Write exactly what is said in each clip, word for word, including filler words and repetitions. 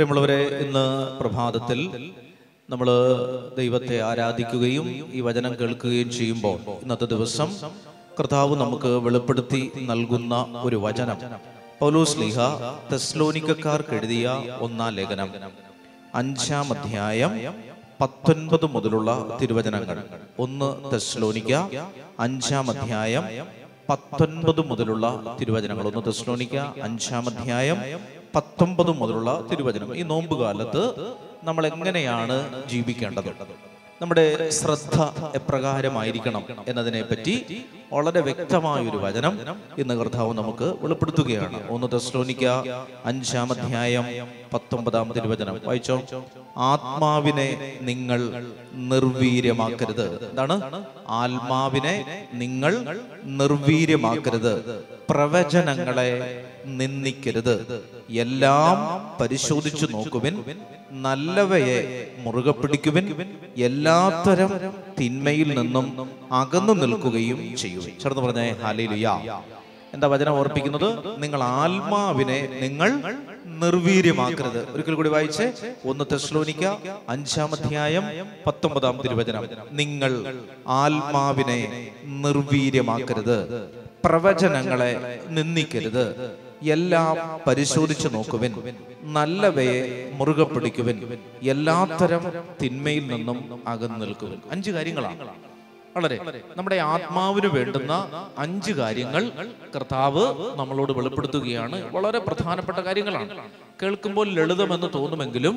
പ്രിയമുള്ളവരെ, ഇന്ന് പ്രഭാതത്തിൽ നമ്മൾ ദൈവത്തെ ആരാധിക്കുകയും ഈ വചനം കേൾക്കുകയും ചെയ്യുമ്പോൾ ഇന്നത്തെ ദിവസം കർത്താവ് നമുക്ക് വെളിപ്പെടുത്തി നൽകുന്ന ഒരു വചനം പൗലോസ് ശ്ലീഹ തെസ്ലോനിക്കക്കാർക്ക് എഴുതിയ ഒന്നാം ലേഖനം അഞ്ചാം അധ്യായം പത്തൊൻപത് മുതലുള്ള തിരുവചനങ്ങൾ. ഒന്ന് തെസ്ലോനിക്ക അഞ്ചാം അധ്യായം പത്തൊൻപത് മുതലുള്ള തിരുവചനങ്ങൾ. ഒന്ന് തെസ്ലോനിക്ക അഞ്ചാം അധ്യായം പത്തൊൻപത് മുതലുള്ള തിരുവചനം. ഈ നോമ്പ് കാലത്ത് നമ്മൾ എങ്ങനെയാണ് ജീവിക്കേണ്ടത്, നമ്മുടെ ശ്രദ്ധ എപ്രകാരമായിരിക്കണം എന്നതിനെ പറ്റി വളരെ വ്യക്തമായൊരു വചനം ഇന്ന് കർത്താവ് നമുക്ക് വെളിപ്പെടുത്തുകയാണ്. ഒന്ന് തെസ്ലോനിക്ക അഞ്ചാം അധ്യായം പത്തൊമ്പതാം തിരുവചനം വായിച്ചോ. ആത്മാവിനെ നിങ്ങൾ നിർവീര്യമാക്കരുത്. എന്താണ്? ആത്മാവിനെ നിങ്ങൾ നിർവീര്യമാക്കരുത്, പ്രവചനങ്ങളെ നിന്ദിക്കരുത്, എല്ലാം പരിശോധിച്ചു നോക്കുവിൻ, നല്ലവയെ മുറുകെ പിടിക്കുവിൻ, എല്ലാത്തരം തിന്മയിൽ നിന്നും അകന്നു നിൽക്കുകയും ചെയ്യുവിൻ. ചേർന്ന് പറഞ്ഞേ ഹല്ലേലൂയ. എന്താ വചനം ഓർപ്പിക്കുന്നത്? നിങ്ങൾ ആത്മാവിനെ നിങ്ങൾ നിർവീര്യമാക്കരുത്. ഒരിക്കൽ കൂടി വായിച്ചേ. ഒന്ന് തെസ്ലോനിക്ക അഞ്ചാം അധ്യായം പത്തൊമ്പതാം തിരുവചനം. നിങ്ങൾ ആത്മാവിനെ നിർവീര്യമാക്കരുത്, പ്രവചനങ്ങളെ നിന്ദിക്കരുത്, എല്ലാം പരിശോധിച്ചു നോക്കുവിൻ, നല്ലവയെ മുറുകെ പിടിക്കുവിൻ, എല്ലാത്തരം തിന്മയിൽ നിന്നും അകന്നു നിൽക്കുവിൻ. അഞ്ച് കാര്യങ്ങളാണ് വളരെ നമ്മുടെ ആത്മാവിന് വേണ്ടുന്ന അഞ്ച് കാര്യങ്ങൾ കർത്താവ് നമ്മളോട് വെളിപ്പെടുത്തുകയാണ്. വളരെ പ്രധാനപ്പെട്ട കാര്യങ്ങളാണ്. കേൾക്കുമ്പോൾ ലളിതമെന്ന് തോന്നുമെങ്കിലും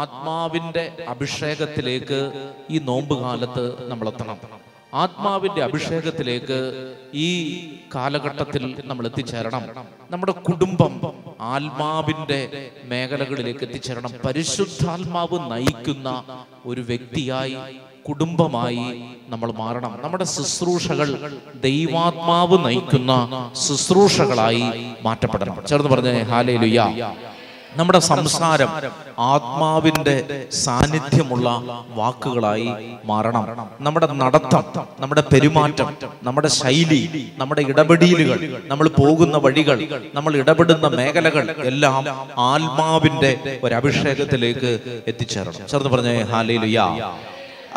ആത്മാവിന്റെ അഭിഷേകത്തിലേക്ക് ഈ നോമ്പ് കാലത്ത് നമ്മൾ എത്തണം. ആത്മാവിന്റെ അഭിഷേകത്തിലേക്ക് ഈ കാലഘട്ടത്തിൽ നമ്മൾ എത്തിച്ചേരണം. നമ്മുടെ കുടുംബം ആത്മാവിന്റെ മേഖലകളിലേക്ക് എത്തിച്ചേരണം. പരിശുദ്ധാത്മാവ് നയിക്കുന്ന ഒരു വ്യക്തിയായി കുടുംബമായി നമ്മൾ മാറണം. നമ്മുടെ ശുശ്രൂഷകൾ ദൈവാത്മാവ് നയിക്കുന്ന ശുശ്രൂഷകളായി മാറ്റപ്പെടണം. ചേർന്ന് പറഞ്ഞേ ഹല്ലേലൂയ. നമ്മുടെ സംസാരം ആത്മാവിന്റെ സാന്നിധ്യമുള്ള വാക്കുകളായി മാറണം. നമ്മുടെ നടത്തം, നമ്മുടെ പെരുമാറ്റം, നമ്മുടെ ശൈലി, നമ്മുടെ ഇടപെടലുകൾ, നമ്മൾ പോകുന്ന വഴികൾ, നമ്മൾ ഇടപെടുന്ന മേഖലകൾ എല്ലാം ആത്മാവിന്റെ ഒരു അഭിഷേകത്തിലേക്ക് എത്തിച്ചേരണം. ചേർന്ന് പറഞ്ഞേ ഹല്ലേലൂയ.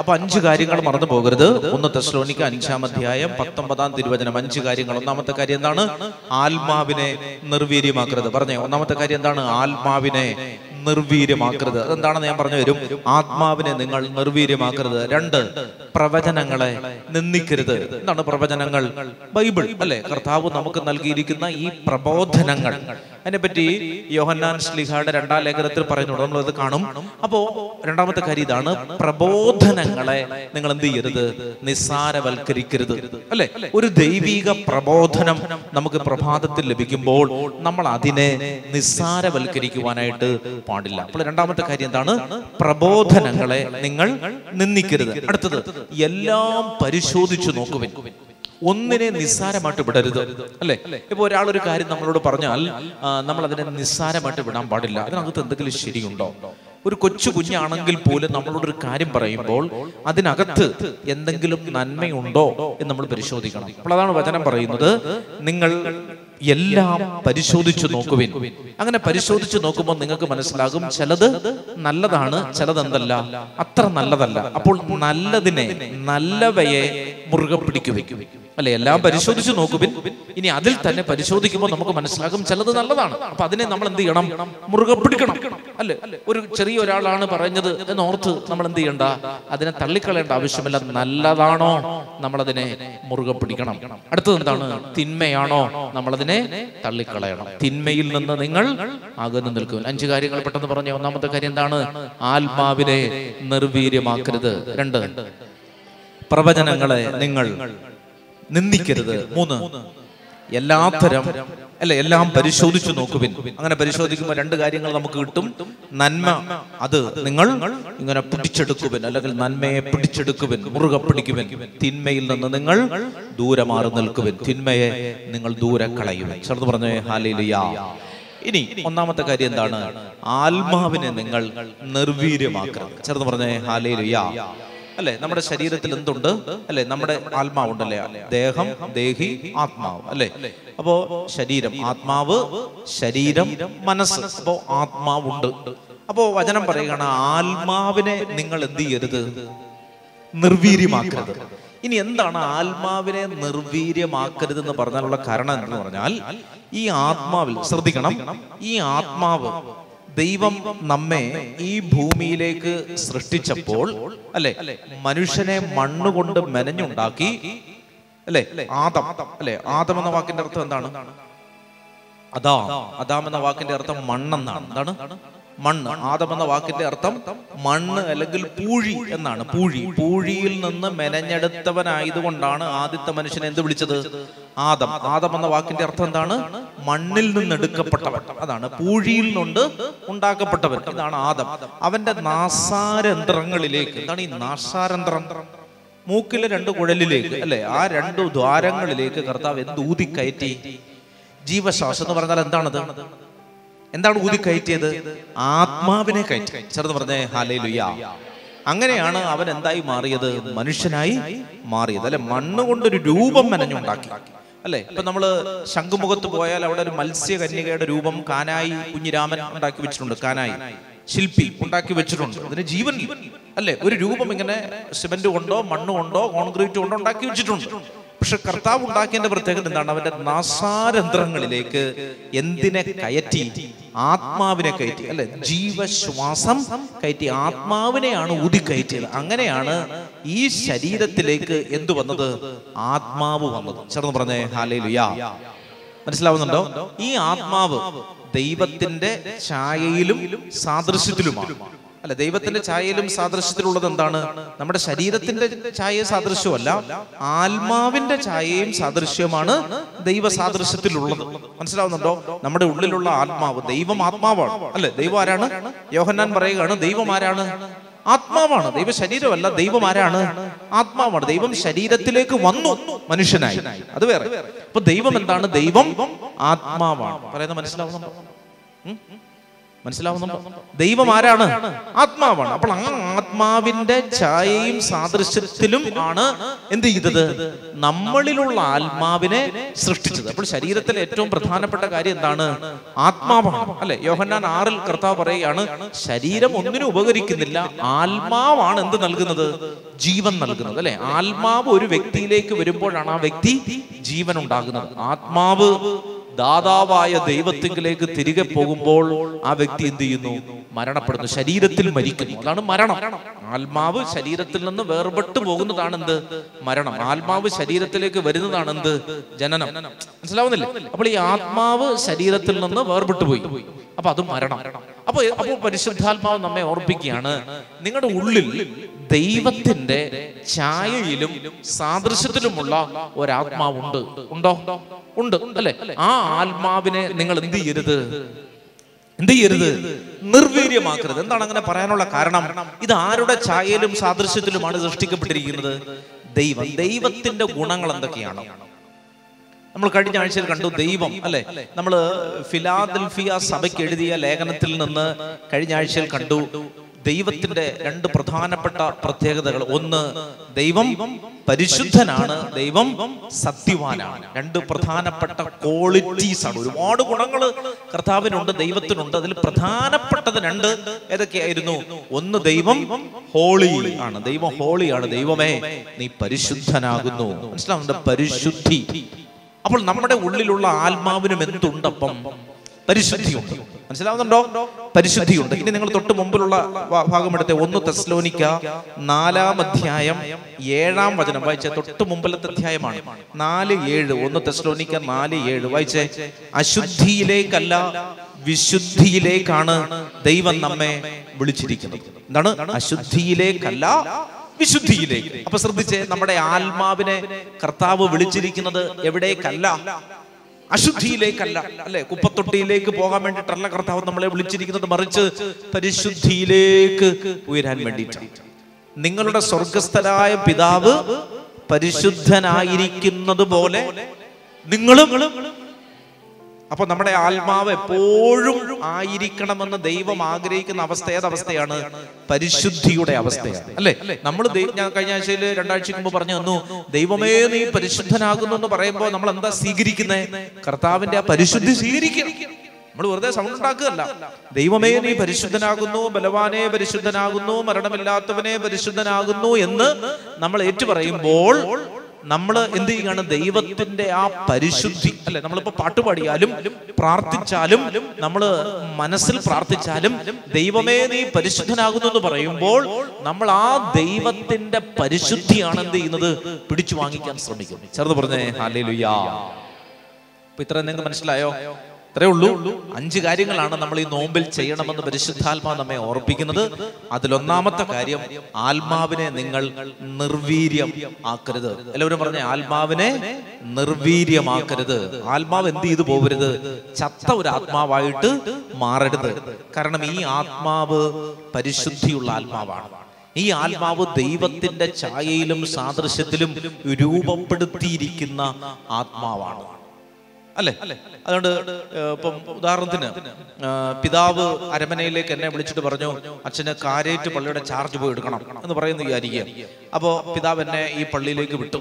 അപ്പൊ അഞ്ച് കാര്യങ്ങൾ മറന്നു പോകരുത്. ഒന്ന് തെസ്ലോനിക്ക അഞ്ചാം അധ്യായം പത്തൊമ്പതാം തിരുവചനം. അഞ്ച് കാര്യങ്ങൾ. ഒന്നാമത്തെ കാര്യം എന്താണ്? ആത്മാവിനെ നിർവീര്യമാക്കരുത്. പറഞ്ഞേ. ഒന്നാമത്തെ കാര്യം എന്താണ്? ആത്മാവിനെ നിർവീര്യമാക്കരുത്. അതെന്താണെന്ന് ഞാൻ പറഞ്ഞു വരും. ആത്മാവിനെ നിങ്ങൾ നിർവീര്യമാക്കരുത്. രണ്ട്, പ്രവചനങ്ങളെ നിന്ദിക്കരുത്. എന്താണ് പ്രവചനങ്ങൾ? ബൈബിൾ അല്ലെ? കർത്താവ് നമുക്ക് നൽകിയിരിക്കുന്ന ഈ പ്രബോധനങ്ങൾ. അതിനെപ്പറ്റി യോഹന്നാൻ ശ്ലീഹായുടെ രണ്ടാം ലേഖനത്തിൽ പറയുന്നുണ്ട്, നമ്മളത് കാണും. അപ്പോ രണ്ടാമത്തെ കാര്യം ഇതാണ്, പ്രബോധനങ്ങളെ നിങ്ങൾ എന്ത് ചെയ്യരുത്? നിസ്സാരവൽക്കരിക്കരുത്. അല്ലെ? ഒരു ദൈവിക പ്രബോധനം നമുക്ക് പ്രഭാതത്തിൽ ലഭിക്കുമ്പോൾ നമ്മൾ അതിനെ നിസ്സാരവൽക്കരിക്കുവാനായിട്ട് പാടില്ല. അപ്പോൾ രണ്ടാമത്തെ കാര്യം എന്താണ്? പ്രബോധനങ്ങളെ നിങ്ങൾ നിന്ദിക്കരുത്. അടുത്തത്, എല്ലാം പരിശോധിച്ചു നോക്കുവിൻ. ഒന്നിനെ നിസ്സാരമായിട്ട് വിടരുത്. അല്ലെ? ഇപ്പൊ ഒരാളൊരു കാര്യം നമ്മളോട് പറഞ്ഞാൽ നമ്മൾ അതിനെ നിസ്സാരമായിട്ട് വിടാൻ പാടില്ല. അതിനകത്ത് എന്തെങ്കിലും ശരിയുണ്ടോ? ഒരു കൊച്ചു കുഞ്ഞാണെങ്കിൽ പോലും നമ്മളോടൊരു കാര്യം പറയുമ്പോൾ അതിനകത്ത് എന്തെങ്കിലും നന്മയുണ്ടോ എന്ന് നമ്മൾ പരിശോധിക്കണം. അപ്പോൾ അതാണ് വചനം പറയുന്നത്, നിങ്ങൾ എല്ലാം പരിശോധിച്ചു നോക്കുവിൻ. അങ്ങനെ പരിശോധിച്ചു നോക്കുമ്പോൾ നിങ്ങൾക്ക് മനസ്സിലാകും ചിലത് നല്ലതാണ്, ചിലതെന്തല്ല, അത്ര നല്ലതല്ല. അപ്പോൾ നല്ലതിനെ നല്ലവയെ മുറുകെ പിടിക്കുവെക്കും. അല്ലെ? എല്ലാം പരിശോധിച്ചു നോക്കുവിൻ. ഇനി അതിൽ തന്നെ പരിശോധിക്കുമ്പോൾ നമുക്ക് മനസ്സിലാകും ചിലത് നല്ലതാണ്. അപ്പൊ അതിനെ നമ്മൾ എന്ത് ചെയ്യണം? മുറുകെ പിടിക്കണം. അല്ലെ? ഒരു ചെറിയ ഒരാളാണ് പറഞ്ഞത് എന്നോർത്ത് നമ്മൾ എന്ത് ചെയ്യണ്ട? അതിനെ തള്ളിക്കളയേണ്ട ആവശ്യമില്ല. നല്ലതാണോ നമ്മളതിനെ മുറുകെ പിടിക്കണം. അടുത്തത് എന്താണ്? തിന്മയാണോ നമ്മളതിനെ തള്ളിക്കളയണം. തിന്മയിൽ നിന്ന് നിങ്ങൾ അകന്നു നിൽക്കും. അഞ്ച് കാര്യങ്ങൾ പെട്ടെന്ന് പറഞ്ഞു. ഒന്നാമത്തെ കാര്യം എന്താണ്? ആത്മാവിനെ നിർവീര്യമാക്കരുത്. രണ്ട്, പ്രവചനങ്ങളെ നിങ്ങൾ നിന്ദിക്കരുത്. മൂന്ന്, എല്ലാത്തരം അല്ലെ എല്ലാം പരിശോധിച്ചു നോക്കുവിൻ. അങ്ങനെ പരിശോധിക്കുമ്പോൾ രണ്ട് കാര്യങ്ങൾ നമുക്ക് കിട്ടും. നന്മ അത് നിങ്ങൾ ഇങ്ങനെ പിടിച്ചെടുക്കുവിൻ, അല്ലെങ്കിൽ നന്മയെ പിടിച്ചെടുക്കുവിൻ, മുറുകെ പിടിക്കുവിൻ. തിന്മയിൽ നിന്ന് നിങ്ങൾ ദൂരെ മാറി നിൽക്കുവിൻ, തിന്മയെ നിങ്ങൾ ദൂരെ കളയുവിൻ. ചേർന്ന് പറഞ്ഞേ ഹല്ലേലൂയ. ഇനി ഒന്നാമത്തെ കാര്യം എന്താണ്? ആത്മാവിനെ നിങ്ങൾ നിർവീര്യമാക്കണം. ചേർന്ന് പറഞ്ഞേ ഹല്ലേലൂയ. അല്ലെ? നമ്മുടെ ശരീരത്തിൽ എന്തുണ്ട്? അല്ലെ? നമ്മുടെ ആത്മാവുണ്ടല്ലേ? ദേഹം, ദേഹി, ആത്മാവ്. അല്ലെ? അപ്പോ ശരീരം, ആത്മാവ്, ശരീരം, മനസ്സ്. അപ്പോ ആത്മാവുണ്ട്. അപ്പോൾ വചനം പറയുകയാണ്, ആത്മാവിനെ നിങ്ങൾ എന്ത് ചെയ്യരുത്, നിർവീര്യമാക്കരുത്. ഇനി എന്താണ് ആത്മാവിനെ നിർവീര്യമാക്കരുതെന്ന് പറഞ്ഞാലുള്ള കാരണം എന്ന് പറഞ്ഞാൽ, ഈ ആത്മാവിൽ ശ്രദ്ധിക്കണം, ഈ ആത്മാവ് ദൈവം നമ്മെ ഈ ഭൂമിയിലേക്ക് സൃഷ്ടിച്ചപ്പോൾ അല്ലെ, മനുഷ്യനെ മണ്ണുകൊണ്ട് മെനഞ്ഞുണ്ടാക്കി അല്ലെ, ആദം അല്ലെ. ആദം എന്ന വാക്കിന്റെ അർത്ഥം എന്താണ്? അതാ അദാം എന്ന വാക്കിന്റെ അർത്ഥം മണ്ണെന്നാണ്. എന്താണ് മണ്ണ്? ആദം എന്ന വാക്കിന്റെ അർത്ഥം മണ്ണ് അല്ലെങ്കിൽ പൂഴി എന്നാണ്. പൂഴി, പൂഴിയിൽ നിന്ന് മെനഞ്ഞെടുത്തവനായതുകൊണ്ടാണ് ആദ്യത്തെ മനുഷ്യനെ എന്ത് വിളിച്ചത്? ആദം. ആദം എന്ന വാക്കിന്റെ അർത്ഥം എന്താണ്? മണ്ണിൽ നിന്നെടുക്കപ്പെട്ടവൻ. അതാണ് പൂഴിയിൽ നിന്നുകൊണ്ട് ഉണ്ടാക്കപ്പെട്ടവൻ. ഇതാണ് ആദം. അവന്റെ നാസാരന്ധ്രങ്ങളിലേക്ക്, എന്താണ് ഈ നാസാരന്ധ്രം? മൂക്കിലെ രണ്ട് കുഴലിലേക്ക് അല്ലെ, ആ രണ്ടു ദ്വാരങ്ങളിലേക്ക് കർത്താവ് എന്ത് ഊതിക്കയറ്റി? ജീവശ്വാസം എന്ന് പറഞ്ഞാൽ എന്താണത്? എന്താണ് ഊതി കയറ്റിയത്? ആത്മാവിനെ കയറ്റി. ചേർന്ന് പറഞ്ഞേ ഹല്ലേലൂയ. അങ്ങനെയാണ് അവൻ എന്തായി മാറിയത്? മനുഷ്യനായി മാറിയത് അല്ലെ. മണ്ണ് കൊണ്ടൊരു രൂപം മെനഞ്ഞുണ്ടാക്കി അല്ലെ. ഇപ്പൊ നമ്മള് ശംഖുമുഖത്ത് പോയാൽ അവിടെ ഒരു മത്സ്യകന്യകയുടെ രൂപം കാനായി കുഞ്ഞിരാമൻ ഉണ്ടാക്കി വെച്ചിട്ടുണ്ട്. കാനായി ശില്പി ഉണ്ടാക്കി വെച്ചിട്ടുണ്ട്. അതിന് ജീവൻ അല്ലെ. ഒരു രൂപം ഇങ്ങനെ സിമെന്റ് കൊണ്ടോ മണ്ണ് കൊണ്ടോ കോൺക്രീറ്റ് കൊണ്ടോ ഉണ്ടാക്കി വെച്ചിട്ടുണ്ട്. പക്ഷെ കർത്താവ് ഉണ്ടാക്കിയതിന്റെ പ്രത്യേകത എന്താണ്? അവന്റെ നാസാരന്ധ്രങ്ങളിലേക്ക് എന്തിനെ കയറ്റി? ആത്മാവിനെ കയറ്റി അല്ലെ. ജീവശ്വാസം കയറ്റി, ആത്മാവിനെയാണ് ഊതിക്കയറ്റിയത്. അങ്ങനെയാണ് ഈ ശരീരത്തിലേക്ക് എന്തു വന്നത്? ആത്മാവ് വന്നത്. ചേർന്ന് പറഞ്ഞേ ഹല്ലേലൂയ. മനസ്സിലാവുന്നുണ്ടോ? ഈ ആത്മാവ് ദൈവത്തിന്റെ ഛായയിലും സാദൃശ്യത്തിലുമാണ് അല്ല. ദൈവത്തിന്റെ ഛായയിലും സാദൃശ്യത്തിലുള്ളത് എന്താണ്? നമ്മുടെ ശരീരത്തിന്റെ ഛായയും സാദൃശ്യമല്ല, ആത്മാവിന്റെ ഛായയും സാദൃശ്യമാണ് ദൈവ സാദൃശ്യത്തിലുള്ളത്. മനസ്സിലാവുന്നുണ്ടോ? നമ്മുടെ ഉള്ളിലുള്ള ആത്മാവ്, ദൈവം ആത്മാവാണ് അല്ലെ. ദൈവം ആരാണ്? യോഹന്നാൻ പറയുകയാണ്, ദൈവം ആരാണ്? ആത്മാവാണ്. ദൈവ ശരീരമല്ല, ദൈവം ആരാണ്? ആത്മാവാണ്. ദൈവം ശരീരത്തിലേക്ക് വന്നു മനുഷ്യനായി, അത് വേറെ. അപ്പൊ ദൈവം എന്താണ്? ദൈവം ആത്മാവാണ് പറയുന്നത്. മനസ്സിലാവുന്നുണ്ടോ? മനസ്സിലാവുന്നുണ്ടോ? ദൈവം ആരാണ്? ആത്മാവാണ്. അപ്പോൾ ആ ആത്മാവിന്റെ ഛായയും സാദൃശ്യത്തിലും ആണ് എന്ത് ചെയ്തത്? നമ്മളിലുള്ള ആത്മാവിനെ സൃഷ്ടിച്ചത്. അപ്പോൾ ശരീരത്തിലെ ഏറ്റവും പ്രധാനപ്പെട്ട കാര്യം എന്താണ്? ആത്മാവാണ് അല്ലെ. യോഹന്നാൻ ആറിൽ കർത്താവ് പറയുകയാണ്, ശരീരം ഒന്നിനും ഉപകരിക്കുന്നില്ല, ആത്മാവാണ് എന്ത് നൽകുന്നത്? ജീവൻ നൽകുന്നത് അല്ലെ. ആത്മാവ് ഒരു വ്യക്തിയിലേക്ക് വരുമ്പോഴാണ് ആ വ്യക്തി ജീവൻ ഉണ്ടാകുന്നത്. ആത്മാവ് ദാതാവായ ദൈവത്തിലേക്ക് തിരികെ പോകുമ്പോൾ ആ വ്യക്തി എന്ത് ചെയ്യുന്നു? മരണപ്പെടുന്നു, ശരീരത്തിൽ മരിക്കുന്നു. അതാണ് മരണം. ആത്മാവ് ശരീരത്തിൽ നിന്ന് വേർപെട്ടു പോകുന്നതാണ് എന്ത്? മരണം. ആത്മാവ് ശരീരത്തിലേക്ക് വരുന്നതാണ് എന്ത്? ജനനം. മനസ്സിലാവുന്നില്ല? അപ്പോൾ ഈ ആത്മാവ് ശരീരത്തിൽ നിന്ന് വേർപെട്ടു പോയി, അപ്പൊ അത് മരണം. അപ്പൊ അപ്പൊ പരിശുദ്ധാത്മാവ് നമ്മെ ഓർപ്പിക്കുകയാണ്, നിങ്ങളുടെ ഉള്ളിൽ ദൈവത്തിന്റെ ഛായയിലും സാദൃശ്യത്തിലുമുള്ള ഒരാത്മാവുണ്ട്. ഉണ്ടോ? ഉണ്ട് അല്ലെ. ആ ആത്മാവിനെ നിങ്ങൾ എന്ത് ചെയ്യരുത്? എന്ത് ചെയ്യരുത്? നിർവീര്യമാക്കരുത്. എന്താണ് അങ്ങനെ പറയാനുള്ള കാരണം? ഇത് ആരുടെ ഛായയിലും സാദൃശ്യത്തിലുമാണ് സൃഷ്ടിക്കപ്പെട്ടിരിക്കുന്നത്? ദൈവം. ദൈവത്തിന്റെ ഗുണങ്ങൾ എന്തൊക്കെയാണ്? നമ്മൾ കഴിഞ്ഞ ആഴ്ചയിൽ കണ്ടു. ദൈവം അല്ലെ, നമ്മൾ ഫിലാദൽഫിയ സഭയ്ക്ക് എഴുതിയ ലേഖനത്തിൽ നിന്ന് കഴിഞ്ഞ ആഴ്ചയിൽ കണ്ടു ദൈവത്തിന്റെ രണ്ട് പ്രധാനപ്പെട്ട പ്രത്യേകതകൾ. ഒന്ന്, ദൈവം പരിശുദ്ധനാണ്, ദൈവം സത്യവാനാണ്. രണ്ട് പ്രധാനപ്പെട്ട ക്വാളിറ്റീസ് ആണ്. ഒരുപാട് ഗുണങ്ങൾ കർത്താവിനുണ്ട്, ദൈവത്തിനുണ്ട്. അതിൽ പ്രധാനപ്പെട്ടത് രണ്ട് ഏതൊക്കെയായിരുന്നു? ഒന്ന്, ദൈവം ഹോളി ആണ്. ദൈവം ഹോളിയാണ്. ദൈവമേ, നീ പരിശുദ്ധനാകുന്നു. മനസ്സിലാവുന്നുണ്ട്? പരിശുദ്ധി. അപ്പോൾ നമ്മുടെ ഉള്ളിലുള്ള ആത്മാവിനും എന്തുണ്ടപ്പം? പരിശുദ്ധിയുണ്ട്. മനസ്സിലാവുന്നുണ്ടോ? പരിശുദ്ധിയുണ്ട്. ഇനി നിങ്ങൾ തൊട്ട് മുമ്പിലുള്ള ഭാഗമെടുത്ത് ഒന്ന് തെസ്സലോനിക്ക നാലാം അധ്യായം ഏഴാം വചനം വായിച്ച, തൊട്ട് മുമ്പിലത്തെ അധ്യായമാണ് നാല് ഏഴ്. ഒന്ന് തെസ്സലോനിക്ക നാല് ഏഴ് വായിച്ചേ. അശുദ്ധിയിലേക്കല്ല വിശുദ്ധിയിലേക്കാണ് ദൈവം നമ്മെ വിളിച്ചിരിക്കുന്നത്. എന്താണ്? അശുദ്ധിയിലേക്കല്ല വിശുദ്ധിയിലേക്ക്. അപ്പൊ ശ്രദ്ധിച്ചേ, നമ്മുടെ ആത്മാവിനെ കർത്താവ് വിളിച്ചിരിക്കുന്നത് എവിടേക്കല്ല? അശുദ്ധിയിലേക്കല്ല അല്ലെ, കുപ്പത്തൊട്ടിയിലേക്ക് പോകാൻ വേണ്ടിയിട്ടല്ല കർത്താവ് നമ്മളെ വിളിച്ചിരിക്കുന്നത്, മറിച്ച് പരിശുദ്ധിയിലേക്ക് ഉയരാൻ വേണ്ടിയിട്ടാണ്. നിങ്ങളുടെ സ്വർഗസ്ഥനായ പിതാവ് പരിശുദ്ധനായിരിക്കുന്നത് പോലെ നിങ്ങളും. അപ്പൊ നമ്മുടെ ആത്മാവ് എപ്പോഴും ആയിരിക്കണമെന്ന് ദൈവം ആഗ്രഹിക്കുന്ന അവസ്ഥ ഏതവസ്ഥയാണ്? പരിശുദ്ധിയുടെ അവസ്ഥയാണ് അല്ലെ. നമ്മൾ ഞാൻ കഴിഞ്ഞ ആഴ്ചയിൽ രണ്ടാഴ്ചയ്ക്ക് മുമ്പ് പറഞ്ഞു തന്നു, ദൈവമേ നീ പരിശുദ്ധനാകുന്നു എന്ന് പറയുമ്പോൾ നമ്മൾ എന്താ സ്വീകരിക്കുന്നത്? കർത്താവിന്റെ ആ പരിശുദ്ധി സ്വീകരിക്കണം. നമ്മൾ വെറുതെ സൗണ്ട് ഉണ്ടാക്കുകയല്ല. ദൈവമേ നീ പരിശുദ്ധനാകുന്നു, ബലവാനെ പരിശുദ്ധനാകുന്നു, മരണമില്ലാത്തവനെ പരിശുദ്ധനാകുന്നു എന്ന് നമ്മൾ ഏറ്റുപറയുമ്പോൾ നമ്മൾ എന്ത് ചെയ്യുകയാണ്? ദൈവത്തിന്റെ ആ പരിശുദ്ധി അല്ലെ, നമ്മളിപ്പോ പാട്ടുപാടിയാലും പ്രാർത്ഥിച്ചാലും നമ്മൾ മനസ്സിൽ പ്രാർത്ഥിച്ചാലും ദൈവമേ നീ പരിശുദ്ധനാകുന്നു എന്ന് പറയുമ്പോൾ നമ്മൾ ആ ദൈവത്തിന്റെ പരിശുദ്ധിയാണ് എന്ത് ചെയ്യുന്നത്? പിടിച്ചു വാങ്ങിക്കാൻ ശ്രമിക്കുന്നു. ചേർന്ന് പറഞ്ഞേ ഹല്ലേലൂയ. ഇപ്പൊ ഇത്ര നിങ്ങൾക്ക് മനസ്സിലായോ? ഇത്രേ ഉള്ളൂ. അഞ്ച് കാര്യങ്ങളാണ് നമ്മൾ ഈ നോമ്പിൽ ചെയ്യണമെന്ന് പരിശുദ്ധാത്മാവ് നമ്മെ ഓർപ്പിക്കുന്നത്. അതിലൊന്നാമത്തെ കാര്യം, ആത്മാവിനെ നിങ്ങൾ നിർവീര്യം ആക്കരുത്. എല്ലാവരും പറഞ്ഞേ, ആത്മാവിനെ നിർവീര്യമാക്കരുത്. ആത്മാവ് എന്ത് ചെയ്തു പോകരുത്? ചത്ത ഒരു ആത്മാവായിട്ട് മാറരുത്. കാരണം ഈ ആത്മാവ് പരിശുദ്ധിയുള്ള ആത്മാവാണ്. ഈ ആത്മാവ് ദൈവത്തിന്റെ ഛായയിലും സാദൃശ്യത്തിലും രൂപപ്പെടുത്തിയിരിക്കുന്ന ആത്മാവാണ്, അല്ലെ? അതുകൊണ്ട് ഇപ്പം ഉദാഹരണത്തിന് പിതാവ് അരമനയിലേക്ക് എന്നെ വിളിച്ചിട്ട് പറഞ്ഞു, അച്ഛന് കാരേറ്റ് പള്ളിയുടെ ചാർജ് പോയി എടുക്കണം എന്ന് പറയുന്ന വിചാരിക്കുക. അപ്പോൾ പിതാവ് എന്നെ ഈ പള്ളിയിലേക്ക് വിട്ടു.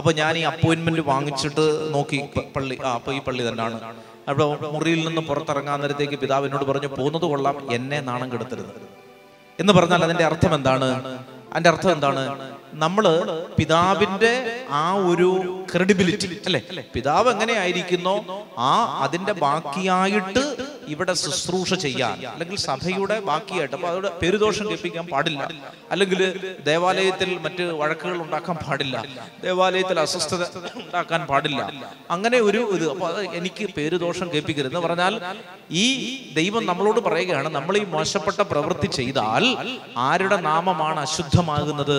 അപ്പൊ ഞാൻ ഈ അപ്പോയിന്റ്മെന്റ് വാങ്ങിച്ചിട്ട് നോക്കി പള്ളി, ആ അപ്പൊ ഈ പള്ളി തന്നെയാണ്. അപ്പോൾ മുറിയിൽ നിന്ന് പുറത്തിറങ്ങാൻ നേരത്തേക്ക് പിതാവ് എന്നോട് പറഞ്ഞു, പോകുന്നത് കൊള്ളാം, എന്നെ നാണം കെടുത്തരുത് എന്ന് പറഞ്ഞാൽ അതിന്റെ അർത്ഥം എന്താണ്? അതിന്റെ അർത്ഥം എന്താണ്? നമ്മള് പിതാവിന്റെ ആ ഒരു ക്രെഡിബിലിറ്റി, അല്ലെ, പിതാവ് എങ്ങനെയായിരിക്കുന്നോ ആ അതിന്റെ ബാക്കിയായിട്ട് ഇവിടെ ശുശ്രൂഷ ചെയ്യാൻ, അല്ലെങ്കിൽ സഭയുടെ ബാക്കിയായിട്ട്, അപ്പൊ അവിടെ പെരുദോഷം കേൾപ്പിക്കാൻ പാടില്ല, അല്ലെങ്കിൽ ദേവാലയത്തിൽ മറ്റ് വഴക്കുകൾ ഉണ്ടാക്കാൻ പാടില്ല, ദേവാലയത്തിൽ അസ്വസ്ഥത ഉണ്ടാക്കാൻ പാടില്ല, അങ്ങനെ ഒരു ഇത്. അപ്പൊ അത് എനിക്ക് പെരുദോഷം കേൾപ്പിക്കരുതെന്ന് പറഞ്ഞാൽ ഈ ദൈവം നമ്മളോട് പറയുകയാണ്, നമ്മൾ ഈ മോശപ്പെട്ട പ്രവൃത്തി ചെയ്താൽ ആരുടെ നാമമാണ് അശുദ്ധമാകുന്നത്?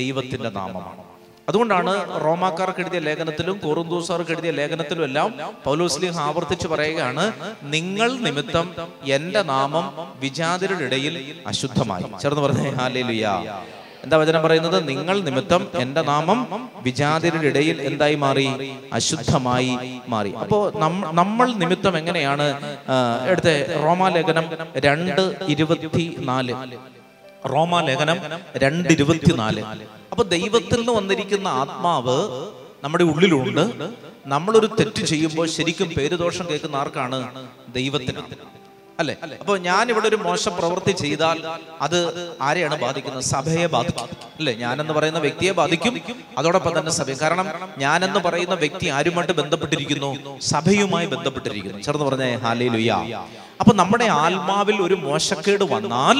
ദൈവത്തിന്റെ നാമമാണ്. അതുകൊണ്ടാണ് റോമാക്കാർക്ക് എഴുതിയ ലേഖനത്തിലും കൊറിന്തോസാർക്ക് എഴുതിയ ലേഖനത്തിലും എല്ലാം പൗലോസ്ലീഹ ആവർത്തിച്ച് പറയുകയാണ്, നിങ്ങൾ നിമിത്തം എന്റെ നാമം വിജാതിരുടെ ഇടയിൽ അശുദ്ധമായി. ചേർന്ന് പറഞ്ഞേ ഹല്ലേലൂയ. എന്താ വചനം പറയുന്നത്? നിങ്ങൾ നിമിത്തം എന്റെ നാമം വിജാതിരുടെ ഇടയിൽ എന്തായി മാറി? അശുദ്ധമായി മാറി. അപ്പോ നമ്മൾ നിമിത്തം എങ്ങനെയാണ്? എടുത്ത റോമാലേഖനം രണ്ട് ഇരുപത്തി നാല് റോമാലേഖനം രണ്ട് ഇരുപത്തിനാല്. അപ്പൊ ദൈവത്തിൽ നിന്ന് വന്നിരിക്കുന്ന ആത്മാവ് നമ്മുടെ ഉള്ളിലുണ്ട്. നമ്മളൊരു തെറ്റ് ചെയ്യുമ്പോൾ ശരിക്കും പേരുദോഷം കേൾക്കുന്ന ആർക്കാണ്? ദൈവത്തിനാണ്, അല്ലെ? അപ്പൊ ഞാനിവിടെ ഒരു മോശം പ്രവൃത്തി ചെയ്താൽ അത് ആരെയാണ് ബാധിക്കുന്നത്? സഭയെ ബാധിക്കും, അല്ലെ? ഞാനെന്ന് പറയുന്ന വ്യക്തിയെ ബാധിക്കും, അതോടൊപ്പം തന്നെ സഭയെ. കാരണം ഞാനെന്ന് പറയുന്ന വ്യക്തി ആരുമായിട്ട് ബന്ധപ്പെട്ടിരിക്കുന്നു? സഭയുമായി ബന്ധപ്പെട്ടിരിക്കുന്നു. ചേർന്ന് പറഞ്ഞേ ഹല്ലേലൂയ. അപ്പൊ നമ്മുടെ ആത്മാവിൽ ഒരു മോശക്കേട് വന്നാൽ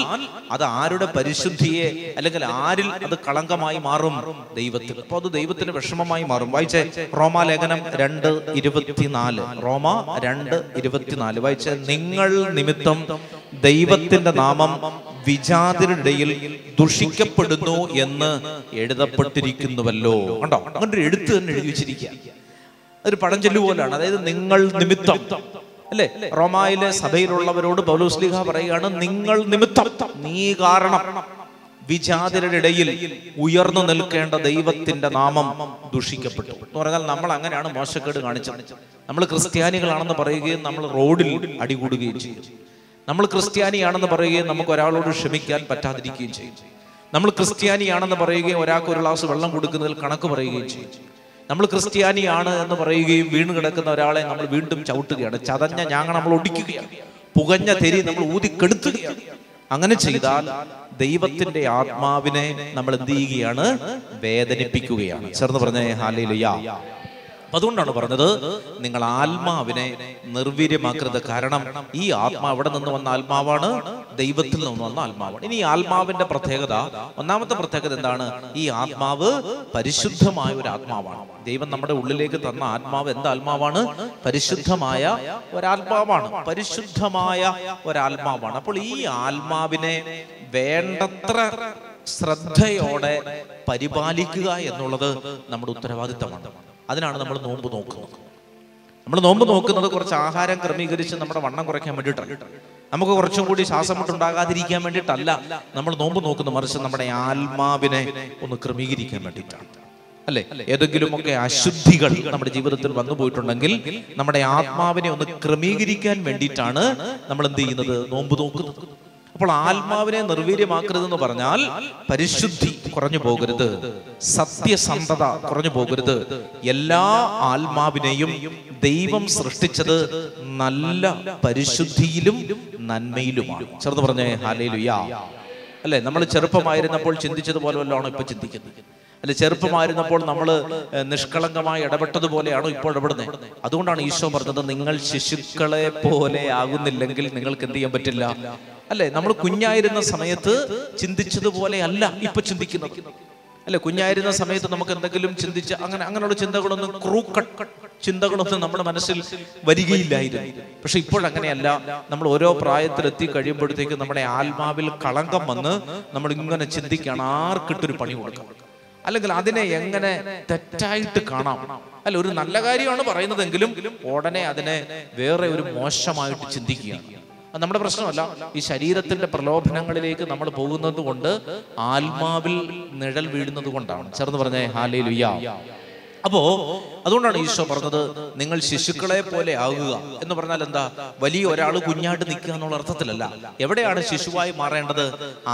അത് ആരുടെ പരിശുദ്ധിയെ, അല്ലെങ്കിൽ ആരിൽ അത് കളങ്കമായി മാറും? ദൈവത്തിൽ. അപ്പൊ അത് ദൈവത്തിന് വിഷമമായി മാറും. വായിച്ചേ റോമാലേഖനം രണ്ട് ഇരുപത്തിനാല്, റോമ രണ്ട് ഇരുപത്തിനാല്. വായിച്ചേ, നിങ്ങൾ നിമിത്തം ദൈവത്തിന്റെ നാമം വിജാതിരിടയിൽ ദുഷിക്കപ്പെടുന്നു എന്ന് എഴുതപ്പെട്ടിരിക്കുന്നുവല്ലോ. കണ്ടോ, അങ്ങനൊരു എഴുത്ത് തന്നെ എഴുതി വെച്ചിരിക്കുക. അതൊരു പഴഞ്ചൊല്ല് പോലെയാണ്. അതായത് നിങ്ങൾ നിമിത്തം, അല്ലെ, റോമായിലെ സഭയിലുള്ളവരോട് പൗലോസ്ലീഹ പറയുകയാണ്, നിങ്ങൾ നിമിത്തം, നീ കാരണം വിജാതിരുടെ ഇടയിൽ ഉയർന്നു നിൽക്കേണ്ട ദൈവത്തിന്റെ നാമം ദുഷിക്കപ്പെട്ടു എന്ന് പറഞ്ഞാൽ നമ്മൾ അങ്ങനെയാണ് മോശക്കേട് കാണിച്ചത്. നമ്മൾ ക്രിസ്ത്യാനികളാണെന്ന് പറയുകയും നമ്മൾ റോഡിൽ അടികൂടുകയും ചെയ്യും. നമ്മൾ ക്രിസ്ത്യാനിയാണെന്ന് പറയുകയും നമുക്ക് ഒരാളോട് ക്ഷമിക്കാൻ പറ്റാതിരിക്കുകയും ചെയ്യും. നമ്മൾ ക്രിസ്ത്യാനിയാണെന്ന് പറയുകയും ഒരാൾക്ക് ഒരു ഗ്ലാസ് വെള്ളം കൊടുക്കുന്നതിൽ കണക്ക് പറയുകയും ചെയ്യും. നമ്മൾ ക്രിസ്ത്യാനിയാണ് എന്ന് പറയുകയും വീണ് കിടക്കുന്ന ഒരാളെ നമ്മൾ വീണ്ടും ചവിട്ടുകയാണ്. ചതഞ്ഞ ഞാങ്ങൾ നമ്മൾ ഒടിക്കുകയാണ്. പുകഞ്ഞ തെരി നമ്മൾ ഊതിക്കെടുത്തുകയാണ്. അങ്ങനെ ചെയ്താൽ ദൈവത്തിന്റെ ആത്മാവിനെ നമ്മൾ എന്ത് ചെയ്യുകയാണ്? വേദനിപ്പിക്കുകയാണ്. ചേർന്ന് പറഞ്ഞേ ഹല്ലേലൂയ. അതുകൊണ്ടാണ് പറഞ്ഞത്, നിങ്ങൾ ആത്മാവിനെ നിർവീര്യമാക്കരുത്. കാരണം ഈ ആത്മാവ് ഇവിടെ നിന്ന് വന്ന ആത്മാവാണ്, ദൈവത്തിൽ നിന്ന് വന്ന ആത്മാവാണ്. ഇനി ഈ ആത്മാവിന്റെ പ്രത്യേകത, ഒന്നാമത്തെ പ്രത്യേകത എന്താണ്? ഈ ആത്മാവ് പരിശുദ്ധമായ ഒരു ആത്മാവാണ്. ദൈവം നമ്മുടെ ഉള്ളിലേക്ക് തന്ന ആത്മാവ് എന്ത് ആത്മാവാണ്? പരിശുദ്ധമായ ഒരാത്മാവാണ്, പരിശുദ്ധമായ ഒരാത്മാവാണ്. അപ്പോൾ ഈ ആത്മാവിനെ വേണ്ടത്ര ശ്രദ്ധയോടെ പരിപാലിക്കുക എന്നുള്ളത് നമ്മുടെ ഉത്തരവാദിത്തമാണ്. അതിനാണ് നമ്മൾ നോമ്പ് നോക്കുന്നത്. നമ്മൾ നോമ്പ് നോക്കുന്നത് കുറച്ച് ആഹാരം ക്രമീകരിച്ച് നമ്മുടെ വണ്ണം കുറയ്ക്കാൻ വേണ്ടിയിട്ടാണ്, നമുക്ക് കുറച്ചും കൂടി ശ്വാസം മുട്ടുണ്ടാകാതിരിക്കാൻ വേണ്ടിയിട്ടല്ല നമ്മൾ നോമ്പ് നോക്കുന്നത്, മറിച്ച് നമ്മുടെ ആത്മാവിനെ ഒന്ന് ക്രമീകരിക്കാൻ വേണ്ടിയിട്ടാണ്, അല്ലെ? ഏതെങ്കിലുമൊക്കെ അശുദ്ധികൾ നമ്മുടെ ജീവിതത്തിൽ വന്നു പോയിട്ടുണ്ടെങ്കിൽ നമ്മുടെ ആത്മാവിനെ ഒന്ന് ക്രമീകരിക്കാൻ വേണ്ടിയിട്ടാണ് നമ്മൾ എന്ത് ചെയ്യുന്നത്? നോമ്പ് നോക്കുന്നത്. അപ്പോൾ ആത്മാവിനെ നിർവീര്യമാക്കരുതെന്ന് പറഞ്ഞാൽ പരിശുദ്ധി കുറഞ്ഞു പോകരുത്, സത്യസന്ധത കുറഞ്ഞു പോകരുത്. എല്ലാ ആത്മാവിനെയും ദൈവം സൃഷ്ടിച്ചത് നല്ല പരിശുദ്ധിയിലും നന്മയിലുമാണ്. ചേർന്ന് പറഞ്ഞേ ഹല്ലേലൂയ. അല്ലെ, നമ്മൾ ചെറുപ്പമായിരുന്നപ്പോൾ ചിന്തിച്ചതുപോലെ വല്ലതാണോ ഇപ്പൊ ചിന്തിക്കുന്നത്? അല്ലെ, ചെറുപ്പമായിരുന്നപ്പോൾ നമ്മൾ നിഷ്കളങ്കമായി ഇടപെട്ടതുപോലെയാണോ ഇപ്പോൾ ഇടപെടുന്നത്? അതുകൊണ്ടാണ് ഈശോ പറഞ്ഞത്, നിങ്ങൾ ശിശുക്കളെ പോലെ ആകുന്നില്ലെങ്കിൽ നിങ്ങൾക്ക് എന്ത് ചെയ്യാൻ പറ്റില്ല. അല്ലെ, നമ്മൾ കുഞ്ഞായിരുന്ന സമയത്ത് ചിന്തിച്ചതുപോലെ അല്ല ഇപ്പൊ ചിന്തിക്കുന്നത്. അല്ലെ, കുഞ്ഞായിരുന്ന സമയത്ത് നമുക്ക് എന്തെങ്കിലും ചിന്തിച്ച് അങ്ങനെ അങ്ങനെയുള്ള ചിന്തകളൊന്നും ക്രൂക്കട്ട് ചിന്തകളൊന്നും നമ്മുടെ മനസ്സിൽ വരികയില്ലായിരുന്നു. പക്ഷെ ഇപ്പോഴങ്ങനെയല്ല. നമ്മൾ ഓരോ പ്രായത്തിലെത്തി കഴിയുമ്പോഴത്തേക്കും നമ്മുടെ ആത്മാവിൽ കളങ്കം വന്ന് നമ്മൾ ഇങ്ങനെ ചിന്തിക്കുകയാണ്, ആർക്കിട്ടൊരു പണി കൊടുക്കാം, അല്ലെങ്കിൽ അതിനെ എങ്ങനെ തെറ്റായിട്ട് കാണാം. അല്ല, ഒരു നല്ല കാര്യമാണ് പറയുന്നതെങ്കിലും ഉടനെ അതിനെ വേറെ ഒരു മോശമായിട്ട് ചിന്തിക്കുകയാണ്. അത് നമ്മുടെ പ്രശ്നമല്ല. ഈ ശരീരത്തിന്റെ പ്രലോഭനങ്ങളിലേക്ക് നമ്മൾ പോകുന്നത് കൊണ്ട് ആത്മാവിൽ നിഴൽ വീഴുന്നത് കൊണ്ടാണ്. ചേർന്ന് പറഞ്ഞേ ഹല്ലേലൂയ. അപ്പോ അതുകൊണ്ടാണ് ഈശോ പറഞ്ഞത്, നിങ്ങൾ ശിശുക്കളെ പോലെ ആകുക എന്ന് പറഞ്ഞാൽ എന്താ? വലിയ ഒരാൾ കുഞ്ഞായിട്ട് നിൽക്കുക എന്നുള്ള അർത്ഥത്തിലല്ല. എവിടെയാണ് ശിശുവായി മാറേണ്ടത്?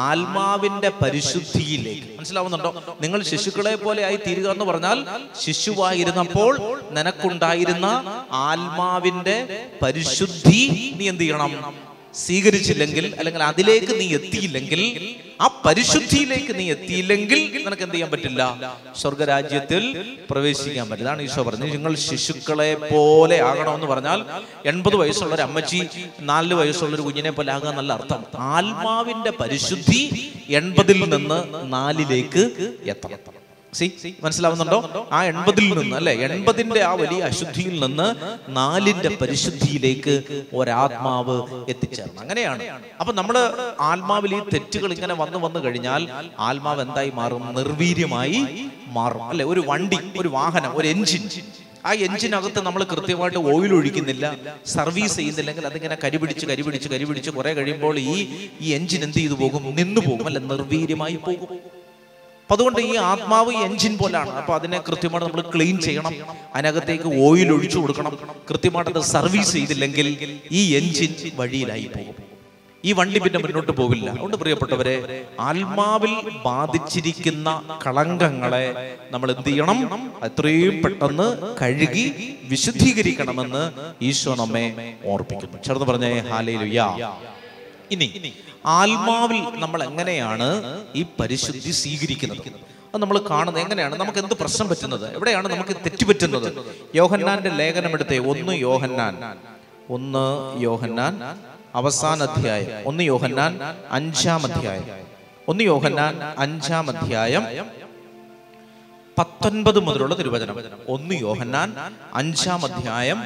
ആത്മാവിന്റെ പരിശുദ്ധിയിലേക്ക്. മനസ്സിലാവുന്നുണ്ടോ? നിങ്ങൾ ശിശുക്കളെ പോലെ ആയി തീരുക എന്ന് പറഞ്ഞാൽ ശിശുവായിരുന്നപ്പോൾ നിനക്കുണ്ടായിരുന്ന ആത്മാവിന്റെ പരിശുദ്ധി നീ എന്ത് ചെയ്യണം? സ്വീകരിച്ചില്ലെങ്കിൽ, അല്ലെങ്കിൽ അതിലേക്ക് നീ എത്തിയില്ലെങ്കിൽ, ആ പരിശുദ്ധിയിലേക്ക് നീ എത്തിയില്ലെങ്കിൽ നിനക്ക് എന്ത് ചെയ്യാൻ പറ്റില്ല? സ്വർഗരാജ്യത്തിൽ പ്രവേശിക്കാൻ പറ്റില്ല. അതാണ് ഈശോ പറഞ്ഞത്, നിങ്ങൾ ശിശുക്കളെ പോലെ ആകണമെന്ന് പറഞ്ഞാൽ എൺപത് വയസ്സുള്ള ഒരു അമ്മച്ചി നാല് വയസ്സുള്ള ഒരു കുഞ്ഞിനെ പോലെ ആകുക എന്നല്ല അർത്ഥം. ആത്മാവിന്റെ പരിശുദ്ധി എൺപതിൽ നിന്ന് നാലിലേക്ക് എത്തണം. മനസ്സിലാവുന്നുണ്ടോ? ആ എൺപതിൽ നിന്ന്, അല്ലെ, എൺപതിന്റെ ആ വലിയ അശുദ്ധിയിൽ നിന്ന് നാലിന്റെ പരിശുദ്ധിയിലേക്ക് ഒരാത്മാവ് എത്തിച്ചേർന്നു. അങ്ങനെയാണ്. അപ്പൊ നമ്മള് ആത്മാവിൽ ഈ തെറ്റുകൾ ഇങ്ങനെ വന്നു വന്നു കഴിഞ്ഞാൽ ആത്മാവ് എന്തായി മാറും? നിർവീര്യമായി മാറും. അല്ലെ, ഒരു വണ്ടി, ഒരു വാഹനം, ഒരു എൻജിൻ, ആ എഞ്ചിനകത്ത് നമ്മൾ കൃത്യമായിട്ട് ഓയിൽ ഒഴിക്കുന്നില്ല, സർവീസ് ചെയ്യുന്നില്ലെങ്കിൽ അതിങ്ങനെ കരിപിടിച്ച് കരിപിടിച്ച് കരിപിടിച്ച് കുറെ കഴിയുമ്പോൾ ഈ ഈ എൻജിൻ എന്ത് ചെയ്തു പോകും? നിന്നു പോകും. അല്ലെ, നിർവീര്യമായി പോകും. അപ്പൊ അതുകൊണ്ട് ഈ ആത്മാവ് എൻജിൻ പോലാണ്. അപ്പൊ അതിനെ കൃത്യമായിട്ട് നമ്മൾ ക്ലീൻ ചെയ്യണം, അതിനകത്തേക്ക് ഓയിൽ ഒഴിച്ചു കൊടുക്കണം. കൃത്യമായിട്ട് അത് സർവീസ് ചെയ്തില്ലെങ്കിൽ ഈ എൻജിൻ വഴിയിലായി പോകും, ഈ വണ്ടി പിന്നെ മുന്നോട്ട് പോകില്ല. അതുകൊണ്ട് പ്രിയപ്പെട്ടവരെ, ആത്മാവിൽ ബാധിച്ചിരിക്കുന്ന കളങ്കങ്ങളെ നമ്മൾ എന്ത് ചെയ്യണം? എത്രയും പെട്ടെന്ന് കഴുകി വിശുദ്ധീകരിക്കണമെന്ന് ഈശോ നമ്മെ ഓർപ്പിക്കുന്നു. ചേർന്ന് പറഞ്ഞേ ഹല്ലേലൂയ. ഇനി ആത്മാവിൽ നമ്മൾ എങ്ങനെയാണ് ഈ പരിശുദ്ധി സ്വീകരിക്കുന്നത്? അത് നമ്മൾ കാണുന്നത് എങ്ങനെയാണ്? നമുക്ക് എന്ത് പ്രശ്നം പറ്റുന്നത്? എവിടെയാണ് നമുക്ക് തെറ്റുപറ്റുന്നത്? യോഹന്നാന്റെ ലേഖനം എടുത്തേ, ഒന്ന് യോഹന്നാൻ ഒന്ന് യോഹന്നാൻ അവസാന അധ്യായം, ഒന്ന് യോഹന്നാൻ അഞ്ചാം അധ്യായം, ഒന്ന് യോഹന്നാൻ അഞ്ചാം അധ്യായം പത്തൊൻപത് മുതലുള്ള തിരുവചനം. ഒന്ന് യോഹന്നാൻ അഞ്ചാം അധ്യായം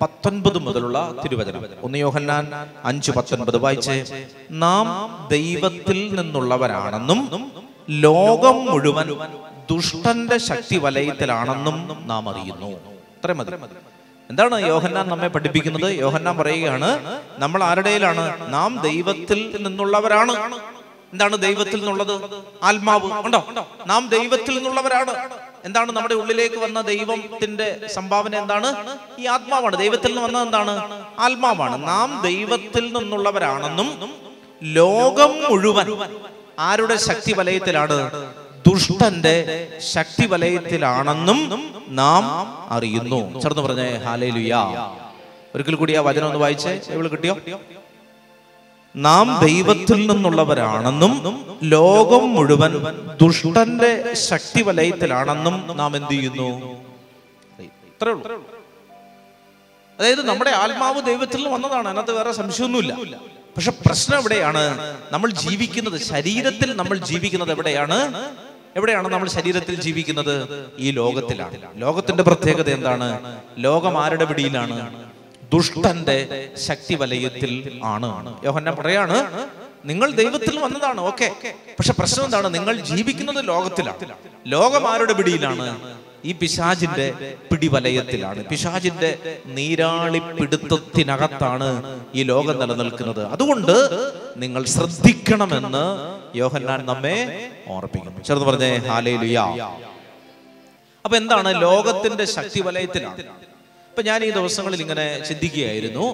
പത്തൊൻപത് മുതലുള്ള തിരുവചനം. ഒന്ന് യോഹന്നാൻ അഞ്ച് പത്തൊൻപത് വായിച്ചേ. നാം ദൈവത്തിൽ നിന്നുള്ളവരാണെന്നും ലോകം മുഴുവൻ ദുഷ്ടന്റെ ശക്തി വലയത്തിലാണെന്നും നാം അറിയുന്നു. അത്രയും മതി. എന്താണ് യോഹന്നാൻ നമ്മെ പഠിപ്പിക്കുന്നത്? യോഹന്നാൻ പറയുകയാണ്, നമ്മൾ ആരുടെയിലാണ്? നാം ദൈവത്തിൽ നിന്നുള്ളവരാണ്. എന്താണ് ദൈവത്തിൽ നിന്നുള്ളത്? ആത്മാവ്. ഉണ്ടോ? നാം ദൈവത്തിൽ നിന്നുള്ളവരാണ്. എന്താണ് നമ്മുടെ ഉള്ളിലേക്ക് വന്ന ദൈവത്തിന്റെ സംഭാവന? എന്താണ്? ഈ ആത്മാവാണ്. ദൈവത്തിൽ നിന്ന് വന്നത് എന്താണ്? ആത്മാവാണ്. നാം ദൈവത്തിൽ നിന്നുള്ളവരാണെന്നും ലോകം മുഴുവൻ ആരുടെ ശക്തി വലയത്തിലാണ്? ദുഷ്ടന്റെ ശക്തി വലയത്തിലാണെന്നും നാം അറിയുന്നു. ചേർന്ന് പറഞ്ഞേ ഹല്ലേലൂയ. ഒരിക്കൽ കൂടി ആ വചനം ഒന്ന് വായിച്ചേ. എവിടെ കിട്ടിയോ? നാം ദൈവത്തിൽ നിന്നുള്ളവരാണെന്നും ലോകം മുഴുവൻ ദുഷ്ടന്റെ ശക്തി വലയത്തിലാണെന്നും നാം എന്ത് ചെയ്യുന്നു? ഇത്രേ ഉള്ളൂ. അതായത് നമ്മുടെ ആത്മാവ് ദൈവത്തിൽ നിന്ന് വന്നതാണ്. അതിനകത്ത് വേറെ സംശയമൊന്നുമില്ല. പക്ഷെ പ്രശ്നം എവിടെയാണ്? നമ്മൾ ജീവിക്കുന്നത് ശരീരത്തിൽ. നമ്മൾ ജീവിക്കുന്നത് എവിടെയാണ്? എവിടെയാണ് നമ്മൾ ശരീരത്തിൽ ജീവിക്കുന്നത്? ഈ ലോകത്തിലാണ്. ലോകത്തിന്റെ പ്രത്യേകത എന്താണ്? ലോകം ആരുടെ പിടിയിലാണ്? ദുഷ്ടന്റെ ശക്തി വലയത്തിൽ ആണ്. യോഹന്നാൻ പറയാണ്, നിങ്ങൾ ദൈവത്തിൽ വന്നതാണ്, ഓക്കെ. പക്ഷെ പ്രശ്നം എന്താണ്? നിങ്ങൾ ജീവിക്കുന്നത് ലോകത്തിലാണ്. ലോകം ആരുടെ പിടിയിലാണ്? ഈ പിശാചിന്റെ പിടിവലയത്തിലാണ്. പിശാചിന്റെ നീരാളിപ്പിടുത്തത്തിനകത്താണ് ഈ ലോകം നിലനിൽക്കുന്നത്. അതുകൊണ്ട് നിങ്ങൾ ശ്രദ്ധിക്കണമെന്ന് യോഹന്നാൻ നമ്മെ ഓർപ്പിക്കുന്നു. ചേർന്ന് പറഞ്ഞേ ഹല്ലേലൂയ. അപ്പൊ എന്താണ്? ലോകത്തിന്റെ ശക്തി വലയത്തിലാണ്. ഇപ്പൊ ഞാൻ ഈ ദിവസങ്ങളിൽ ഇങ്ങനെ ചിന്തിക്കുകയായിരുന്നു,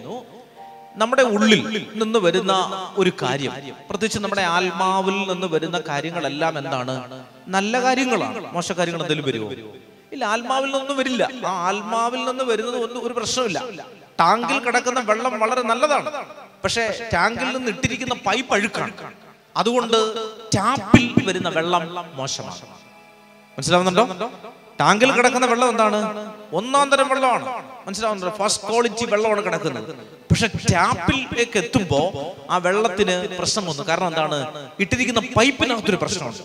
നമ്മുടെ ഉള്ളിൽ നിന്ന് വരുന്ന ഒരു കാര്യം, പ്രത്യേകിച്ച് നമ്മുടെ ആത്മാവിൽ നിന്ന് വരുന്ന കാര്യങ്ങളെല്ലാം എന്താണ്? നല്ല കാര്യങ്ങളാണ്. മോശകാര്യങ്ങൾ എന്തെങ്കിലും വരുമോ? ഇല്ല, ആത്മാവിൽ നിന്നും വരില്ല. ആ ആത്മാവിൽ നിന്ന് വരുന്നത് ഒന്നും ഒരു പ്രശ്നമില്ല. ടാങ്കിൽ കിടക്കുന്ന വെള്ളം വളരെ നല്ലതാണ്, പക്ഷെ ടാങ്കിൽ നിന്ന് ഇട്ടിരിക്കുന്ന പൈപ്പ് അഴുക്കാണ്. അതുകൊണ്ട് ടാപ്പിൽ വരുന്ന വെള്ളം മോശമാണ്. മനസ്സിലാവുന്നുണ്ടോ? ടാങ്കിൽ കിടക്കുന്ന വെള്ളം എന്താണ്? ഒന്നാം തരം വെള്ളമാണ്. മനസ്സിലാവുന്നുണ്ടോ? ഫസ്റ്റ് ക്വാളിറ്റി വെള്ളമാണ് കിടക്കുന്നത്. പക്ഷെ ടാപ്പിലേക്ക് എത്തുമ്പോ ആ വെള്ളത്തിന് പ്രശ്നം വന്നു. കാരണം എന്താണ്? ഇട്ടിരിക്കുന്ന പൈപ്പിനകത്തൊരു പ്രശ്നമാണ്.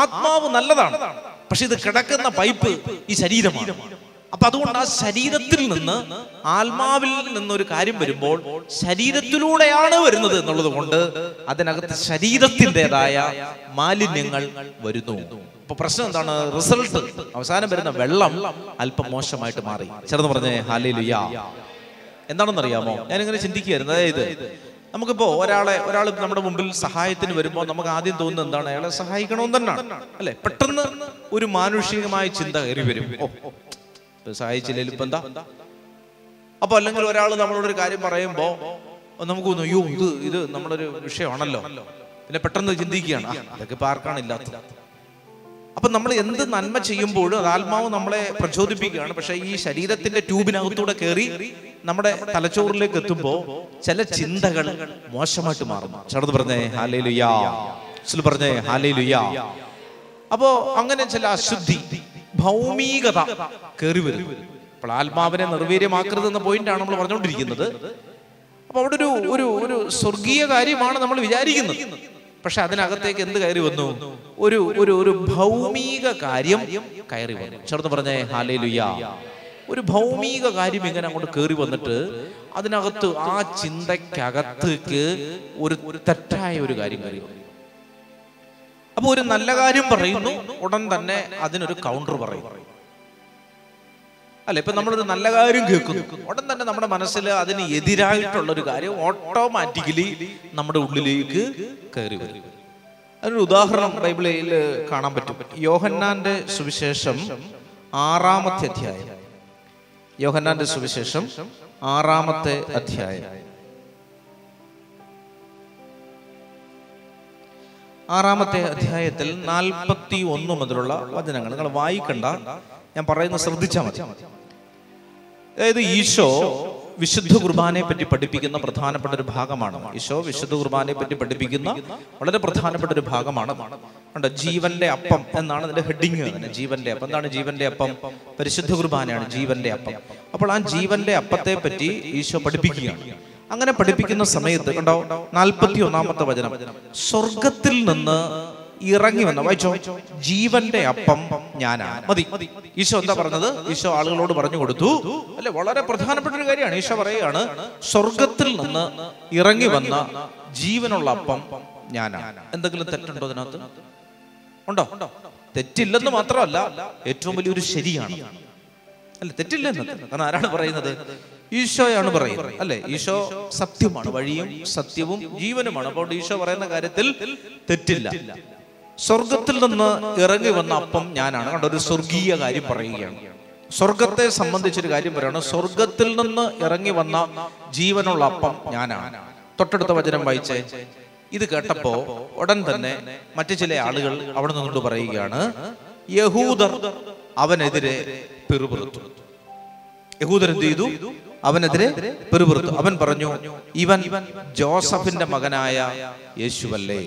ആത്മാവ് നല്ലതാണ്, പക്ഷെ ഇത് കിടക്കുന്ന പൈപ്പ് ഈ ശരീരമാണ്. അപ്പൊ അതുകൊണ്ട് ആ ശരീരത്തിൽ നിന്ന് ആത്മാവിൽ നിന്നൊരു കാര്യം വരുമ്പോൾ ശരീരത്തിലൂടെയാണ് വരുന്നത് എന്നുള്ളത് കൊണ്ട് അതിനകത്ത് ശരീരത്തിൻ്റെതായ മാലിന്യങ്ങൾ വരുന്നു. അപ്പൊ പ്രശ്നം എന്താണ്? റിസൾട്ട് അവസാനം വരുന്ന വെള്ളം അല്പം മോശമായിട്ട് മാറി. ചേർന്ന് പറഞ്ഞേ ഹല്ലേലൂയ. എന്താണെന്നറിയാമോ, ഞാനിങ്ങനെ ചിന്തിക്കുകയായിരുന്നു. അതായത് നമുക്കിപ്പോ ഒരാളെ ഒരാൾ നമ്മുടെ മുമ്പിൽ സഹായത്തിന് വരുമ്പോൾ നമുക്ക് ആദ്യം തോന്നുന്നത് എന്താണ്? അയാളെ സഹായിക്കണമെന്ന് തന്നെയാണ്, അല്ലെ? പെട്ടെന്ന് ഒരു മാനുഷികമായ ചിന്ത കയറി വരും, സഹായിച്ചില്ലെങ്കിൽ ഇപ്പം എന്താ. അപ്പൊ അല്ലെങ്കിൽ ഒരാൾ നമ്മളോടൊരു കാര്യം പറയുമ്പോ നമുക്ക് തോന്നും, അയ്യോ ഇത് ഇത് നമ്മളൊരു വിഷയമാണല്ലോ. പിന്നെ പെട്ടെന്ന് ചിന്തിക്കുകയാണ്, അതൊക്കെ ഇപ്പൊ ആർക്കാണ് ഇല്ലാത്തത്. അപ്പൊ നമ്മൾ എന്ത് നന്മ ചെയ്യുമ്പോഴും അത് ആത്മാവ് നമ്മളെ പ്രചോദിപ്പിക്കുകയാണ്. പക്ഷെ ഈ ശരീരത്തിന്റെ ട്യൂബിനകത്തൂടെ കയറി നമ്മുടെ തലച്ചോറിലേക്ക് എത്തുമ്പോ ചില ചിന്തകൾ മോശമായിട്ട് മാറുന്നു. ചേർന്ന് പറഞ്ഞേ ഹല്ലേലൂയ. പറഞ്ഞേ ഹല്ലേലൂയ. അപ്പോ അങ്ങനെ ചില അശുദ്ധി, ഭൗമികത കയറി വരും. അപ്പോൾ ആത്മാവിനെ നിർവീര്യമാക്കരുതെന്ന പോയിന്റാണ് നമ്മൾ പറഞ്ഞുകൊണ്ടിരിക്കുന്നത്. അപ്പൊ അവിടെ ഒരു ഒരു ഒരു സ്വർഗീയ കാര്യമാണ് നമ്മൾ വിചാരിക്കുന്നത്. പക്ഷെ അതിനകത്തേക്ക് എന്ത് കയറി വന്നു? ഒരു ഒരു ഒരു ഭൗമിക കാര്യം കയറി വന്നു. ചേർന്ന് പറഞ്ഞേ ഹല്ലേലൂയ. ഒരു ഭൗമിക കാര്യം ഇങ്ങനെ അങ്ങോട്ട് കയറി വന്നിട്ട് അതിനകത്ത് ആ ചിന്തക്കകത്തേക്ക് ഒരു തെറ്റായ ഒരു കാര്യം കയറി വന്നു. അപ്പൊ ഒരു നല്ല കാര്യം പറയുന്നു, ഉടൻ തന്നെ അതിനൊരു കൗണ്ടർ പറയും, അല്ലെ? ഇപ്പൊ നമ്മളൊരു നല്ല കാര്യം കേൾക്കുന്നു, ഉടൻ തന്നെ നമ്മുടെ മനസ്സിൽ അതിന് എതിരായിട്ടുള്ളൊരു കാര്യം ഓട്ടോമാറ്റിക്കലി നമ്മുടെ ഉള്ളിലേക്ക് കയറി വരും. അതിനൊരു ഉദാഹരണം ബൈബിളിൽ കാണാൻ പറ്റും. യോഹന്നാന്റെ സുവിശേഷം ആറാമത്തെ അധ്യായം. യോഹന്നാന്റെ സുവിശേഷം ആറാമത്തെ അധ്യായം. ആറാമത്തെ അധ്യായത്തിൽ നാൽപ്പത്തി ഒന്ന് മുതലുള്ള വചനങ്ങൾ നിങ്ങൾ വായിക്കണ്ട, ഞാൻ പറയുന്നത് ശ്രദ്ധിച്ചാൽ മതി. അതായത് ഈശോ വിശുദ്ധ കുർബാനയെ പറ്റി പഠിപ്പിക്കുന്ന പ്രധാനപ്പെട്ട ഒരു ഭാഗമാണ്. ഈശോ വിശുദ്ധ കുർബാനയെ പറ്റി പഠിപ്പിക്കുന്ന വളരെ പ്രധാനപ്പെട്ട ഒരു ഭാഗമാണ്. ഉണ്ട് ജീവന്റെ അപ്പം എന്നാണ് അതിന്റെ ഹെഡിങ് തന്നെ. ജീവന്റെ അപ്പം എന്താണ്? ജീവന്റെ അപ്പം പരിശുദ്ധ കുർബാനയാണ് ജീവന്റെ അപ്പം. അപ്പോൾ ആ ജീവന്റെ അപ്പത്തെ പറ്റി ഈശോ പഠിപ്പിക്കുകയാണ്. അങ്ങനെ പഠിപ്പിക്കുന്ന സമയത്ത് കണ്ടോ നാൽപ്പത്തി ഒന്നാമത്തെ വചനം, സ്വർഗത്തിൽ നിന്ന് ഇറങ്ങി വന്ന വായിച്ചോ, ജീവന്റെ അപ്പം ഞാനാണ്. മതി. ഈശോ എന്താ പറഞ്ഞത്? ഈശോ ആളുകളോട് പറഞ്ഞു കൊടുത്തു, അല്ലെ? വളരെ പ്രധാനപ്പെട്ട ഒരു കാര്യമാണ്. ഈശോ പറയുകയാണ്, സ്വർഗത്തിൽ നിന്ന് ഇറങ്ങി വന്ന ജീവനുള്ള അപ്പം ഞാനാണ്. എന്തെങ്കിലും തെറ്റുണ്ടോ അതിനകത്ത്? ഉണ്ടോ? തെറ്റില്ലെന്ന് മാത്രമല്ല, ഏറ്റവും വലിയൊരു ശരിയാണ്, അല്ലെ? തെറ്റില്ല എന്നത് കാരണം ആരാണ് പറയുന്നത്? ഈശോയാണ് പറയുന്നത്, അല്ലെ? ഈശോ സത്യമാണ്, വഴിയും സത്യവും ജീവനുമാണ്. അപ്പോൾ ഈശോ പറയുന്ന കാര്യത്തിൽ തെറ്റില്ല. സ്വർഗത്തിൽ നിന്ന് ഇറങ്ങി വന്ന അപ്പം ഞാനാണ്. കണ്ട, ഒരു സ്വർഗീയ കാര്യം പറയുകയാണ്. സ്വർഗത്തെ സംബന്ധിച്ചൊരു കാര്യം പറയാണ്. സ്വർഗത്തിൽ നിന്ന് ഇറങ്ങി വന്ന ജീവനുള്ള അപ്പം ഞാനാണ്. തൊട്ടടുത്ത വചനം വായിച്ചേ. ഇത് കേട്ടപ്പോ ഉടൻ തന്നെ മറ്റു ചില ആളുകൾ അവിടെ നിന്നുകൊണ്ട് പറയുകയാണ്, യഹൂദർ അവനെതിരെ പിറുപിറുത്തു. യഹൂദർ എന്ത് ചെയ്തു? അവനെതിരെ പിറുപിറുത്തു. അവൻ പറഞ്ഞു, ഇവൻ ജോസഫിന്റെ മകനായ യേശുവല്ലേ.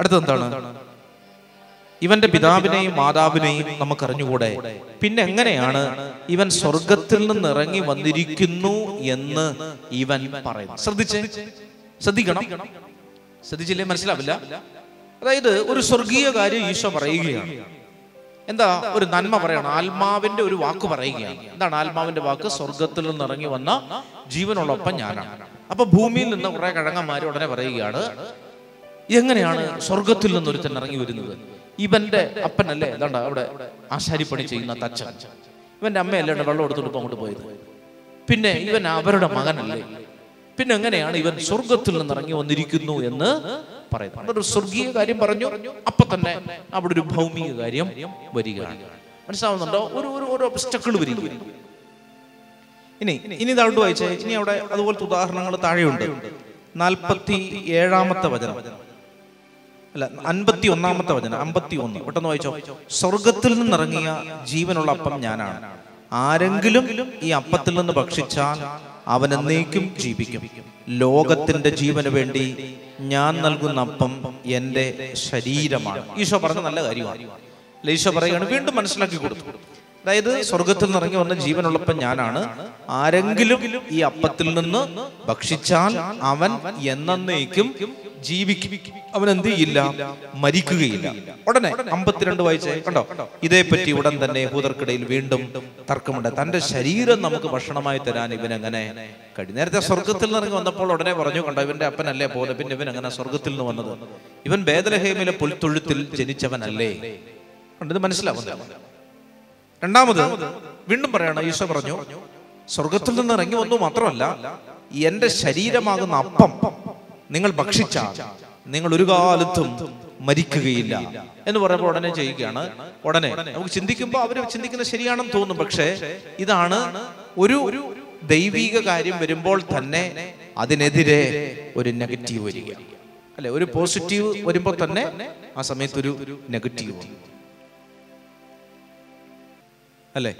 അടുത്തെന്താണ്? ഇവന്റെ പിതാവിനെയും മാതാവിനെയും നമുക്കറിഞ്ഞുകൂടെ? പിന്നെ എങ്ങനെയാണ് ഇവൻ സ്വർഗത്തിൽ നിന്ന് ഇറങ്ങി വന്നിരിക്കുന്നു എന്ന് ഇവൻ പറയുന്നു? ശ്രദ്ധിച്ചേ, ശ്രദ്ധിക്കണം. ശ്രദ്ധിച്ചില്ലേ മനസ്സിലാവില്ല. അതായത് ഒരു സ്വർഗീയ കാര്യം ഈശോ പറയുകയാണ്. എന്താ? ഒരു നന്മ പറയണം, ആത്മാവിന്റെ ഒരു വാക്ക് പറയുകയാണ്. എന്താണ് ആത്മാവിന്റെ വാക്ക്? സ്വർഗത്തിൽ നിന്ന് ഇറങ്ങി വന്ന ജീവനുള്ളപ്പം ഞാനാണ്. അപ്പൊ ഭൂമിയിൽ നിന്ന് കുറെ കഴങ്ങന്മാര് ഉടനെ പറയുകയാണ്, എങ്ങനെയാണ് സ്വർഗത്തിൽ നിന്നൊരുത്തൻ ഇറങ്ങി വരുന്നത്? ഇവന്റെ അപ്പനല്ലേ എന്താണ്ട അവിടെ ആശാരിപ്പണി ചെയ്യുന്ന തച്ചൻ, ഇവന്റെ അമ്മയല്ലേ വെള്ളം എടുത്തുകൊടുപ്പം അങ്ങോട്ട് പോയത്, പിന്നെ ഇവൻ അവരുടെ മകനല്ലേ, പിന്നെ എങ്ങനെയാണ് ഇവൻ സ്വർഗത്തിൽ നിന്നിറങ്ങി വന്നിരിക്കുന്നു എന്ന് പറയുന്നു. അവിടെ ഒരു സ്വർഗീയ കാര്യം പറഞ്ഞു, അപ്പൊ തന്നെ അവിടെ ഒരു ഭൗമിക കാര്യം വരികയാണ്. മനസ്സിലാവുന്നുണ്ടോ? ഒരു ഒരു ഒബ്സ്റ്റക്കിൾ വരികയാണ്. ഇനി ഇനി താഴോട്ട് വായിച്ചേ. ഇനി അവിടെ അതുപോലത്തെ ഉദാഹരണങ്ങൾ താഴെയുണ്ട്. നാൽപ്പത്തി ഏഴാമത്തെ വചനം അല്ല അൻപത്തി ഒന്നാമത്തെ വചനം അമ്പത്തി ഒന്ന് പെട്ടെന്ന് വായിച്ചോ. സ്വർഗത്തിൽ നിന്നിറങ്ങിയ ജീവനുള്ള അപ്പം ഞാനാണ്. ആരെങ്കിലും ഈ അപ്പത്തിൽ നിന്ന് ഭക്ഷിച്ചാൽ അവൻ എന്നേക്കും ജീവിക്കും. ലോകത്തിന്റെ ജീവന് വേണ്ടി ഞാൻ നൽകുന്ന അപ്പം എൻ്റെ ശരീരമാണ്. ഈശോ പറഞ്ഞ നല്ല കാര്യമാണ്. ഈശോ പറയുകയാണ്, വീണ്ടും മനസ്സിലാക്കി കൊടുത്തു. അതായത് സ്വർഗത്തിൽ നിന്നിറങ്ങി വന്ന ജീവനുള്ളപ്പം ഞാനാണ്. ആരെങ്കിലും ഈ അപ്പത്തിൽ നിന്ന് ഭക്ഷിച്ചാൽ അവൻ എന്നേക്കും ജീവിക്കും. അവൻ എന്ത് ചെയ്യില്ല, മരിക്കുകയില്ല. ഉടനെ അമ്പത്തിരണ്ട് വായിച്ചേ കണ്ടോ. ഇതേപ്പറ്റി ഉടൻ തന്നെ യഹൂദർക്കിടയിൽ വീണ്ടും തർക്കമുണ്ട്. തന്റെ ശരീരം നമുക്ക് ഭക്ഷണമായി തരാൻ ഇവനെങ്ങനെ കഴിയും? നേരത്തെ സ്വർഗത്തിൽ നിന്നിറങ്ങി വന്നപ്പോൾ ഉടനെ പറഞ്ഞു, കണ്ടോ ഇവന്റെ അപ്പനല്ലേ പോലെ, പിന്നെ ഇവൻ എങ്ങനെ സ്വർഗത്തിൽ നിന്ന് വന്നത്? ഇവൻ ബേത്ലഹേമിലെ പുൽത്തൊഴുത്തിൽ ജനിച്ചവനല്ലേ? കണ്ടത് മനസ്സിലാവുന്നില്ല. രണ്ടാമത് വീണ്ടും പറയണം, ഈശോ പറഞ്ഞു സ്വർഗത്തിൽ നിന്ന് ഇറങ്ങി വന്നു മാത്രമല്ല, എന്റെ ശരീരമാകുന്ന അപ്പം നിങ്ങൾ ഭക്ഷിച്ചാൽ നിങ്ങൾ ഒരു കാലത്തും മരിക്കുകയില്ല എന്ന് പറയുമ്പോൾ ഉടനെ ചെയ്യുകയാണ്. ഉടനെ നമുക്ക് ചിന്തിക്കുമ്പോൾ അവർ ചിന്തിക്കുന്നത് ശരിയാണെന്ന് തോന്നും. പക്ഷേ ഇതാണ് ഒരു ദൈവിക കാര്യം വരുമ്പോൾ തന്നെ അതിനെതിരെ ഒരു നെഗറ്റീവ് വരിക അല്ലെ. ഒരു പോസിറ്റീവ് വരുമ്പോൾ തന്നെ ആ സമയത്ത് ഒരു നെഗറ്റീവ് അല്ലേ.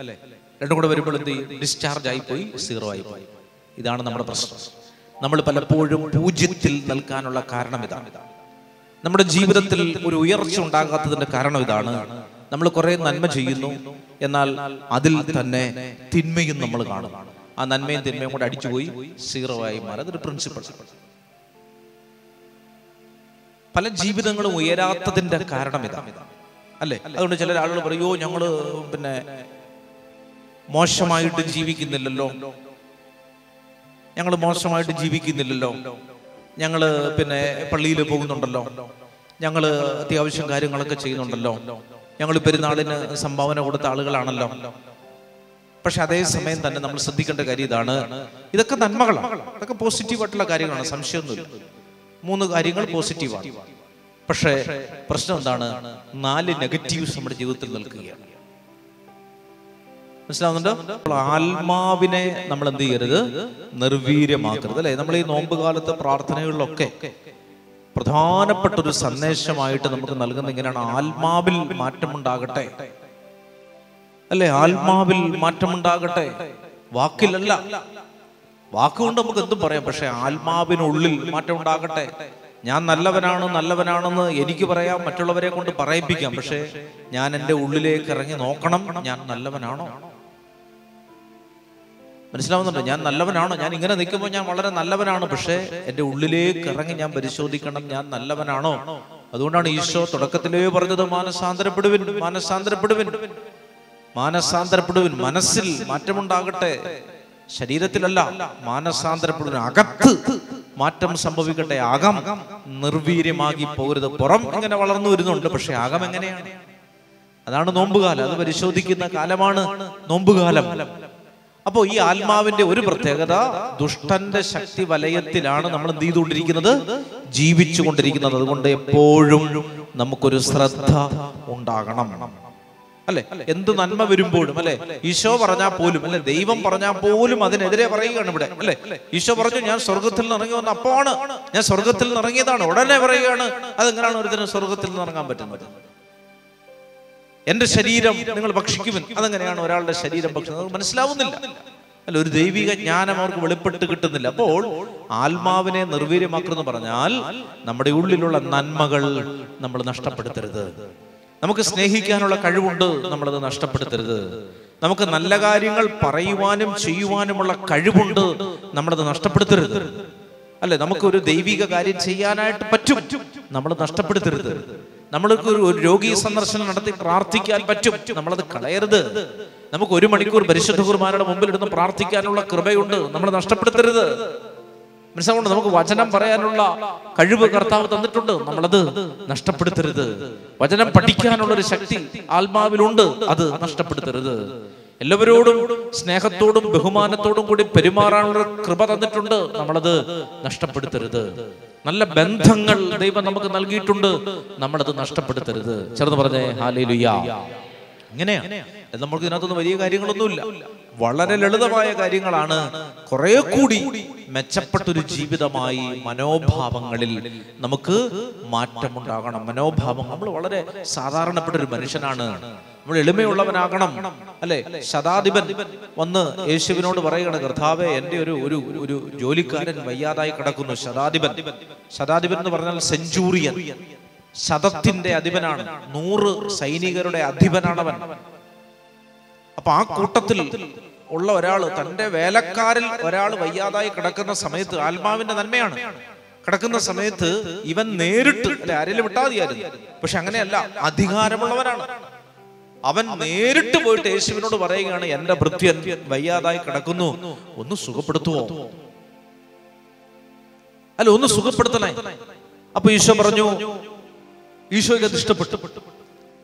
രണ്ടും കൂടെ വരുമ്പോൾ എന്ത് ചെയ്യും, ഡിസ്ചാർജ് ആയിപ്പോയി, സീറോ ആയിപ്പോയി. ഇതാണ് നമ്മുടെ പ്രശ്നം. നമ്മൾ പലപ്പോഴും പൂജ്യത്തിൽ നിൽക്കാനുള്ള കാരണം ഇതാണ്. നമ്മുടെ ജീവിതത്തിൽ ഒരു ഉയർച്ച ഉണ്ടാകാത്തതിന്റെ കാരണം ഇതാണ്. നമ്മൾ കുറെ നന്മ ചെയ്യുന്നു, എന്നാൽ അതിൽ തന്നെ തിന്മയും നമ്മൾ കാണും. ആ നന്മയും തിന്മയും കൂടെ അടിച്ചുപോയി സീറോ ആയി മാറി. അതൊരു പ്രിൻസിപ്പിൾ. പല ജീവിതങ്ങളും ഉയരാത്തതിന്റെ കാരണം ഇതാണ് അല്ലേ. അതുകൊണ്ട് ചില ആളുകൾ പറയോ, ഞങ്ങള് പിന്നെ മോശമായിട്ട് ജീവിക്കുന്നില്ലല്ലോ, ഞങ്ങൾ മോശമായിട്ട് ജീവിക്കുന്നില്ലല്ലോ, ഞങ്ങള് പിന്നെ പള്ളിയിൽ പോകുന്നുണ്ടല്ലോ, ഞങ്ങള് അത്യാവശ്യം കാര്യങ്ങളൊക്കെ ചെയ്യുന്നുണ്ടല്ലോ, ഞങ്ങൾ പെരുന്നാളിന് സംഭാവന കൊടുത്ത ആളുകളാണല്ലോ. പക്ഷെ അതേസമയം തന്നെ നമ്മൾ ശ്രദ്ധിക്കേണ്ട കാര്യം ഇതാണ്, ഇതൊക്കെ നന്മകളാണ്, ഇതൊക്കെ പോസിറ്റീവായിട്ടുള്ള കാര്യങ്ങളാണ്, സംശയമൊന്നുമില്ല. മൂന്ന് കാര്യങ്ങൾ പോസിറ്റീവാണ്. പക്ഷേ പ്രശ്നം എന്താണ്, നാല് നെഗറ്റീവ്സ് നമ്മുടെ ജീവിതത്തിൽ നിൽക്കുകയാണ്. മനസ്സിലാവുന്നുണ്ടോ? ആത്മാവിനെ നമ്മൾ എന്ത് ചെയ്യരുത്, നിർവീര്യമാക്കരുത് അല്ലെ. നമ്മൾ ഈ നോമ്പ് കാലത്തെ പ്രാർത്ഥനകളിലൊക്കെ പ്രധാനപ്പെട്ടൊരു സന്ദേശമായിട്ട് നമുക്ക് നൽകുന്ന ഇങ്ങനെയാണ്, ആത്മാവിൽ മാറ്റമുണ്ടാകട്ടെ അല്ലെ. ആത്മാവിൽ മാറ്റമുണ്ടാകട്ടെ. വാക്കിലല്ല, വാക്കുകൊണ്ട് നമുക്ക് എന്തും പറയാം, പക്ഷെ ആത്മാവിനുള്ളിൽ മാറ്റമുണ്ടാകട്ടെ. ഞാൻ നല്ലവനാണ് നല്ലവനാണെന്ന് എനിക്ക് പറയാം, മറ്റുള്ളവരെ കൊണ്ട് പറയിപ്പിക്കാം. പക്ഷെ ഞാൻ എൻ്റെ ഉള്ളിലേക്ക് ഇറങ്ങി നോക്കണം, ഞാൻ നല്ലവനാണോ? മനസ്സിലാവുന്നുണ്ടോ? ഞാൻ നല്ലവനാണോ? ഞാൻ ഇങ്ങനെ നിൽക്കുമ്പോൾ ഞാൻ വളരെ നല്ലവനാണ്, പക്ഷെ എൻ്റെ ഉള്ളിലേക്ക് ഇറങ്ങി ഞാൻ പരിശോധിക്കണം, ഞാൻ നല്ലവനാണോ? അതുകൊണ്ടാണ് ഈശോ തുടക്കത്തിലേ പറഞ്ഞത്, മാനസാന്തരപ്പെടുവിൻ, മാനസാന്തരപ്പെടുവിൻ, മാനസാന്തരപ്പെടുവിൻ, മനസ്സിൽ മാറ്റമുണ്ടാകട്ടെ, ശരീരത്തിലല്ല, മാനസാന്തരപ്പെടുവിൻ, അകത്ത് മാറ്റം സംഭവിക്കട്ടെ. അകം നിർവീര്യമാകി പോകരുത്. പുറം ഇങ്ങനെ വളർന്നു വരുന്നുണ്ട്, പക്ഷെ അകം എങ്ങനെയാണ്? അതാണ് നോമ്പുകാലം. അത് പരിശോധിക്കുന്ന കാലമാണ് നോമ്പുകാലം. അപ്പോ ഈ ആത്മാവിന്റെ ഒരു പ്രത്യേകത, ദുഷ്ടന്റെ ശക്തി വലയത്തിലാണ് നമ്മൾ എന്ത് ചെയ്തുകൊണ്ടിരിക്കുന്നത്, ജീവിച്ചു കൊണ്ടിരിക്കുന്നത്. അതുകൊണ്ട് എപ്പോഴും നമുക്കൊരു ശ്രദ്ധ ഉണ്ടാകണം അല്ലെ. എന്ത് നന്മ വരുമ്പോഴും അല്ലെ, ഈശോ പറഞ്ഞാൽ പോലും അല്ലെ, ദൈവം പറഞ്ഞാൽ പോലും അതിനെതിരെ പറയുകയാണ് ഇവിടെ അല്ലെ. ഈശോ പറഞ്ഞു, ഞാൻ സ്വർഗത്തിൽ നിന്നിറങ്ങി വന്ന അപ്പമാണ്, ഞാൻ സ്വർഗത്തിൽ നിന്നിറങ്ങിയതാണ്. ഉടനെ പറയുകയാണ്, അതെങ്ങനെയാണ് ഒരുത്തരം സ്വർഗത്തിൽ നിന്നിറങ്ങാൻ പറ്റുന്നത്? എന്റെ ശരീരം നിങ്ങൾ ഭക്ഷിക്കുമെന്ന്, അതെങ്ങനെയാണ് ഒരാളുടെ ശരീരം ഭക്ഷിക്കുന്നത്? മനസ്സിലാവുന്നില്ല അല്ല. ഒരു ദൈവിക ജ്ഞാനം അവർക്ക് വെളിപ്പെട്ട് കിട്ടുന്നില്ല. അപ്പോൾ ആത്മാവിനെ നിർവീര്യമാക്കുമെന്ന് പറഞ്ഞാൽ നമ്മുടെ ഉള്ളിലുള്ള നന്മകൾ നമ്മൾ നഷ്ടപ്പെടുത്തരുത്. നമുക്ക് സ്നേഹിക്കാനുള്ള കഴിവുണ്ട്, നമ്മളത് നഷ്ടപ്പെടുത്തരുത്. നമുക്ക് നല്ല കാര്യങ്ങൾ പറയുവാനും ചെയ്യുവാനുമുള്ള കഴിവുണ്ട്, നമ്മളത് നഷ്ടപ്പെടുത്തരുത് അല്ലെ. നമുക്ക് ഒരു ദൈവിക കാര്യം ചെയ്യാനായിട്ട് പറ്റും, നമ്മൾ നഷ്ടപ്പെടുത്തരുത്. നമ്മൾക്ക് ഒരു രോഗി സന്ദർശനം നടത്തി പ്രാർത്ഥിക്കാൻ പറ്റും, നമ്മളത് കളയരുത്. നമുക്ക് ഒരു മണിക്കൂർ പരിശുദ്ധ കുർബാനയുടെ മുമ്പിലിരുന്ന് പ്രാർത്ഥിക്കാനുള്ള കൃപയുണ്ട്, നമ്മൾ നഷ്ടപ്പെടുത്തരുത്. മനസ്സിലാവുന്നുണ്ട്? നമുക്ക് വചനം പറയാനുള്ള കഴിവ് കർത്താവ് തന്നിട്ടുണ്ട്, നമ്മളത് നഷ്ടപ്പെടുത്തരുത്. വചനം പഠിക്കാനുള്ളൊരു ശക്തി ആത്മാവിലുണ്ട്, അത് നഷ്ടപ്പെടുത്തരുത്. എല്ലാവരോടും സ്നേഹത്തോടും ബഹുമാനത്തോടും കൂടി പെരുമാറാനുള്ള കൃപ തന്നിട്ടുണ്ട്, നമ്മളത് നഷ്ടപ്പെടുത്തരുത്. നല്ല ബന്ധങ്ങൾ ദൈവം നമുക്ക് നൽകിയിട്ടുണ്ട്, നമ്മളത് നഷ്ടപ്പെടുത്തരുത്. ചേർന്ന് പറഞ്ഞേ ഹാലേലുയാ. ഇങ്ങനെയാണ്. നമുക്ക് ഇതിനകത്തൊന്നും വലിയ കാര്യങ്ങളൊന്നുമില്ല, വളരെ ലളിതമായ കാര്യങ്ങളാണ്. കുറെ കൂടി മെച്ചപ്പെട്ടൊരു ജീവിതമായി മനോഭാവങ്ങളിൽ നമുക്ക് മാറ്റമുണ്ടാകണം. മനോഭാവം, നമ്മൾ വളരെ സാധാരണപ്പെട്ടൊരു മനുഷ്യനാണ്, നമ്മൾ എളിമയുള്ളവനാകണം, അല്ലെ? ശതാധിപൻ വന്ന് യേശുവിനോട് പറയുകയാണ്, കർത്താവേ, എൻ്റെ ഒരു ഒരു ജോലിക്കാരൻ വയ്യാതായി കിടക്കുന്നു. ശതാധിപൻ ശതാധിപൻ എന്ന് പറഞ്ഞാൽ സെഞ്ചൂറിയൻ, ശതത്തിന്റെ അധിപനാണ്, നൂറ് സൈനികരുടെ അധിപനാണവൻ. അപ്പൊ ആ കൂട്ടത്തിൽ ഉള്ള ഒരാള്, തന്റെ വേലക്കാരിൽ ഒരാൾ വയ്യാതായി കിടക്കുന്ന സമയത്ത്, ആത്മാവിന്റെ നന്മയാണ്, കിടക്കുന്ന സമയത്ത് ഇവൻ നേരിട്ട് ആരെങ്കിലും വിട്ടാതെയായിരുന്നു. പക്ഷെ അങ്ങനെയല്ല, അധികാരമുള്ളവനാണ് അവൻ. നേരിട്ട് പോയിട്ട് യേശുവിനോട് പറയുകയാണ്, എന്റെ ഭൃത്യൻ വയ്യാതായി കിടക്കുന്നു, ഒന്ന് സുഖപ്പെടുത്തുവോ, അല്ല ഒന്ന് സുഖപ്പെടുത്തണേ. അപ്പൊ ഈശോ പറഞ്ഞു, ഈശോയ്ക്ക് അത് ഇഷ്ടപ്പെട്ടു.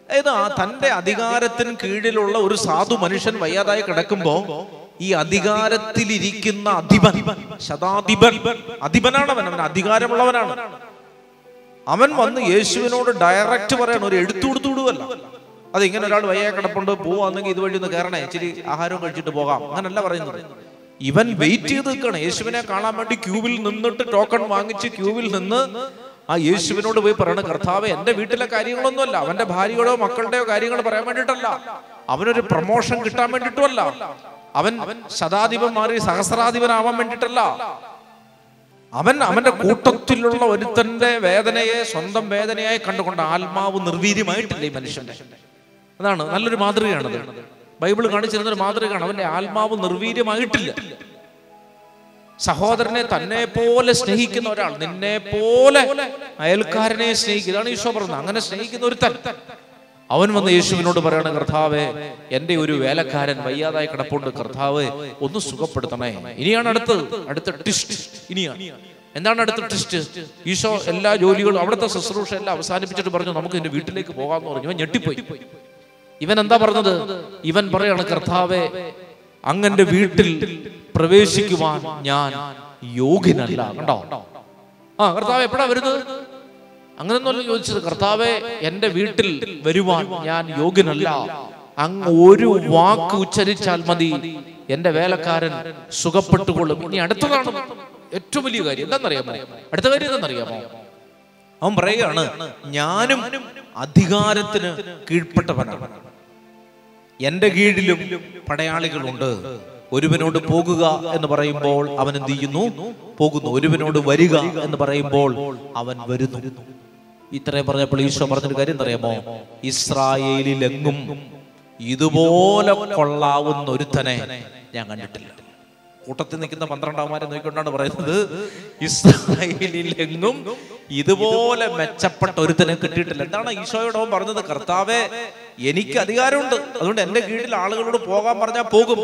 അതായത് ആ തന്റെ അധികാരത്തിന് കീഴിലുള്ള ഒരു സാധു മനുഷ്യൻ വയ്യാതായി കിടക്കുമ്പോ ഈ അധികാരത്തിലിരിക്കുന്ന അധിപൻ, ശതാധിപൻ, അധിപനാണ് അവൻ, അവൻ അധികാരമുള്ളവനാണ്, അവൻ വന്ന് യേശുവിനോട് ഡയറക്റ്റ് പറയണം, ഒരു എടുത്തു കൊടുത്തുവിടുവല്ല. അത് ഇങ്ങനെ ഒരാൾ വയ്യാതെ കിടപ്പുണ്ട്, പോവാന്നെങ്കിൽ ഇതുവഴി ഒന്ന് കയറണേ, ഇച്ചിരി ആഹാരം കഴിച്ചിട്ട് പോകാം, അങ്ങനല്ല പറയുന്നത്. ഇവൻ വെയിറ്റ് ചെയ്ത് നിൽക്കണം, യേശുവിനെ കാണാൻ വേണ്ടി ക്യൂവിൽ നിന്നിട്ട് ടോക്കൺ വാങ്ങിച്ച് ക്യൂവിൽ നിന്ന് ആ യേശുവിനോട് പോയി പറയണം, കർത്താവ്, എന്റെ വീട്ടിലെ കാര്യങ്ങളൊന്നുമല്ല, അവന്റെ ഭാര്യയുടെയോ മക്കളുടെയോ കാര്യങ്ങൾ പറയാൻ വേണ്ടിയിട്ടല്ല, അവനൊരു പ്രൊമോഷൻ കിട്ടാൻ വേണ്ടിയിട്ടുമല്ല, അവൻ ശതാധിപൻ മാറി സഹസ്രാധിപനാവാൻ വേണ്ടിയിട്ടല്ല, അവൻ അവന്റെ കൂട്ടത്തിലുള്ള ഒരുത്തന്റെ വേദനയെ സ്വന്തം വേദനയായി കണ്ടുകൊണ്ട്. ആത്മാവ് നിർവീര്യമായിട്ടില്ല ഈ മനുഷ്യന്റെ. അതാണ് നല്ലൊരു മാതൃകയാണത്, ബൈബിൾ കാണിച്ചിരുന്നൊരു മാതൃകയാണ്. അവന്റെ ആത്മാവ് നിർവീര്യമായിട്ടില്ല. സഹോദരനെ തന്നെ പോലെ സ്നേഹിക്കുന്ന ഒരാൾ, നിന്നെ പോലെ അയൽക്കാരനെ സ്നേഹിക്കുക, ഇതാണ് ഈശോ പറഞ്ഞത്. അങ്ങനെ സ്നേഹിക്കുന്ന ഒരു തൻ അവൻ വന്ന് യേശുവിനോട് പറയണം, കർത്താവേ, എന്റെ ഒരു വേലക്കാരൻ വയ്യാതായി കിടപ്പുണ്ട്, കർത്താവേ ഒന്ന് സുഖപ്പെടുത്തണേ. ഇനിയാണ് അടുത്തത്, അടുത്ത ട്വിസ്റ്റ് ഇനിയാണ്. എന്താണ് അടുത്ത ട്വിസ്റ്റ്? ഈശോ എല്ലാ ജോലികളും, അവിടുത്തെ ശുശ്രൂഷ എല്ലാം അവസാനിപ്പിച്ചിട്ട് പറഞ്ഞു, നമുക്ക് എന്റെ വീട്ടിലേക്ക് പോകാമെന്ന് പറഞ്ഞു. ഇവൻ ഞെട്ടിപ്പോയി. ഇവൻ എന്താ പറഞ്ഞത്? ഇവൻ പറയാണ്, കർത്താവേ, അങ്ങന്റെ വീട്ടിൽ പ്രവേശിക്കുവാൻ ഞാൻ യോഗ്യനല്ല. കണ്ടോ? ആ കർത്താവ് എപ്പോഴാ വരുന്നത്? അങ്ങനെയൊന്നുമല്ല ചോദിച്ചത്. കർത്താവെ, എന്റെ വീട്ടിൽ വരുവാൻ ഞാൻ യോഗ്യനല്ല, അങ്ങ് ഒരു വാക്ക് ഉച്ചരിച്ചാൽ മതി, എന്റെ വേലക്കാരൻ സുഖപ്പെട്ടുകൊള്ളും. ഇനി അടുത്തതാണ് ഏറ്റവും വലിയ കാര്യം. എന്താണെന്നറിയാമോ? അടുത്ത കാര്യം എന്താണെന്നറിയാമോ? അവൻ പറയുകയാണ്, ഞാനും അധികാരത്തിന് കീഴ്പ്പെട്ടവനാണ്, എന്റെ കീഴിലും പടയാളികളുണ്ട്. ഒരുവനോട് പോകുക എന്ന് പറയുമ്പോൾ അവൻ എന്ത് ചെയ്യുന്നു? പോകുന്നു. ഒരുവനോട് വരിക എന്ന് പറയുമ്പോൾ അവൻ വരുന്നു. ഇത്രയും പറഞ്ഞപ്പോൾ ഈശോ പറഞ്ഞൊരു കാര്യം അറിയാമോ? ഇസ്രായേലിലെങ്ങും ഇതുപോലെ കൊള്ളാവുന്ന ഒരുത്തനെ ഞാൻ കണ്ടിട്ടില്ല. കൂട്ടത്തിൽ നിൽക്കുന്ന പന്ത്രണ്ടാമാരെ നോക്കിക്കൊണ്ടാണ് പറയുന്നത്, ഇസ്രായേലിലെങ്ങും ഇതുപോലെ മെച്ചപ്പെട്ട ഒരുത്തനെ കിട്ടിയിട്ടില്ല. എന്താണ് ഈശോയോടവൻ പറഞ്ഞത്? കർത്താവെ, എനിക്ക് അധികാരമുണ്ട്, അതുകൊണ്ട് എന്റെ കീഴിൽ ആളുകളോട് പോകാൻ പറഞ്ഞാൽ പോകും.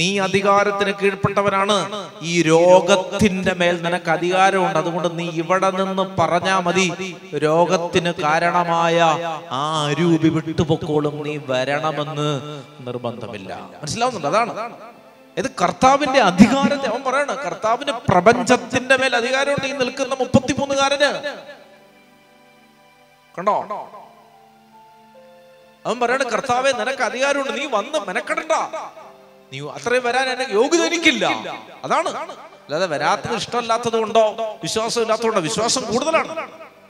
നീ അധികാരത്തിന് കീഴ്പ്പെട്ടവനാണ്, ഈ രോഗത്തിന്റെ മേൽ നിനക്ക് അധികാരമുണ്ട്, അതുകൊണ്ട് നീ ഇവിടെ നിന്ന് പറഞ്ഞാൽ മതി, രോഗത്തിന് കാരണമായ ആ അരൂപി വിട്ടുപൊക്കോളും, നീ വരണമെന്ന് നിർബന്ധമില്ല. മനസ്സിലാവുന്നുണ്ട്? അതാണ് ഇത് കർത്താവിന്റെ അധികാരത്തെ അവൻ പറയാണ്. കർത്താവിന് പ്രപഞ്ചത്തിന്റെ മേൽ അധികാരമുണ്ട് ഈ നിൽക്കുന്ന മുപ്പത്തിമൂന്നുകാരന്. കണ്ടോ? അവൻ പറയാണ്, കർത്താവെ, നിനക്ക് അധികാരമുണ്ട്, നീ വന്ന് മെനക്കെടണ്ട, നീ അത്രയും വരാൻ എന്നെ യോഗ്യത എനിക്കില്ല. അതാണ്. അല്ലാതെ വരാത്തത് ഇഷ്ടമല്ലാത്തത് കൊണ്ടോ വിശ്വാസം ഇല്ലാത്തതുകൊണ്ടോ? വിശ്വാസം കൂടുതലാണ്.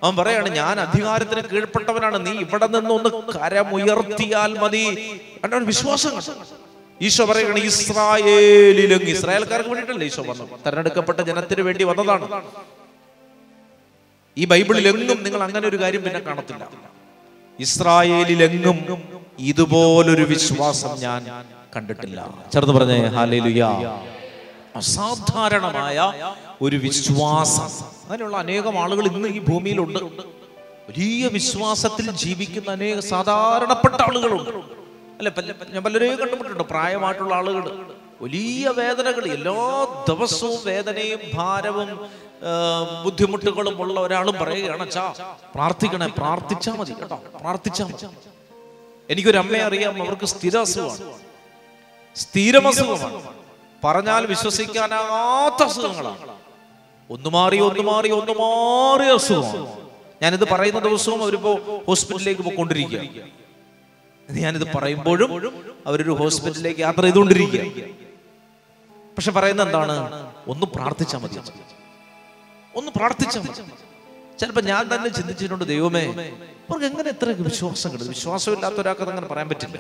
അവൻ പറയാണ്, ഞാൻ അധികാരത്തിന് കീഴ്പ്പെട്ടവനാണ്, നീ ഇവിടെ നിന്നൊന്ന് കരമുയർത്തിയാൽ മതി. കണ്ടോ വിശ്വാസം? ഈശോ പറയുകയാണ്, ഇസ്രായേലിലെങ്ങും. ഇസ്രായേൽക്കാർക്ക് വേണ്ടിയിട്ടല്ല ഈശോ വന്നത്, തെരഞ്ഞെടുക്കപ്പെട്ട ജനത്തിന് വേണ്ടി വന്നതാണ്. ഈ ബൈബിളിലെങ്ങും നിങ്ങൾ അങ്ങനെ ഒരു കാര്യം പിന്നെ കാണത്തില്ല. ഇസ്രായേലിലെങ്ങും ഇതുപോലൊരു വിശ്വാസം ഞാൻ കണ്ടിട്ടില്ല. ചേർന്ന് പറഞ്ഞേ ഹല്ലേലൂയ. അസാധാരണമായ ഒരു വിശ്വാസം. അങ്ങനെയുള്ള അനേകം ആളുകൾ ഇന്ന് ഈ ഭൂമിയിലുണ്ട്. വലിയ വിശ്വാസത്തിൽ ജീവിക്കുന്ന അനേക സാധാരണപ്പെട്ട ആളുകളുണ്ട്, അല്ലെ? ഞാൻ പലരെയും കണ്ടുമുട്ടുണ്ട്. പ്രായമായിട്ടുള്ള ആളുകൾ, വലിയ വേദനകൾ, എല്ലാ ദിവസവും വേദനയും ഭാരവും ബുദ്ധിമുട്ടുകളും ഉള്ള ഒരാളും പറയുകയാണ്, അച്ഛാ പ്രാർത്ഥിക്കണേ, പ്രാർത്ഥിച്ചാ മതി കേട്ടോ, പ്രാർത്ഥിച്ചാ മതി. എനിക്കൊരമ്മയെ അറിയാം, അവർക്ക് സ്ഥിര അസുഖമാണ്, സ്ഥിരമസുഖമാണ്, പറഞ്ഞാൽ വിശ്വസിക്കാനാകാത്ത അസുഖങ്ങളാണ്. ഒന്ന് മാറി ഒന്ന് മാറി ഒന്ന് മാറിയ അസുഖമാണ്. ഞാനിത് പറയുന്ന ദിവസവും അവരിപ്പോ ഹോസ്പിറ്റലിലേക്ക് പോയിക്കൊണ്ടിരിക്കുക. ഞാനിത് പറയുമ്പോഴും അവരൊരു ഹോസ്പിറ്റലിലേക്ക് യാത്ര ചെയ്തുകൊണ്ടിരിക്കുക. പക്ഷെ പറയുന്നത് എന്താണ്? ഒന്ന് പ്രാർത്ഥിച്ചാൽ മതി, ഒന്ന് പ്രാർത്ഥിച്ചാൽ മതി. ചിലപ്പോൾ ഞാൻ തന്നെ ചിന്തിച്ചിട്ടുണ്ട്, ദൈവമേ അവർക്ക് എങ്ങനെ എത്ര വിശ്വാസം കിട്ടും? വിശ്വാസമില്ലാത്ത ഒരാൾക്ക് അങ്ങനെ പറയാൻ പറ്റില്ല.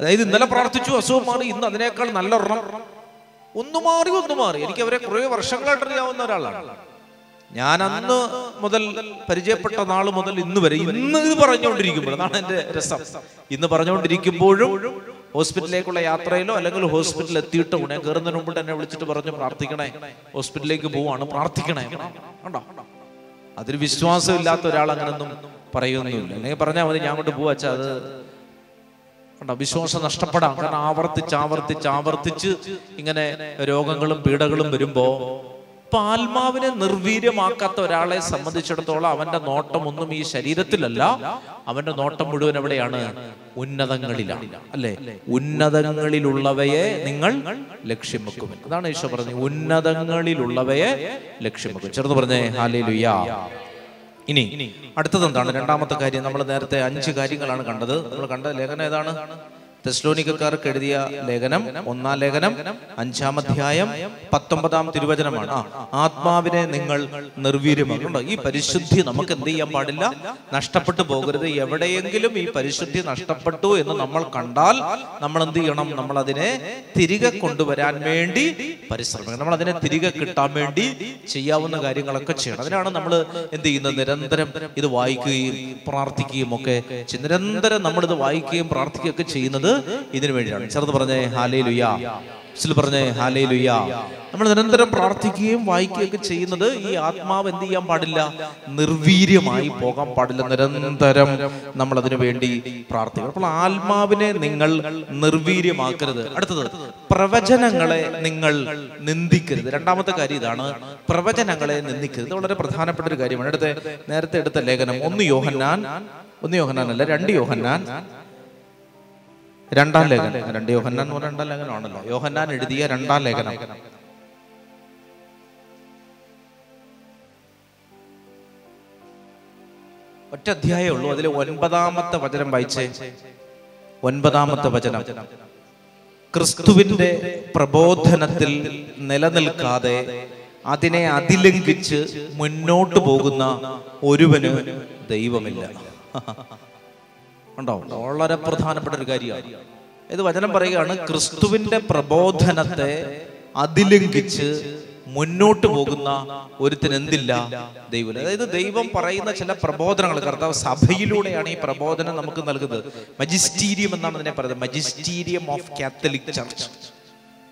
അതായത് ഇന്നലെ പ്രാർത്ഥിച്ചു, അസുഖം മാറി, ഇന്ന് അതിനേക്കാൾ നല്ല ഒരെണ്ണം. ഒന്ന് മാറി ഒന്ന് മാറി. എനിക്ക് അവരെ കുറേ വർഷങ്ങളായിട്ട് അറിയാവുന്ന ഒരാളാണ്. ഞാൻ അന്ന് മുതൽ പരിചയപ്പെട്ട നാൾ മുതൽ ഇന്ന് വരെ, ഇന്ന് ഇത് പറഞ്ഞുകൊണ്ടിരിക്കുമ്പോൾ, അതാണ് എൻ്റെ രസം, ഇന്ന് പറഞ്ഞുകൊണ്ടിരിക്കുമ്പോഴും ഹോസ്പിറ്റലിലേക്കുള്ള യാത്രയിലോ അല്ലെങ്കിൽ ഹോസ്പിറ്റലിൽ എത്തിയിട്ട് ഉടനെ കയറുന്നതിന് മുമ്പ് എന്നെ വിളിച്ചിട്ട് പറഞ്ഞു, പ്രാർത്ഥിക്കണേ, ഹോസ്പിറ്റലിലേക്ക് പോവാണ്, പ്രാർത്ഥിക്കണേ. കണ്ടോ, അതിൽ വിശ്വാസം ഇല്ലാത്ത ഒരാൾ അങ്ങനൊന്നും പറയുന്നില്ല. അല്ലെങ്കിൽ പറഞ്ഞാൽ മതി, ഞാൻ അങ്ങോട്ട് പോവാച്ചാ അത് കണ്ടോ വിശ്വാസം നഷ്ടപ്പെടാം. കാരണം ആവർത്തിച്ച് ആവർത്തിച്ച് ആവർത്തിച്ച് ഇങ്ങനെ രോഗങ്ങളും പീഡകളും വരുമ്പോൾ ഇപ്പം ആത്മാവിനെ നിർവീര്യമാക്കാത്ത ഒരാളെ സംബന്ധിച്ചിടത്തോളം അവൻ്റെ നോട്ടമൊന്നും ഈ ശരീരത്തിലല്ല, അവൻ്റെ നോട്ടം മുഴുവൻ എവിടെയാണ്? ഉന്നതങ്ങളിലാണ്, അല്ലേ? ഉന്നതങ്ങളിലുള്ളവയെ നിങ്ങൾ ലക്ഷ്യം വെക്കും. അതാണ് ഈശോ പറഞ്ഞത്, ഉന്നതങ്ങളിലുള്ളവയെ ലക്ഷ്യം വെക്കും. ചെറുത് പറഞ്ഞേ ഹല്ലേലൂയ. ഇനി അടുത്തത് എന്താണ്? രണ്ടാമത്തെ കാര്യം. നമ്മൾ നേരത്തെ അഞ്ച് കാര്യങ്ങളാണ് കണ്ടത്. നമ്മൾ കണ്ട ലേഖനം ഏതാണ്? തെസ്സലോനിക്കക്കാർക്ക് എഴുതിയ ലേഖനം, ഒന്നാം ലേഖനം അഞ്ചാം അധ്യായം പത്തൊമ്പതാം തിരുവചനമാണ്. ആ ആത്മാവിനെ നിങ്ങൾ നിർവീര്യമാക്കുന്നുണ്ടോ? ഈ പരിശുദ്ധി നമുക്ക് എന്ത് ചെയ്യാൻ പാടില്ല, നഷ്ടപ്പെട്ടു പോകരുത്. എവിടെയെങ്കിലും ഈ പരിശുദ്ധി നഷ്ടപ്പെട്ടു എന്ന് നമ്മൾ കണ്ടാൽ നമ്മൾ എന്ത് ചെയ്യണം? നമ്മൾ അതിനെ തിരികെ കൊണ്ടുവരാൻ വേണ്ടി പരിശ്രമിക്കണം. നമ്മൾ അതിനെ തിരികെ കിട്ടാൻ വേണ്ടി ചെയ്യാവുന്ന കാര്യങ്ങളൊക്കെ ചെയ്യണം. അതിനാണ് നമ്മൾ എന്ത് ചെയ്യുന്നത്? നിരന്തരം ഇത് വായിക്കുകയും പ്രാർത്ഥിക്കുകയും ഒക്കെ നിരന്തരം നമ്മളിത് വായിക്കുകയും പ്രാർത്ഥിക്കുകയൊക്കെ ചെയ്യുന്നത് ഇതിനു വേണ്ടിയാണ്. ചെറുത് പറഞ്ഞേ ഹല്ലേലൂയ, പറഞ്ഞേ ഹല്ലേലൂയ. നമ്മൾ നിരന്തരം പ്രാർത്ഥിക്കുകയും വായിക്കുകയൊക്കെ ചെയ്യുന്നത് ഈ ആത്മാവ് എന്ത് ചെയ്യാൻ പാടില്ല? നിർവീര്യമായി പോകാൻ പാടില്ല. നിരന്തരം നമ്മൾ അതിനു വേണ്ടി പ്രാർത്ഥിക്കണം. അപ്പോൾ ആത്മാവിനെ നിങ്ങൾ നിർവീര്യമാക്കരുത്. അടുത്തത്, പ്രവചനങ്ങളെ നിങ്ങൾ നിന്ദിക്കരുത്. രണ്ടാമത്തെ കാര്യം ഇതാണ്, പ്രവചനങ്ങളെ നിന്ദിക്കരുത്. വളരെ പ്രധാനപ്പെട്ട ഒരു കാര്യമാണ്. അടുത്ത നേരത്തെ എടുത്ത ലേഖനം ഒന്ന് യോഹന്നാൻ, ഒന്ന് യോഹന്നാനല്ല രണ്ട് യോഹന്നാൻ രണ്ടാം ലേഖനം, രണ്ട് യോഹന്നാൻ രണ്ടാം ലേഖനമാണല്ലോ. യോഹന്നാൻ എഴുതിയ രണ്ടാം ലേഖനം, ഒറ്റ അധ്യായമേ ഉള്ളൂ. അതിലെ ഒൻപതാമത്തെ വചനം വായിച്ചേ, ഒൻപതാമത്തെ വചനം. ക്രിസ്തുവിന്റെ പ്രബോധനത്തിൽ നിലനിൽക്കാതെ അതിനെ അതിലംഘിച്ച് മുന്നോട്ടു പോകുന്ന ഒരുവന് ദൈവമില്ല. ണ്ടോ വളരെ പ്രധാനപ്പെട്ട ഒരു കാര്യമാണ് ഇത്. വചനം പറയുകയാണ്, ക്രിസ്തുവിന്റെ പ്രബോധനത്തെ അതിലംഘിച്ച് മുന്നോട്ട് പോകുന്ന ഒരുത്തിന് എന്തില്ല? ദൈവമില്ല. അതായത് ദൈവം പറയുന്ന ചില പ്രബോധനങ്ങൾ, കർത്താവ് സഭയിലൂടെയാണ് ഈ പ്രബോധനം നമുക്ക് നൽകുന്നത്. മജിസ്റ്റീരിയം എന്നാണ് ഇതിനെ പറയുന്നത്, magisterium of Catholic church.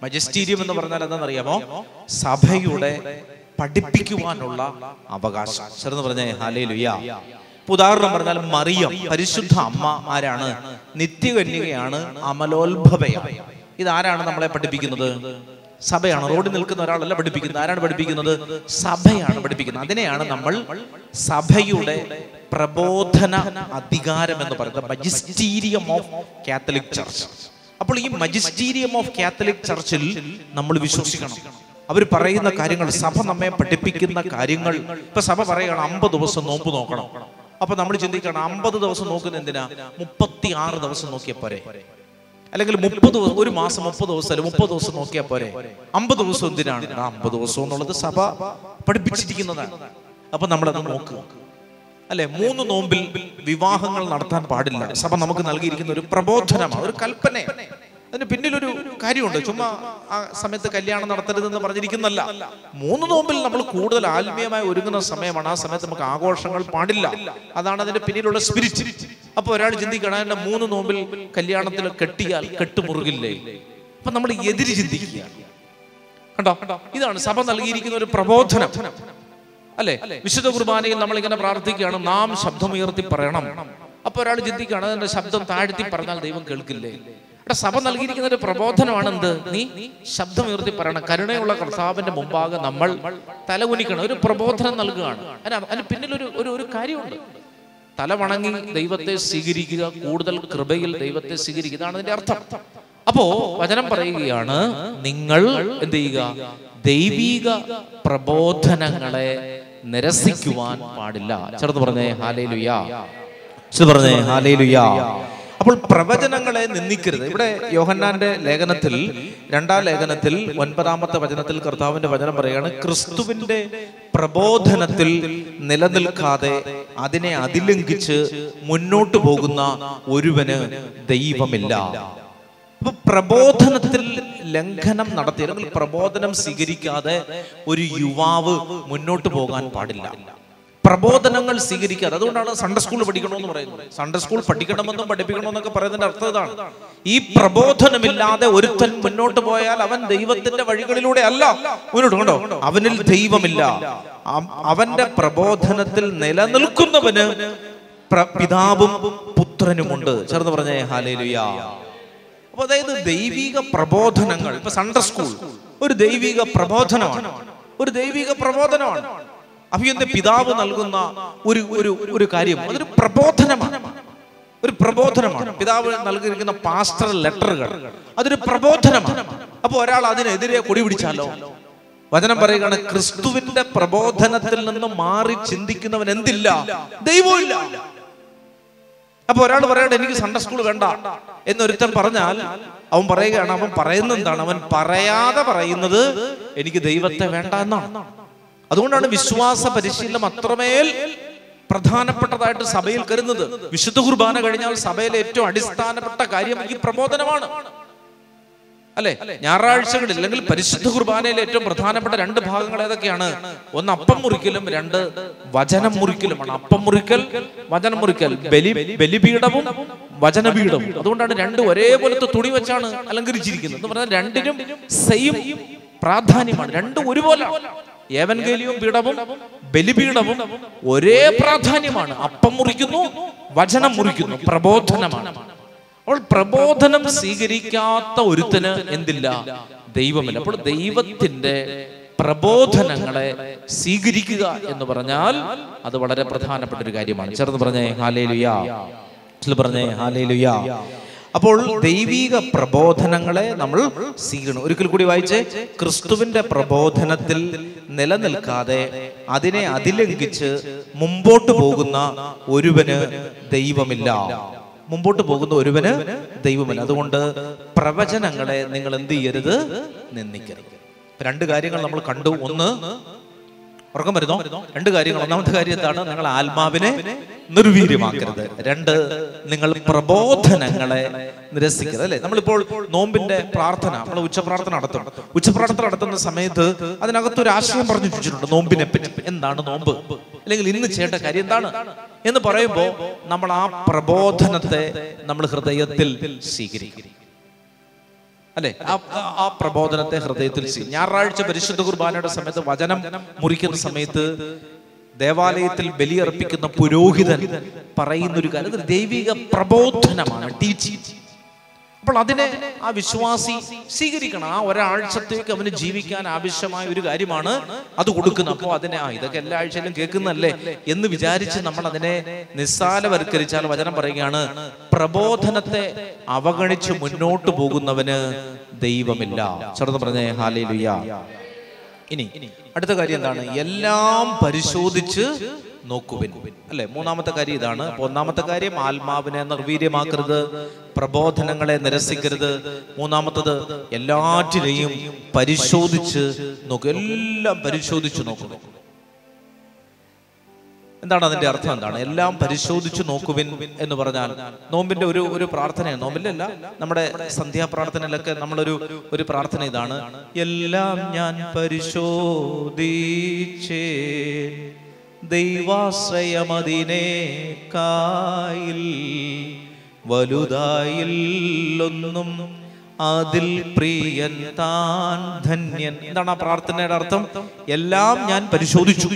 Magisterium എന്ന് പറഞ്ഞാൽ എന്താണെന്നറിയാമോ? സഭയുടെ പഠിപ്പിക്കുവാനുള്ള അവകാശം. ചെറുന്ന് പറഞ്ഞേ ഹല്ലേലൂയ. ഉദാഹരണം പറഞ്ഞാൽ മറിയം, പരിശുദ്ധ അമ്മ ആരാണ്? നിത്യകന്യകയാണ്, അമലോത്ഭവയാണ്. ഇതാരാണ് നമ്മളെ പഠിപ്പിക്കുന്നത്? സഭയാണ്. റോഡിൽ നിൽക്കുന്ന ഒരാളല്ല പഠിപ്പിക്കുന്നത്. ആരാണ് പഠിപ്പിക്കുന്നത്? സഭയാണ് പഠിപ്പിക്കുന്നത്. അതിനെയാണ് നമ്മൾ സഭയുടെ പ്രബോധന അധികാരം എന്ന് പറയുന്നത്, മജിസ്റ്റീരിയം ഓഫ് കാത്തലിക് ചർച്ച്. അപ്പോൾ ഈ മജിസ്റ്റീരിയം ഓഫ് കാത്തലിക് ചർച്ചിൽ നമ്മൾ വിശ്വസിക്കണം. അവർ പറയുന്ന കാര്യങ്ങൾ, സഭ നമ്മെ പഠിപ്പിക്കുന്ന കാര്യങ്ങൾ. ഇപ്പൊ സഭ പറയുകയാണ് അമ്പത് ദിവസം നോമ്പ് നോക്കണം. അപ്പൊ നമ്മൾ ചിന്തിക്കണം, അമ്പത് ദിവസം നോക്കുന്ന എന്തിനാ? മുപ്പത്തി ആറ് ദിവസം നോക്കിയാൽ പോരെ? അല്ലെങ്കിൽ മുപ്പത് ദിവസം, ഒരു മാസം മുപ്പത് ദിവസം അല്ലെ, മുപ്പത് ദിവസം നോക്കിയാൽ പോരെ? അമ്പത് ദിവസം എന്തിനാണ്? അമ്പത് ദിവസം എന്നുള്ളത് സഭ പഠിപ്പിച്ചിരിക്കുന്നതാണ്. അപ്പൊ നമ്മളത് നോക്കുക, അല്ലെ? മൂന്ന് നോമ്പിൽ വിവാഹങ്ങൾ നടത്താൻ പാടില്ല. സഭ നമുക്ക് നൽകിയിരിക്കുന്ന ഒരു പ്രബോധനമാണ്, ഒരു കൽപ്പന. അതിന് പിന്നിലൊരു കാര്യമുണ്ട്. ചുമ്മാ ആ സമയത്ത് കല്യാണം നടത്തരുതെന്ന് പറഞ്ഞിരിക്കുന്നല്ല. മൂന്ന് നോമ്പിൽ നമ്മൾ കൂടുതൽ ആത്മീയമായി ഒരുങ്ങുന്ന സമയമാണ്. ആ സമയത്ത് നമുക്ക് ആഘോഷങ്ങൾ പാടില്ല. അതാണ് അതിന്റെ പിന്നിലുള്ള സ്പിരിറ്റ്. അപ്പൊ ഒരാൾ ചിന്തിക്കണം, എന്നെ മൂന്ന് നോമ്പിൽ കല്യാണത്തിൽ കെട്ടിയാൽ കെട്ടുമുറുകില്ലേ? അപ്പൊ നമ്മൾ എതിര് ചിന്തിക്കുക. കണ്ടോ, ഇതാണ് സഭ നൽകിയിരിക്കുന്ന ഒരു പ്രബോധനം, അല്ലെ? വിശുദ്ധ കുർബാനയിൽ നമ്മളിങ്ങനെ പ്രാർത്ഥിക്കുകയാണ്, നാം ശബ്ദമുയർത്തി പറയണം. അപ്പൊ ഒരാൾ ചിന്തിക്കുകയാണ്, എന്റെ ശബ്ദം താഴ്ത്തി പറഞ്ഞാൽ ദൈവം കേൾക്കില്ലേ? സഭ നൽകിയിരിക്കുന്ന ഒരു പ്രബോധനമാണ് എന്ത്? നീ ശബ്ദം ഉയർത്തി പറയണം. കരുണയുള്ള കർത്താവിന്റെ മുമ്പാകെ നമ്മൾ തലകുനിക്കണം. ഒരു പ്രബോധനം നൽകുകയാണ്. അതിന് പിന്നിൽ ഒരു ഒരു കാര്യമുണ്ട്. തല വണങ്ങി ദൈവത്തെ സ്വീകരിക്കുക, കൂടുതൽ കൃപയിൽ ദൈവത്തെ സ്വീകരിക്കുക, ഇതാണ് അതിന്റെ അർത്ഥം. അപ്പോ വചനം പറയുകയാണ്, നിങ്ങൾ എന്ത് ചെയ്യുക? ദൈവീക പ്രബോധനങ്ങളെ നിരസിക്കുവാൻ പാടില്ല. ചേർത്ത് പറഞ്ഞേ ഹല്ലേലൂയ. പറഞ്ഞേ ഹല്ലേലൂയ. അപ്പോൾ പ്രവചനങ്ങളെ നിന്ദിക്കരുത്. ഇവിടെ യോഹന്നാന്റെ ലേഖനത്തിൽ രണ്ടാം ലേഖനത്തിൽ ഒൻപതാമത്തെ വചനത്തിൽ കർത്താവിന്റെ വചനം പറയുകയാണ്, ക്രിസ്തുവിന്റെ പ്രബോധനത്തിൽ നിലനിൽക്കാതെ അതിനെ അതിലംഘിച്ച് മുന്നോട്ടു പോകുന്ന ഒരുവന് ദൈവമില്ല. അപ്പൊ പ്രബോധനത്തിൽ ലംഘനം നടത്തി അല്ലെങ്കിൽ പ്രബോധനം സ്വീകരിക്കാതെ ഒരു യുവാവ് മുന്നോട്ട് പോകാൻ പാടില്ല. പ്രബോധനങ്ങൾ സ്വീകരിക്കാതെ, അതുകൊണ്ടാണ് സൺഡേ സ്കൂൾ പഠിക്കണമെന്ന് പറയുന്നത്. സൺഡേ സ്കൂൾ പഠിക്കണമെന്നും പഠിപ്പിക്കണമെന്നൊക്കെ പറയുന്നതിന്റെ അർത്ഥം ഇതാണ്, ഈ പ്രബോധനമില്ലാതെ ഒരുത്തൻ മുന്നോട്ട് പോയാൽ അവൻ ദൈവത്തിന്റെ വഴികളിലൂടെ അല്ല മുന്നോട്ട് കൊണ്ടോ, അവനിൽ ദൈവമില്ല. അവന്റെ പ്രബോധനത്തിൽ നിലനിൽക്കുന്നവന് പിതാവും പുത്രനുമുണ്ട്. ചേർന്ന് പറഞ്ഞേ ഹല്ലേലൂയ. അപ്പൊ അതായത് ദൈവിക പ്രബോധനങ്ങൾ, ഇപ്പൊ സൺഡേ സ്കൂൾ ഒരു ദൈവിക പ്രബോധനമാണ്, ഒരു ദൈവിക പ്രബോധനമാണ്. അഭിയന്റെ പിതാവ് നൽകുന്ന ഒരു ഒരു ഒരു കാര്യം, അതൊരു പ്രബോധനമാണ്, ഒരു പ്രബോധനമാണ്. പിതാവ് നൽകിയിരിക്കുന്ന പാസ്റ്റർ ലെറ്ററുകൾ അതൊരു പ്രബോധനമാണ്. അപ്പൊ ഒരാൾ അതിനെതിരെ കൊടി പിടിച്ചാലോ? വചനം പറയുകയാണ്, ക്രിസ്തുവിന്റെ പ്രബോധനത്തിൽ നിന്ന് മാറി ചിന്തിക്കുന്നവൻ എന്തില്ല, ദൈവമില്ല. അപ്പൊ ഒരാൾ പറയട്ടെ, എനിക്ക് സൺഡേ സ്കൂൾ വേണ്ട എന്നൊരുത്തൻ പറഞ്ഞാൽ അവൻ പറയുകയാണ്, അവൻ പറയുന്ന എന്താണ്, അവൻ പറയാതെ പറയുന്നത് എനിക്ക് ദൈവത്തെ വേണ്ട എന്നാണ്. അതുകൊണ്ടാണ് വിശ്വാസ പരിശീലനം അത്രമേൽ പ്രധാനപ്പെട്ടതായിട്ട് സഭയിൽ കരുതുന്നത്. വിശുദ്ധ കുർബാന കഴിഞ്ഞാൽ സഭയിലെ ഏറ്റവും അടിസ്ഥാനപ്പെട്ട കാര്യം ഈ പ്രബോധനമാണ്, അല്ലെ? ഞായറാഴ്ചകളിൽ അല്ലെങ്കിൽ പരിശുദ്ധ കുർബാനയിലെ ഏറ്റവും പ്രധാനപ്പെട്ട രണ്ട് ഭാഗങ്ങൾ ഏതൊക്കെയാണ്? ഒന്ന് അപ്പം മുറിക്കലും, രണ്ട് വചനം മുറിക്കലുമാണ്. അപ്പം മുറിക്കൽ, വചനം മുറിക്കൽ, ബലി ബലിപീഠവും വചനപീഠവും. അതുകൊണ്ടാണ് രണ്ടും ഒരേപോലത്തെ തുണി വെച്ചാണ് അലങ്കരിച്ചിരിക്കുന്നത് എന്ന് പറഞ്ഞാൽ രണ്ടിനും സെയിം പ്രാധാന്യമാണ്, രണ്ടും ഒരുപോലെ. ഏവൻഗേലിയും പീഠവും ബലിപീഠവും ഒരേ പ്രാധാന്യമാണ്. അപ്പം മുറിക്കുന്നു, വചനം മുറിക്കുന്നു, പ്രബോധനമാണ്. അപ്പോൾ പ്രബോധനം സ്വീകരിക്കാത്ത ഒരുത്തന് എന്തില്ല, ദൈവമില്ല. അപ്പോൾ ദൈവത്തിന്റെ പ്രബോധനങ്ങളെ സ്വീകരിക്കുക എന്ന് പറഞ്ഞാൽ അത് വളരെ പ്രധാനപ്പെട്ട ഒരു കാര്യമാണ്. ചേർന്ന് പറഞ്ഞേ ഹല്ലേലൂയ, പറഞ്ഞേ ഹല്ലേലൂയ. അപ്പോൾ ദൈവിക പ്രബോധനങ്ങളെ നമ്മൾ സ്വീകരിക്കണം. ഒരിക്കൽ കൂടി വായിച്ചേ, ക്രിസ്തുവിന്റെ പ്രബോധനത്തിൽ നിലനിൽക്കാതെ അതിനെ അതിലംഘിച്ച് മുമ്പോട്ട് പോകുന്ന ഒരുവന് ദൈവമില്ല. മുമ്പോട്ട് പോകുന്ന ഒരുവന് ദൈവമില്ല. അതുകൊണ്ട് പ്രവചനങ്ങളെ നിങ്ങൾ എന്ത് ചെയ്യരുത്, നിന്ദിക്കരുത്. രണ്ട് കാര്യങ്ങൾ നമ്മൾ കണ്ടു. ഒന്ന്, ഉറക്കം വരുന്നോ? രണ്ട് കാര്യങ്ങൾ. ഒന്നാമത്തെ കാര്യത്താണ്, നിങ്ങൾ ആത്മാവിനെ നിർവീര്യമാക്കരുത്. രണ്ട്, നിങ്ങൾ പ്രബോധനങ്ങളെ നിരസിക്കരുത്, അല്ലെ? നമ്മളിപ്പോൾ നോമ്പിന്റെ പ്രാർത്ഥന, നമ്മൾ ഉച്ചപ്രാർത്ഥന നടത്തും. ഉച്ചപ്രാർത്ഥന നടത്തുന്ന സമയത്ത് അതിനകത്തൊരു ആശയം പറഞ്ഞു വെച്ചിട്ടുണ്ട്, നോമ്പിനെ പറ്റി. എന്താണ് നോമ്പ്, അല്ലെങ്കിൽ ഇന്ന് ചെയ്യേണ്ട കാര്യം എന്താണ് എന്ന് പറയുമ്പോൾ നമ്മൾ ആ പ്രബോധനത്തെ നമ്മൾ ഹൃദയത്തിൽ സ്വീകരിക്കും, അല്ലെ? ആ പ്രബോധനത്തെ ഹൃദയത്തിൽ സ്വീകരിക്കും. ഞായറാഴ്ച പരിശുദ്ധ കുർബാനയുടെ സമയത്ത്, വചനം മുറിക്കുന്ന സമയത്ത്, ദേവാലയത്തിൽ ബലിയർപ്പിക്കുന്ന പുരോഹിതൻ പറയുന്നൊരു കാര്യം ദൈവിക പ്രബോധനമാണ്, ടീച്ചിങ്. അപ്പോൾ അതിനെ ആ വിശ്വാസി സ്വീകരിക്കണം. ആ ഒരാഴ്ചത്തേക്ക് അവന് ജീവിക്കാൻ ആവശ്യമായ ഒരു കാര്യമാണ് അത് കൊടുക്കുന്നത്. അപ്പോൾ അതിനെ ആ ഇതൊക്കെ എല്ലാ ആഴ്ചയിലും കേൾക്കുന്നല്ലേ എന്ന് വിചാരിച്ച് നമ്മൾ അതിനെ നിസ്സാരവൽക്കരിച്ചാൽ വചനം പറയുകയാണ്, പ്രബോധനത്തെ അവഗണിച്ച് മുന്നോട്ട് പോകുന്നവന് ദൈവമില്ല. ചെറുത് പറഞ്ഞേ ഹല്ലേലൂയ. ഇനി അടുത്ത കാര്യം എന്താണ്? എല്ലാം പരിശോധിച്ച് നോക്കുവിൻ, അല്ലെ? മൂന്നാമത്തെ കാര്യം ഇതാണ്. ഒന്നാമത്തെ കാര്യം ആത്മാവിനെ നിർവീര്യമാക്കരുത്, പ്രബോധനങ്ങളെ നിരസിക്കരുത്. മൂന്നാമത്തത് എല്ലാറ്റിനെയും പരിശോധിച്ച് നോക്കുക, എല്ലാം പരിശോധിച്ച് നോക്കുക. എന്താണ് അതിന്റെ അർത്ഥം? എന്താണ് എല്ലാം പരിശോധിച്ച് നോക്കുവിൻ എന്ന് പറഞ്ഞാൽ? നോമ്പിന്റെ ഒരു ഒരു പ്രാർത്ഥനയാണ്, നോമ്പിലല്ല നമ്മുടെ സന്ധ്യാപ്രാർത്ഥനയിലൊക്കെ നമ്മളൊരു ഒരു പ്രാർത്ഥന ഇതാണ്, എല്ലാം ഞാൻ പരിശോധിച്ചേ ദൈവാശ്രയമതിനേക്കായിൽ വലുതായില്ലൊന്നും അതിൽ പ്രിയൻ താൻ ധന്യൻ. എന്താണ് ആ പ്രാർത്ഥനയുടെ അർത്ഥം? എല്ലാം ഞാൻ പരിശോധിച്ചു,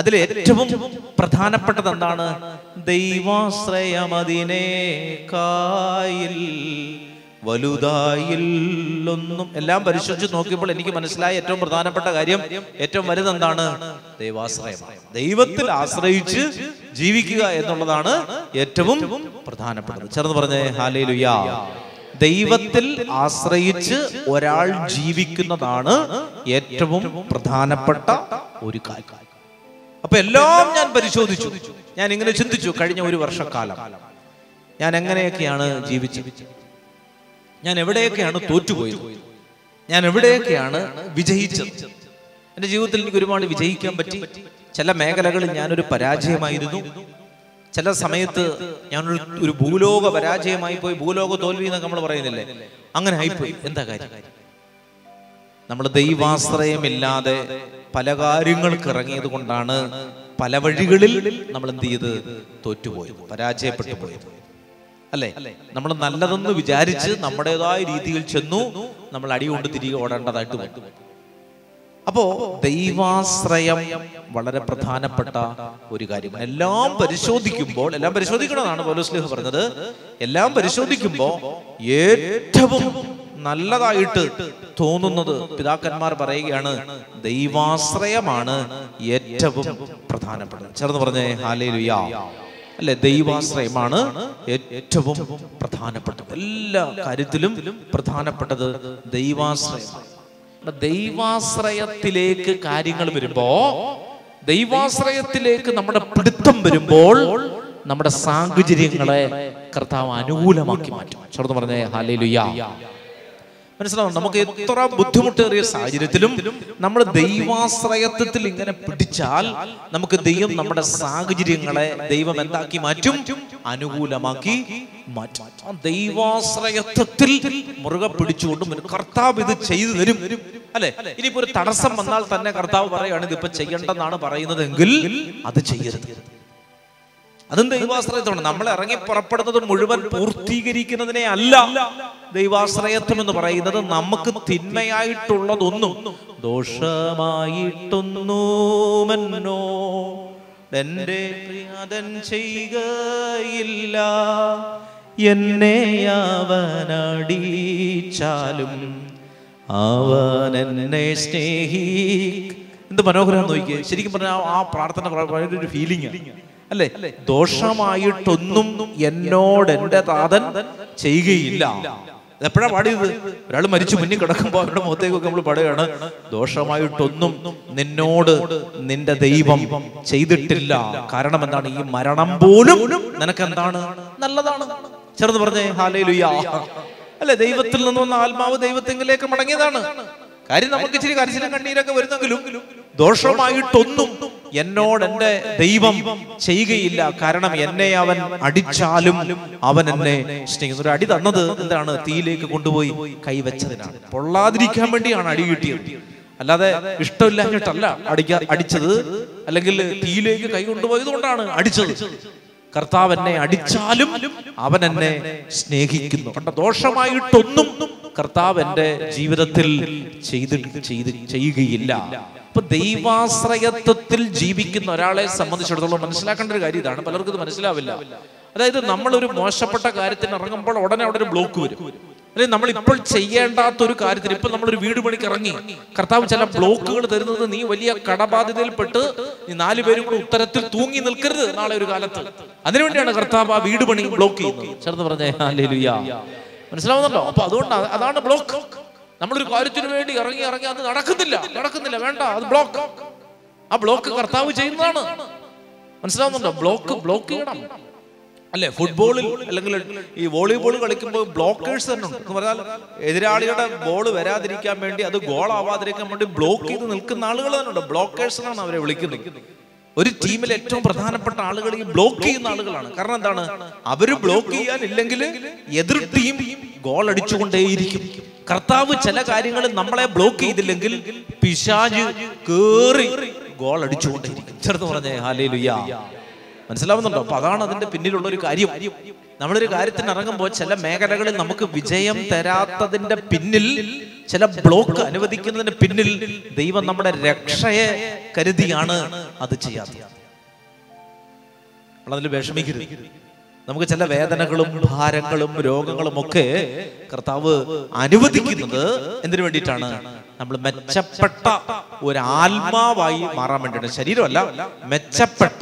അതിലേറ്റവും പ്രധാനപ്പെട്ടത് എന്താണ്? ദൈവാശ്രയമതിനേക്കായിൽ വലുതായില്ലൊന്നും. എല്ലാം പരിശോധിച്ച് നോക്കിയപ്പോൾ എനിക്ക് മനസ്സിലായ ഏറ്റവും പ്രധാനപ്പെട്ട കാര്യം, ഏറ്റവും വലുത് എന്താണ്? ദൈവാശ്രയമാണ്. ദൈവത്തിൽ ആശ്രയിച്ച് ജീവിക്കുക എന്നുള്ളതാണ് ഏറ്റവും പ്രധാനപ്പെട്ടത്. ചേർന്ന് പറഞ്ഞേ ഹല്ലേലൂയ. ദൈവത്തിൽ ആശ്രയിച്ച് ഒരാൾ ജീവിക്കുന്നതാണ് ഏറ്റവും പ്രധാനപ്പെട്ട ഒരു കാര്യം. അപ്പൊ എല്ലാം ഞാൻ പരിശോധിച്ചു. ഞാൻ ഇങ്ങനെ ചിന്തിച്ചു, കഴിഞ്ഞ ഒരു വർഷക്കാലം ഞാൻ എങ്ങനെയൊക്കെയാണ് ജീവിച്ചത്, ഞാൻ എവിടെയൊക്കെയാണ് തോറ്റുപോയത്, ഞാൻ എവിടെയൊക്കെയാണ് വിജയിച്ചത്. എൻ്റെ ജീവിതത്തിൽ എനിക്ക് ഒരുപാട് വിജയിക്കാൻ പറ്റി. ചില മേഖലകളിൽ ഞാനൊരു പരാജയമായിരുന്നു. ചില സമയത്ത് ഞാനൊരു ഒരു ഭൂലോക പരാജയമായി പോയി. ഭൂലോക തോൽവി എന്നൊക്കെ നമ്മൾ പറയുന്നില്ലേ, അങ്ങനെ ആയിപ്പോയി. എന്താ കാര്യം? നമ്മൾ ദൈവാശ്രയമില്ലാതെ പല കാര്യങ്ങൾക്ക് ഇറങ്ങിയത് കൊണ്ടാണ് പല വഴികളിൽ നമ്മൾ എന്ത് ചെയ്ത് തോറ്റുപോയത്, പരാജയപ്പെട്ടു പോയത് അല്ലേ. നമ്മൾ നല്ലതെന്ന് വിചാരിച്ച് നമ്മുടേതായ രീതിയിൽ ചെന്നു, നമ്മൾ അടികൊണ്ട് തിരികെ ഓടേണ്ടതായിട്ട് വരും. അപ്പോ ദൈവാശ്രയം വളരെ പ്രധാനപ്പെട്ട ഒരു കാര്യം. എല്ലാം പരിശോധിക്കുമ്പോൾ, എല്ലാം പരിശോധിക്കണമെന്നാണ് പൗലോസ്ലീഹ പറഞ്ഞത്. എല്ലാം പരിശോധിക്കുമ്പോൾ ഏറ്റവും നല്ലതായിട്ട് തോന്നുന്നത്, പിതാക്കന്മാർ പറയുകയാണ്, ദൈവാശ്രയമാണ് ഏറ്റവും പ്രധാനപ്പെട്ടത്. ചേർന്ന് പറഞ്ഞേ ഹല്ലേലൂയ. അല്ലെ, ദൈവാശ്രയമാണ് ഏറ്റവും പ്രധാനപ്പെട്ടത്. എല്ലാ കാര്യത്തിലും പ്രധാനപ്പെട്ടത് ദൈവാശ്രയമാണ്. ദൈവാശ്രയത്തിലേക്ക് കാര്യങ്ങൾ വരുമ്പോ, ദൈവാശ്രയത്തിലേക്ക് നമ്മുടെ പിടുത്തം വരുമ്പോൾ, നമ്മുടെ സാഹചര്യങ്ങളെ കർത്താവ് അനുകൂലമാക്കി മാറ്റും. ചേർന്ന് പറഞ്ഞേ ഹല്ലേലൂയ. മനസ്സിലാവും, നമുക്ക് എത്ര ബുദ്ധിമുട്ടേറിയ സാഹചര്യത്തിലും നമ്മൾ ദൈവാശ്രയത്വത്തിൽ ഇങ്ങനെ പിടിച്ചാൽ നമുക്ക് ദൈവം നമ്മുടെ സാഹചര്യങ്ങളെ ദൈവം എന്താക്കി മാറ്റും, അനുകൂലമാക്കി മാറ്റും. ദൈവാശ്രയത്വത്തിൽ മുറുകെ പിടിച്ചുകൊണ്ട് കർത്താവ് ഇത് ചെയ്തു തരും അല്ലെ. ഇനിയിപ്പോ ഒരു തടസ്സം വന്നാൽ തന്നെ കർത്താവ് പറയുകയാണ്, ഇതിപ്പോ ചെയ്യണ്ടെന്നാണ് പറയുന്നതെങ്കിൽ അത് ചെയ്യരുത്. അതും ദൈവാശ്രയത്വമാണ്. നമ്മൾ ഇറങ്ങി പുറപ്പെടുന്നത് മുഴുവൻ പൂർത്തീകരിക്കുന്നതിനെ അല്ല ദൈവാശ്രയത്വം എന്ന് പറയുന്നത്. നമുക്ക് തിന്മയായിട്ടുള്ളതൊന്നും, ദോഷമായിട്ടൊന്നുമെന്നോ എന്റെ പ്രിയതൻ ചെയ്യുകയില്ല, എന്നെ അവനടിച്ചാലും അവൻ എന്നെ സ്നേഹിക്കും. എന്ത് മനോഹരം നോക്കിയേ. ശരിക്കും പറഞ്ഞാൽ ആ പ്രാർത്ഥന ഒരു ഫീലിംഗ് അല്ലെ. ദോഷമായിട്ടൊന്നും എന്നോട് എന്റെ താതൻ ചെയ്യുകയില്ല. എപ്പോഴാ പാടിയത്? ഒരാൾ മരിച്ചു മുന്നിൽ കിടക്കുമ്പോ അവരുടെ മുഖത്തേക്കൊക്കെ നമ്മൾ പാടുകയാണ്, ദോഷമായിട്ടൊന്നും നിന്നോട് നിന്റെ ദൈവം ചെയ്തിട്ടില്ല. കാരണം എന്താണ്? ഈ മരണം പോലും നിനക്ക് എന്താണ്, നല്ലതാണ്. ചേർന്ന് പറഞ്ഞേ ഹല്ലേലൂയ. അല്ലെ, ദൈവത്തിൽ നിന്നൊന്ന് ആത്മാവ് ദൈവത്തെങ്കിലേക്ക് മടങ്ങിയതാണ്. കാര്യം നമുക്ക് ഇച്ചിരി കരച്ചിലും കണ്ണീരൊക്കെ വരുന്നെങ്കിലും ദോഷമായിട്ടൊന്നും എന്നോട് എന്റെ ദൈവം ചെയ്യുകയില്ല. കാരണം എന്നെ അവൻ അടിച്ചാലും അവൻ എന്നെ സ്നേഹിക്കുന്നു. ഒരു അടി തന്നത് എന്താണ്? തീയിലേക്ക് കൊണ്ടുപോയി കൈവച്ചതിനാണ്. പൊള്ളാതിരിക്കാൻ വേണ്ടിയാണ് അടി കിട്ടിയത്, അല്ലാതെ ഇഷ്ടമില്ലാഞ്ഞിട്ടല്ല അടിക്കാ അടിച്ചത്. അല്ലെങ്കിൽ തീയിലേക്ക് കൈ കൊണ്ടുപോയത് കൊണ്ടാണ് അടിച്ചത്. കർത്താവ് എന്നെ അടിച്ചാലും അവൻ എന്നെ സ്നേഹിക്കുന്നു. കണ്ട, ദോഷമായിട്ടൊന്നും കർത്താവ് എന്റെ ജീവിതത്തിൽ ചെയ്ത് ചെയ്യുകയില്ല. അപ്പൊ ദൈവാശ്രയത്വത്തിൽ ജീവിക്കുന്ന ഒരാളെ സംബന്ധിച്ചിടത്തോളം മനസ്സിലാക്കേണ്ട ഒരു കാര്യം ഇതാണ്. പലർക്കും ഇത് മനസ്സിലാവില്ല. അതായത് നമ്മളൊരു മോശപ്പെട്ട കാര്യത്തിന് ഇറങ്ങുമ്പോൾ ഉടനെ അവിടെ ഒരു ബ്ലോക്ക് വരും. അല്ലെങ്കിൽ നമ്മൾ ഇപ്പോൾ ചെയ്യേണ്ടാത്തൊരു കാര്യത്തിന്, ഇപ്പൊ നമ്മളൊരു വീട് പണിക്ക് ഇറങ്ങി, കർത്താവ് ചില ബ്ലോക്കുകൾ തരുന്നത്, നീ വലിയ കടബാധ്യതയിൽപ്പെട്ട് നീ നാലുപേരും കൂടെ ഉത്തരത്തിൽ തൂങ്ങി നിൽക്കരുത് നാളെ ഒരു കാലത്ത്. അതിനുവേണ്ടിയാണ് കർത്താവ് ആ വീട് പണി ബ്ലോക്ക് ചെയ്യുന്നത്. ചേർന്ന് പറഞ്ഞേ ഹല്ലേലൂയ. മനസ്സിലാവുന്നുണ്ടോ? അപ്പൊ അതുകൊണ്ട് അതാണ് ബ്ലോക്ക്. നമ്മളൊരു കാര്യത്തിന് വേണ്ടി ഇറങ്ങി ഇറങ്ങി അത് നടക്കുന്നില്ല, നടക്കുന്നില്ല, വേണ്ട, അത് ബ്ലോക്ക്. ആ ബ്ലോക്ക് കർത്താവ് ചെയ്യുന്നതാണ്. മനസ്സിലാവുന്നുണ്ടോ? ബ്ലോക്ക് ബ്ലോക്ക് ചെയ്യണം അല്ലെ. ഫുട്ബോളിൽ അല്ലെങ്കിൽ ഈ വോളിബോൾ കളിക്കുമ്പോൾ ബ്ലോക്കേഴ്സ് തന്നെ ഉണ്ട്. എന്ന് പറഞ്ഞാൽ എതിരാളിയുടെ ബോൾ വരാതിരിക്കാൻ വേണ്ടി, അത് ഗോളാവാതിരിക്കാൻ വേണ്ടി ബ്ലോക്ക് ചെയ്ത് നിൽക്കുന്ന ആളുകൾ തന്നെ ഉണ്ട്. ബ്ലോക്കേഴ്സ് എന്നാണ് അവരെ വിളിക്കുന്നത്. ഒരു ടീമിലെ ഏറ്റവും പ്രധാനപ്പെട്ട ആളുകൾ ഈ ബ്ലോക്ക് ചെയ്യുന്ന ആളുകളാണ്. കാരണം എന്താണ്? അവര് ബ്ലോക്ക് ചെയ്യാനില്ലെങ്കിൽ എതിർ ടീം ഗോൾ അടിച്ചുകൊണ്ടേയിരിക്കും. കർത്താവ് ചില കാര്യങ്ങളിൽ നമ്മളെ ബ്ലോക്ക് ചെയ്തില്ലെങ്കിൽ പിശാച് കേറി ഗോൾ അടിച്ചുകൊണ്ടേയിരിക്കും. ചേർന്ന് പറഞ്ഞേ ഹല്ലേലൂയ. മനസ്സിലാവുന്നുണ്ടോ? അപ്പൊ അതാണ് അതിന്റെ പിന്നിലുള്ള ഒരു കാര്യം. നമ്മളൊരു കാര്യത്തിന് ഇറങ്ങുമ്പോൾ ചില മേഖലകളിൽ നമുക്ക് വിജയം തരാത്തതിന്റെ പിന്നിൽ, ചില ബ്ലോക്ക് അനുവദിക്കുന്നതിന് പിന്നിൽ ദൈവം നമ്മുടെ രക്ഷയെ കരുതിയാണ് അത് ചെയ്യാത്തത്. നമ്മളതിൽ വിഷമിക്കരുത്. നമുക്ക് ചില വേദനകളും ഭാരങ്ങളും രോഗങ്ങളും ഒക്കെ കർത്താവ് അനുവദിക്കുന്നത് എന്തിനു വേണ്ടിയിട്ടാണ്? നമ്മൾ മെച്ചപ്പെട്ട ഒരാത്മാവായി മാറാൻ വേണ്ടിയാണ്. ശരീരമല്ല, മെച്ചപ്പെട്ട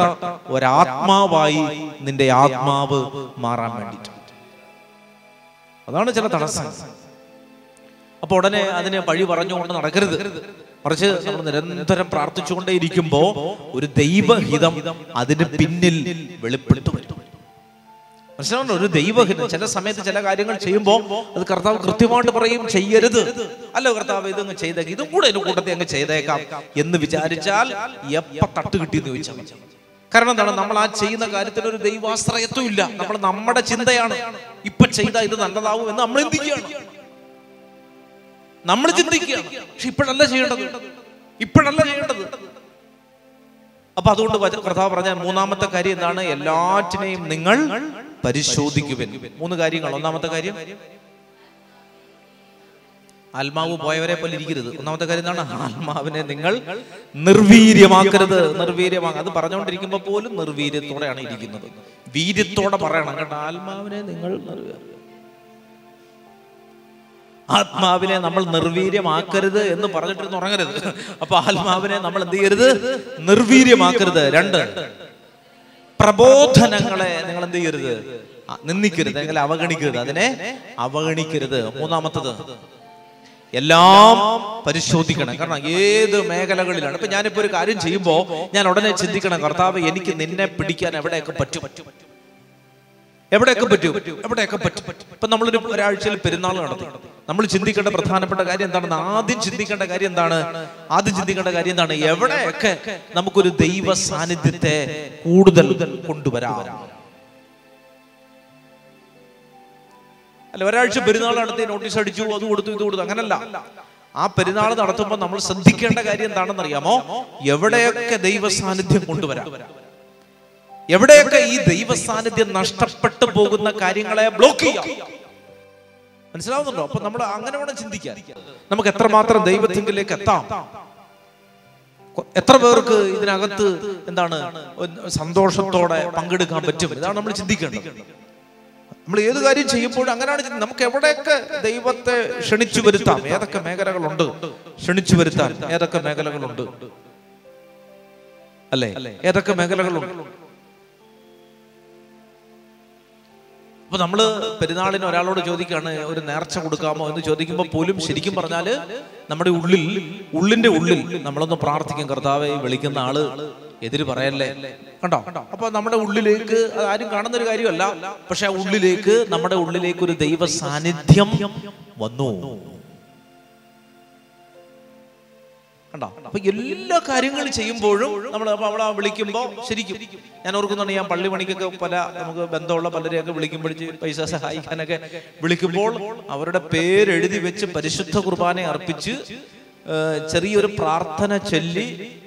ഒരാത്മാവായി നിന്റെ ആത്മാവ് മാറാൻ വേണ്ടിയിട്ടാണ്. അതാണ് ചില തടസ്സങ്ങൾ. അപ്പൊ ഉടനെ അതിന് വഴി പറഞ്ഞുകൊണ്ട് നടക്കരുത്. കുറച്ച് നമ്മൾ നിരന്തരം പ്രാർത്ഥിച്ചുകൊണ്ടേയിരിക്കുമ്പോ ഒരു ദൈവഹിതം അതിന് പിന്നിൽ വെളിപ്പെട്ടു വരും. മനസ്സിലാവുന്ന ഒരു ദൈവഹിതം ചില സമയത്ത് ചില കാര്യങ്ങൾ ചെയ്യുമ്പോൾ അത് കർത്താവ് കൃത്യമായിട്ട് പറയും, ചെയ്യരുത്, അല്ല കർത്താവ് ഇതങ്ങ് ചെയ്തേക്കാം, ഇതും കൂടെ എന്റെ കൂട്ടത്തെ അങ്ങ് ചെയ്തേക്കാം എന്ന് വിചാരിച്ചാൽ എപ്പ തട്ട് കിട്ടിയെന്ന് ചോദിച്ചാൽ, കാരണം എന്താണ്, നമ്മൾ ആ ചെയ്യുന്ന കാര്യത്തിന് ഒരു ദൈവാശ്രയത്വം ഇല്ല. നമ്മൾ നമ്മുടെ ചിന്തയാണ് ഇപ്പൊ ചെയ്താൽ ഇത് നല്ലതാവും എന്ന് നമ്മൾ ചിന്തിക്കുകയാണ് നമ്മൾ ചിന്തിക്കുകയാണ് പക്ഷെ ഇപ്പോഴല്ല ചെയ്യേണ്ടത്, ഇപ്പോഴല്ല ചെയ്യേണ്ടത്. അപ്പൊ അതുകൊണ്ട് കർത്താവ് പറഞ്ഞ മൂന്നാമത്തെ കാര്യം എന്താണ്, എല്ലാറ്റിനെയും നിങ്ങൾ പരിശോധിക്കുവൻ. മൂന്ന് കാര്യങ്ങൾ. ഒന്നാമത്തെ കാര്യം, ആത്മാവ് പോയവരെ പോലെ ഇരിക്കരുത്. ഒന്നാമത്തെ കാര്യം എന്താണ്, ആത്മാവിനെ നിങ്ങൾ നിർവീര്യമാക്കരുത്. നിർവീര്യമാക്കുക, അത് പറഞ്ഞുകൊണ്ടിരിക്കുമ്പോൾ പോലും നിർവീര്യത്തോടെയാണ് ഇരിക്കുന്നത്. വീര്യത്തോടെ പറയണം കേട്ടോ, ആത്മാവിനെ നിങ്ങൾ ആത്മാവിനെ നമ്മൾ നിർവീര്യമാക്കരുത് എന്ന് പറഞ്ഞിട്ടൊന്നും ഉറങ്ങരുത്. അപ്പൊ ആത്മാവിനെ നമ്മൾ എന്ത് ചെയ്യരുത്, നിർവീര്യമാക്കരുത്. രണ്ട്, പ്രബോധനങ്ങളെ നിങ്ങൾ എന്ത് ചെയ്യരുത്, നിന്ദിക്കരുത് അല്ലെങ്കിൽ അവഗണിക്കരുത്, അതിനെ അവഗണിക്കരുത്. മൂന്നാമത്തത്, എല്ലാം പരിശോധിക്കണം. കാരണം ഏത് മേഖലകളിലാണ്, ഇപ്പൊ ഞാനിപ്പോ ഒരു കാര്യം ചെയ്യുമ്പോ ഞാൻ ഉടനെ ചിന്തിക്കണം, കർത്താവ് എനിക്ക് നിന്നെ പിടിക്കാൻ എവിടെയൊക്കെ പറ്റും, എവിടെയൊക്കെ പറ്റും, എവിടെയൊക്കെ പറ്റും. ഇപ്പൊ നമ്മളൊരു ഒരാഴ്ചയിൽ പെരുന്നാൾ നടത്തി, നമ്മൾ ചിന്തിക്കേണ്ട പ്രധാനപ്പെട്ട കാര്യം എന്താണെന്ന് ആദ്യം ചിന്തിക്കേണ്ട കാര്യം എന്താണ് ആദ്യം ചിന്തിക്കേണ്ട കാര്യം എന്താണ് എവിടെയൊക്കെ നമുക്കൊരു ദൈവ സാന്നിധ്യത്തെ കൂടുതൽ കൊണ്ടുവരാം. അല്ല ഒരാഴ്ച പെരുന്നാൾ നടത്തി നോട്ടീസ് അടിച്ചു, അത് കൊടുത്തു ഇത് കൊടുത്തു, അങ്ങനല്ല. ആ പെരുന്നാൾ നടത്തുമ്പോൾ നമ്മൾ ശ്രദ്ധിക്കേണ്ട കാര്യം എന്താണെന്ന് അറിയാമോ, എവിടെയൊക്കെ ദൈവ സാന്നിധ്യം കൊണ്ടുവരാം, എവിടെയൊക്കെ ഈ ദൈവ സാന്നിധ്യം നഷ്ടപ്പെട്ടു പോകുന്ന കാര്യങ്ങളെ ബ്ലോക്ക് ചെയ്യാം. മനസ്സിലാവുന്നുണ്ടോ? അപ്പൊ നമ്മൾ അങ്ങനെ വേണം ചിന്തിക്കാൻ. നമുക്ക് എത്രമാത്രം ദൈവത്തിങ്കിലേക്ക് എത്താം, എത്ര പേർക്ക് ഇതിനകത്ത് എന്താണ് സന്തോഷത്തോടെ പങ്കെടുക്കാൻ പറ്റും, ഇതാണ് നമ്മൾ ചിന്തിക്കേണ്ടത്. നമ്മൾ ഏത് കാര്യം ചെയ്യുമ്പോഴും അങ്ങനെയാണ്. നമുക്ക് എവിടെയൊക്കെ ദൈവത്തെ ക്ഷണിച്ചു വരുത്താം, ഏതൊക്കെ മേഖലകളുണ്ട് ക്ഷണിച്ചു വരുത്താൻ, ഏതൊക്കെ മേഖലകളുണ്ട് അല്ലേ, ഏതൊക്കെ മേഖലകളുണ്ട്. അപ്പൊ നമ്മള് പെരുന്നാളിന് ഒരാളോട് ചോദിക്കുകയാണ് ഒരു നേർച്ച കൊടുക്കാമോ എന്ന് ചോദിക്കുമ്പോൾ പോലും ശരിക്കും പറഞ്ഞാല് നമ്മുടെ ഉള്ളിൽ ഉള്ളിന്റെ ഉള്ളിൽ നമ്മളൊന്ന് പ്രാർത്ഥിക്കും, കർത്താവെ വിളിക്കുന്ന ആള് എതിര് പറയല്ലേ, കണ്ടോ. അപ്പൊ നമ്മുടെ ഉള്ളിലേക്ക് ആരും കാണുന്നൊരു കാര്യമല്ല, പക്ഷെ ആ ഉള്ളിലേക്ക് നമ്മുടെ ഉള്ളിലേക്ക് ഒരു ദൈവ സാന്നിധ്യം വന്നു, കണ്ടോ. അപ്പൊ എല്ലാ കാര്യങ്ങളും ചെയ്യുമ്പോഴും നമ്മൾ അവളെ വിളിക്കുമ്പോ ശരിക്കും ഞാൻ ഓർക്കുന്നുണ്ട്, ഞാൻ പള്ളി പണിക്കൊക്കെ പല നമുക്ക് ബന്ധമുള്ള പലരെയൊക്കെ വിളിക്കുമ്പോഴേ പൈസ സഹായിക്കാനൊക്കെ വിളിക്കുമ്പോൾ അവരുടെ പേരെഴുതി വെച്ച് പരിശുദ്ധ കുർബാന അർപ്പിച്ച് ചെറിയൊരു പ്രാർത്ഥന ചൊല്ലി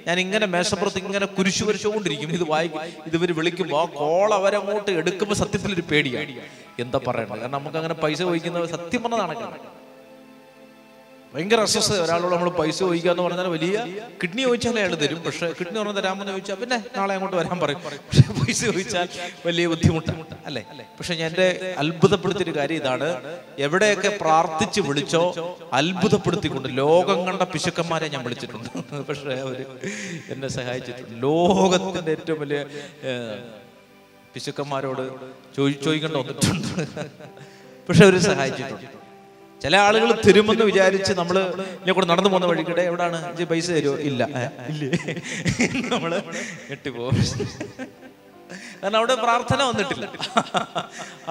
ഞാൻ ഇങ്ങനെ മേശപ്പുറത്ത് ഇങ്ങനെ കുരിശു വരച്ചുകൊണ്ടിരിക്കും. ഇത് വായിക്കും, ഇതിവർ വിളിക്കുമ്പോൾ ആ കോൾ അവരങ്ങോട്ട് എടുക്കുമ്പോൾ സത്യത്തിലൊരു പേടിയാണ്, എന്താ പറയണ്ടത്. കാരണം നമുക്ക് അങ്ങനെ പൈസ ചോദിക്കുന്നത് സത്യം പറഞ്ഞതാണ് ഭയങ്കര അസ്വസ്ഥത. ഒരാളോട് നമ്മൾ പൈസ ചോദിക്കാന്ന് പറഞ്ഞാൽ വലിയ കിഡ്നി ചോദിച്ചാൽ അയാൾ തരും, പക്ഷെ കിഡ്നി പറഞ്ഞാൽ തരാമെന്ന് ചോദിച്ചാൽ പിന്നെ നാളെ അങ്ങോട്ട് വരാൻ പറയും. പക്ഷെ പൈസ ചോദിച്ചാൽ വലിയ ബുദ്ധിമുട്ടാണ് അല്ലേ. പക്ഷെ ഞാൻ എൻ്റെ അത്ഭുതപ്പെടുത്തിയൊരു കാര്യം ഇതാണ്, എവിടെയൊക്കെ പ്രാർത്ഥിച്ച് വിളിച്ചോ അത്ഭുതപ്പെടുത്തിക്കൊണ്ട് ലോകം കണ്ട പിശുക്കന്മാരെ ഞാൻ വിളിച്ചിട്ടുണ്ട്, പക്ഷെ അവര് എന്നെ സഹായിച്ചിട്ടുണ്ട്. ലോകത്തിന്റെ ഏറ്റവും വലിയ പിശുക്കന്മാരോട് ചോദി ചോദിക്കേണ്ട വന്നിട്ടുണ്ട്, പക്ഷെ അവര് സഹായിച്ചിട്ടുണ്ട്. ചില ആളുകൾ തരുമെന്ന് വിചാരിച്ച് നമ്മള് ഇതിനെ കൂടെ നടന്നു പോകുന്ന വഴിക്കിടെ എവിടാണ് ഇഞ്ചി പൈസ തരുമോ, ഇല്ല ഇല്ലേ, നമ്മള് ഞെട്ടിപ്പോ. കാരണം അവിടെ പ്രാർത്ഥന വന്നിട്ടില്ല,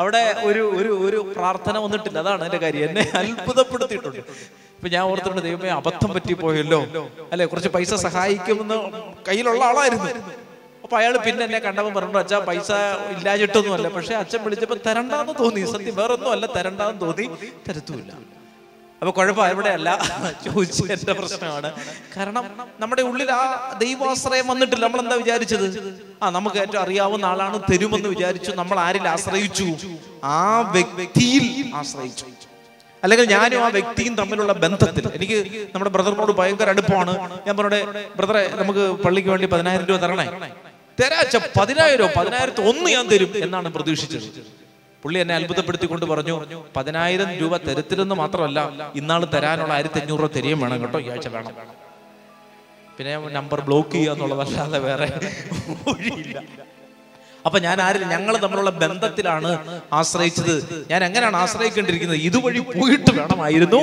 അവിടെ ഒരു ഒരു ഒരു പ്രാർത്ഥന വന്നിട്ടില്ല. അതാണ് എന്റെ കാര്യം, എന്നെ അത്ഭുതപ്പെടുത്തിയിട്ടുണ്ട്. ഇപ്പൊ ഞാൻ ഓർത്തിട്ടുണ്ട്, ദൈവമേ അബദ്ധം പറ്റിപ്പോയല്ലോ അല്ലെ, കുറച്ച് പൈസ സഹായിക്കുമെന്ന് കയ്യിലുള്ള ആളായിരുന്നു. അപ്പൊ അയാൾ പിന്നെ എന്നെ കണ്ടപ്പോൾ പറഞ്ഞു, അച്ഛാ പൈസ ഇല്ലാഞ്ഞിട്ടൊന്നും അല്ല, പക്ഷെ അച്ഛൻ വിളിച്ചപ്പോൾ തരണ്ടാന്ന് തോന്നി, സത്യം വേറെ ഒന്നും അല്ല, തരണ്ടാന്ന് തോന്നി, തരത്തുമില്ല. അപ്പൊ കുഴപ്പം എവിടെയല്ല ചോദിച്ചു, എന്റെ പ്രശ്നമാണ്. കാരണം നമ്മുടെ ഉള്ളിൽ ആ ദൈവാശ്രയം വന്നിട്ടില്ല. നമ്മൾ എന്താ വിചാരിച്ചത്, ആ നമുക്ക് ഏറ്റവും അറിയാവുന്ന ആളാണ് തരുമെന്ന് വിചാരിച്ചു. നമ്മൾ ആരിൽ ആശ്രയിച്ചു, ആ വ്യക്തിയിൽ ആശ്രയിച്ചു. അല്ലെങ്കിൽ ഞാനും ആ വ്യക്തിയും തമ്മിലുള്ള ബന്ധത്തിൽ, എനിക്ക് നമ്മുടെ ബ്രദറിനോട് ഭയങ്കര അടുപ്പമാണ്, ഞാൻ പറഞ്ഞ ബ്രദറെ നമുക്ക് പള്ളിക്ക് വേണ്ടി പതിനായിരം രൂപ തരണേ, തരാച്ച പതിനായിരോ പതിനായിരത്തി ഒന്ന് ഞാൻ തരും എന്നാണ് പ്രതീക്ഷിച്ചത്. പുള്ളി എന്നെ അത്ഭുതപ്പെടുത്തിക്കൊണ്ട് പറഞ്ഞു, പതിനായിരം രൂപ തരത്തിലെന്ന് മാത്രമല്ല, ഇന്നാള് തരാനുള്ള ആയിരത്തി അഞ്ഞൂറ് രൂപ തരികയും വേണം കേട്ടോ, ഈ ആഴ്ച വേണം. പിന്നെ നമ്പർ ബ്ലോക്ക് ചെയ്യുക എന്നുള്ളതല്ലാതെ വേറെ വഴിയില്ല. അപ്പൊ ഞാൻ ആരും ഞങ്ങൾ തമ്മിലുള്ള ബന്ധത്തിലാണ് ആശ്രയിച്ചത്. ഞാൻ എങ്ങനെയാണ് ആശ്രയിക്കേണ്ടിരിക്കുന്നത്? ഇതുവഴി പോയിട്ട് വേണമായിരുന്നു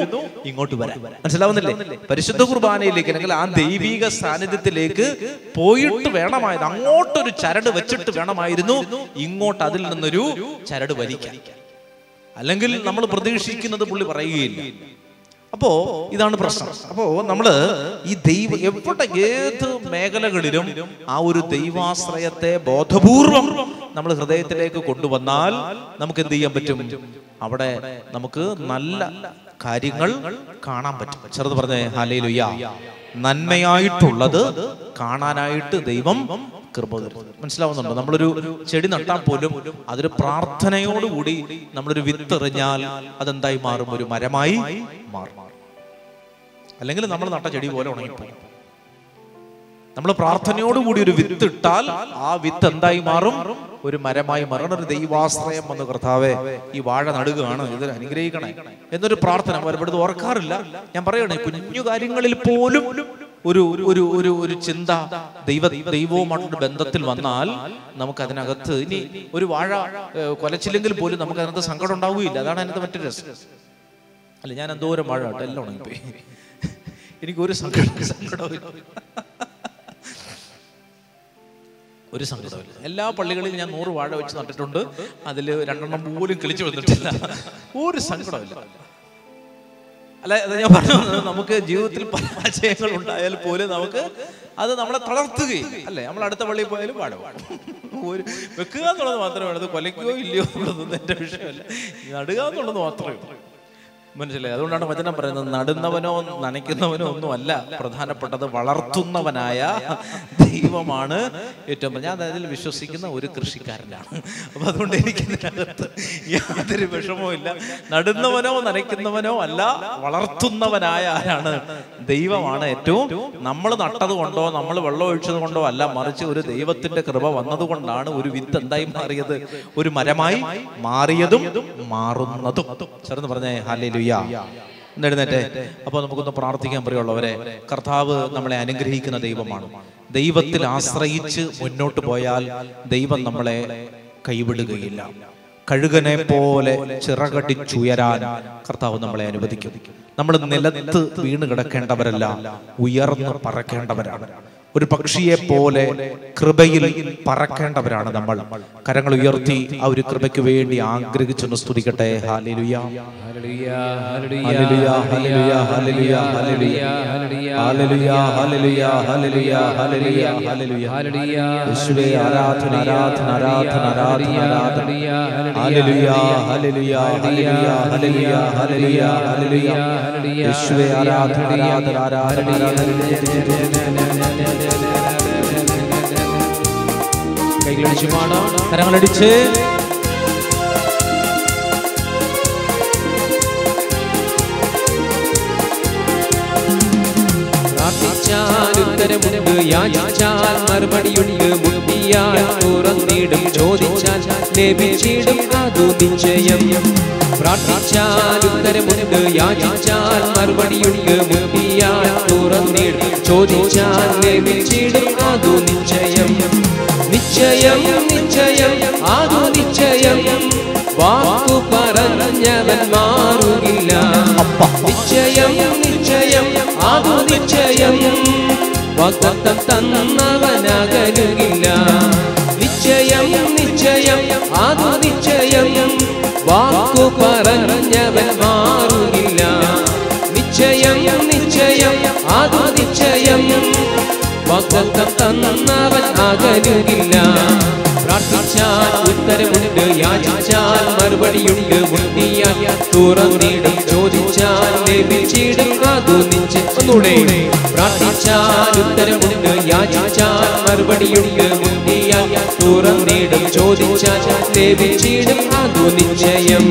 ഇങ്ങോട്ട് വരാൻ. മനസ്സിലാവുന്നില്ലേ? പരിശുദ്ധ കുർബാനയിലേക്ക് അല്ലെങ്കിൽ ആ ദൈവിക സാന്നിധ്യത്തിലേക്ക് പോയിട്ട് വേണമായിരുന്നു, അങ്ങോട്ടൊരു ചരട് വെച്ചിട്ട് വേണമായിരുന്നു ഇങ്ങോട്ട് അതിൽ നിന്നൊരു ചരട് വലിക്കാൻ. അല്ലെങ്കിൽ നമ്മൾ പ്രതീക്ഷിക്കുന്നത് പുള്ളി പറയുകയില്ല. അപ്പോ ഇതാണ് പ്രശ്നം. അപ്പോ നമ്മള് ഈ ദൈവ എവിടെ ഏത് മേഖലകളിലും ആ ഒരു ദൈവാശ്രയത്തെ ബോധപൂർവം നമ്മൾ ഹൃദയത്തിലേക്ക് കൊണ്ടുവന്നാൽ നമുക്ക് എന്ത് ചെയ്യാൻ പറ്റും? അവിടെ നമുക്ക് നല്ല കാര്യങ്ങൾ കാണാൻ പറ്റും. ചെറുത് പറഞ്ഞേ ഹല്ലേലൂയ. നന്മയായിട്ടുള്ളത് കാണാനായിട്ട് ദൈവം കൃപ തരുന്നു. മനസ്സിലാവുന്നുണ്ടോ? നമ്മളൊരു ചെടി നട്ടാൽ പോലും അതൊരു പ്രാർത്ഥനയോടുകൂടി നമ്മളൊരു വിത്തെറിഞ്ഞാൽ അതെന്തായി മാറും? ഒരു മരമായി മാറും. അല്ലെങ്കിൽ നമ്മൾ നട്ട ചെടി പോലെ ഉണങ്ങിപ്പോകും. നമ്മൾ പ്രാർത്ഥനയോടുകൂടി ഒരു വിത്ത് ഇട്ടാൽ ആ വിത്ത് എന്തായി മാറും? ഒരു മരമായി മാറും. ഒരു ദൈവാശ്രയം വന്ന് കർത്താവേ ഈ വാഴ നടുകയാണ്, ഇത് അനുഗ്രഹിക്കണേ എന്നൊരു പ്രാർത്ഥന വരുമ്പോഴത് ഓർക്കാറില്ല. ഞാൻ പറയണേ, കുഞ്ഞു കാര്യങ്ങളിൽ പോലും ഒരു ഒരു ഒരു ഒരു ചിന്ത ദൈവ ദൈവവുമായിട്ടുള്ള ബന്ധത്തിൽ വന്നാൽ നമുക്ക് അതിനകത്ത് ഇനി ഒരു വാഴ കൊലച്ചില്ലെങ്കിൽ പോലും നമുക്ക് അതിനകത്ത് സങ്കടം ഉണ്ടാവുകയില്ല. അതാണ് അതിനകത്ത് മറ്റൊരു രസം. അല്ല, ഞാൻ എന്തോരം വാഴ ആട്ടെ, എല്ലാം ഉണങ്ങിപ്പോയി, എനിക്കൊരു സങ്കടം സങ്കടമില്ല ഒരു സങ്കടമില്ല. എല്ലാ പള്ളികളിലും ഞാൻ നൂറ് വാഴ വെച്ച് നട്ടിട്ടുണ്ട്, അതിൽ രണ്ടെണ്ണം പോലും കിളിച്ചു വന്നിട്ടില്ല, ഒരു സങ്കടമില്ല. അല്ല, അത് ഞാൻ പറഞ്ഞു, നമുക്ക് ജീവിതത്തിൽ പരാജയങ്ങൾ ഉണ്ടായാൽ പോലും നമുക്ക് അത് നമ്മളെ തളർത്തുകയും അല്ലേ, നമ്മൾ അടുത്ത പള്ളിയിൽ പോയാലും വാഴ വാഴും. ഒരു വെക്കുക എന്നുള്ളത് മാത്രമേ ഉള്ളത്, കൊലയ്ക്കുകയോ ഇല്ലയോ എന്നുള്ളതൊന്നും എൻ്റെ വിഷയമല്ല, നടുക എന്നുള്ളത് മാത്രമേ ഉള്ളൂ. മനസ്സിലായി? അതുകൊണ്ടാണ് വചനം പറയുന്നത്, നടുന്നവനോ നനയ്ക്കുന്നവനോ ഒന്നും അല്ല പ്രധാനപ്പെട്ടത്, വളർത്തുന്നവനായ ദൈവമാണ് ഏറ്റവും. ഞാൻ അതിൽ വിശ്വസിക്കുന്ന ഒരു കൃഷിക്കാരനാണ്. അപ്പൊ അതുകൊണ്ട് എനിക്ക് ഇതിനകത്ത് യാതൊരു വിഷമവും ഇല്ല. നടുന്നവനോ നനയ്ക്കുന്നവനോ അല്ല, വളർത്തുന്നവനായ ആരാണ്? ദൈവമാണ് ഏറ്റവും. നമ്മൾ നട്ടത് കൊണ്ടോ നമ്മൾ വെള്ളം ഒഴിച്ചത് കൊണ്ടോ അല്ല, മറിച്ച് ഒരു ദൈവത്തിന്റെ കൃപ വന്നതുകൊണ്ടാണ് ഒരു വിത്ത് എന്തായി മാറിയത്? ഒരു മരമായി മാറിയതും മാറുന്നതും. ചേർന്ന് പറഞ്ഞേ ഹല്ലേലൂയ. എന്നെഴുന്നേറ്റെ. അപ്പൊ നമുക്കൊന്ന് പ്രാർത്ഥിക്കാൻ പറയുള്ളവരെ. കർത്താവ് നമ്മളെ അനുഗ്രഹിക്കുന്ന ദൈവമാണ്. ദൈവത്തിൽ ആശ്രയിച്ച് മുന്നോട്ട് പോയാൽ ദൈവം നമ്മളെ കൈവിടുകയില്ല. കഴുകനെ പോലെ ചിറകടിച്ചുയരാൻ കർത്താവ് നമ്മളെ അനുവദിക്കും. നമ്മൾ നിലത്ത് വീണ് കിടക്കേണ്ടവരല്ല, ഉയർന്ന് പറക്കേണ്ടവരാണ്. ഒരു പക്ഷിയെ പോലെ കൃപയിൽ പറക്കേണ്ടവരാണ് നമ്മൾ. കരങ്ങൾ ഉയർത്തി ആ ഒരു കൃപയ്ക്ക് വേണ്ടി ആഗ്രഹിച്ചൊന്ന് സ്തുതിക്കട്ടെ. ഹല്ലേലൂയ ഹല്ലേലൂയ ഹല്ലേലൂയ ഹല്ലേലൂയ ഹല്ലേലൂയ ഹല്ലേലൂയ ഹല്ലേലൂയ ഹല്ലേലൂയ ഹല്ലേലൂയ. യേശുവേ ആരാധന ആരാധന ആരാധന ആരാധന ആരാധന. ഹല്ലേലൂയ ഹല്ലേലൂയ ഹല്ലേലൂയ ഹല്ലേലൂയ ഹല്ലേലൂയ ഹല്ലേലൂയ. യേശുവേ ആരാധന ആരാധന ആരാധന ആരാധന. കൈകളടിച്ച് പാടാം, കരങ്ങളടിച്ച്. പ്രാർത്ഥിച്ചാൽ ഉത്തരമുണ്ട്, യാചിച്ചാൽ മറുപടിയുണ്ട്, മുട്ടിയാൽ തുറന്നിടും, ചോദിച്ചാൽ ലഭിച്ചിടും, അതു നിശ്ചയം. പ്രാർത്ഥിച്ചാൽ ഉത്തരമുണ്ട്, യാചിച്ചാൽ മറുപടിയുണ്ട്, മുട്ടിയാൽ തുറന്നിടും, ചോദിച്ചാൽ ലഭിച്ചിടും, അതു നിശ്ചയം. നിശ്ചയം നിശ്ചയം അതു നിശ്ചയം, വാക്കു പറഞ്ഞവൻ മാറുകില്ല. നിശ്ചയം നിശ്ചയം അതു നിശ്ചയം, വാഗ്ദത്തം തന്നവനകലുകില്ല. നിശ്ചയം നിശ്ചയം അതു നിശ്ചയം, വാക്കു പറഞ്ഞവൻ മാറുകില്ല. നിശ്ചയം നിശ്ചയം അതു നിശ്ചയം, വാഗ്ദത്തം തന്നവൻ അകലുകില്ല. പ്രാർത്ഥിച്ചാൽ ഉത്തരമുണ്ട്, യാചിച്ചാൽ മറുപടിയുണ്ട്, മുട്ടിയാൽ തുറന്നിടും, ചോദിച്ചാൽ ലഭിച്ചിടും, അതു നിശ്ചയം. പ്രാർത്ഥിച്ചാൽ ഉത്തരമുണ്ട്, യാചിച്ചാൽ മറുപടിയുണ്ട്, മുട്ടിയാൽ തുറന്നിടും, ചോദിച്ചാൽ ലഭിച്ചിടും, അതു നിശ്ചയം.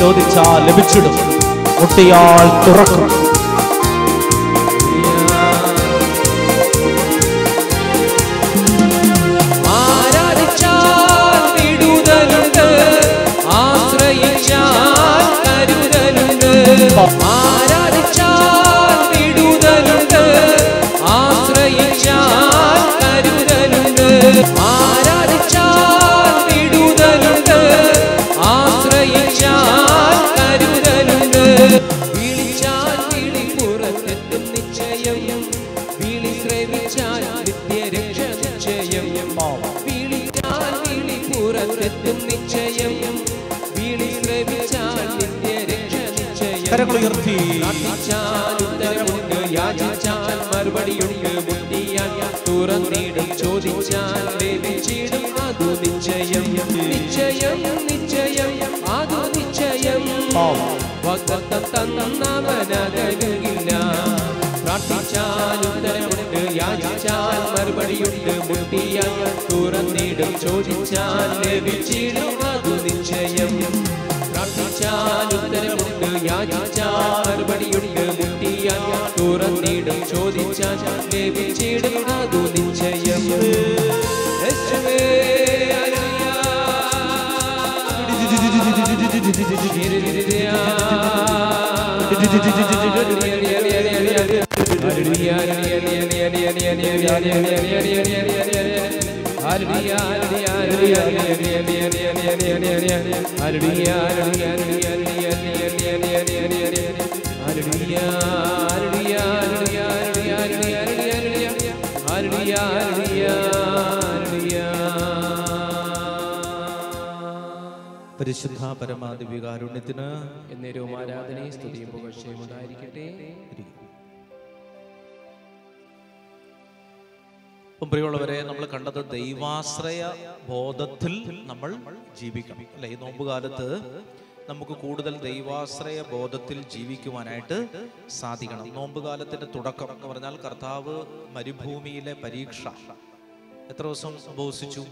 ചോദിച്ചാൽ ലഭിച്ചിടും, മുട്ടിയാൽ തുറക്കും. ആരാധിച്ചാൽ വിടുതലുണ്ട്, ആശ്രയിച്ചാൽ കരുതലുണ്ട്, കരങ്ങൾ ഉയർത്തി യാചിച്ചാൽ മറുപടിയുണ്ട് മുന്നിയാൽ തുറന്നിടും ചോദിച്ചാൽ വേദിച്ചിടും അതു നിശ്ചയം നിശ്ചയം നിശ്ചയം അതു നിശ്ചയം വക്തം തന്നവനകകില്ല പ്രാർത്ഥിച്ചാൽ ഉത്തരമുണ്ട് യാചിച്ചാൽ മറുപടിയുണ്ട് മുന്നിയാൽ തുറന്നിടും ചോദിച്ചാൽ വേദിച്ചിടും അതു നിശ്ചയം പ്രാർത്ഥിച്ചാൽ ഉത്തരമുണ്ട് യാചിച്ചാൽ മറുപടിയുണ്ട് മുന്നിയാൽ തുറന്നിടും ചോദിച്ചാൽ വേദിച്ചിടും അതു നിശ്ചയം പരിശുദ്ധ പരമാധികാരുണ്യത്തിന് എന്നേരവും ആരാധനയും സ്തുതിയും പുകഴ്ചയും ഉണ്ടായിരിക്കട്ടെ. പ്രിയമുള്ളവരെ, നമ്മൾ കണ്ടത് ദൈവാശ്രയ ബോധത്തിൽ നമ്മൾ ജീവിക്കണം അല്ലെ. ഈ നോമ്പുകാലത്ത് നമുക്ക് കൂടുതൽ ദൈവാശ്രയ ബോധത്തിൽ ജീവിക്കുവാനായിട്ട് സാധിക്കണം. നോമ്പുകാലത്തിന്റെ തുടക്കം എന്ന് പറഞ്ഞാൽ കർത്താവ് മരുഭൂമിയിലെ പരീക്ഷ എത്ര ദിവസം ഉപവസിച്ചു?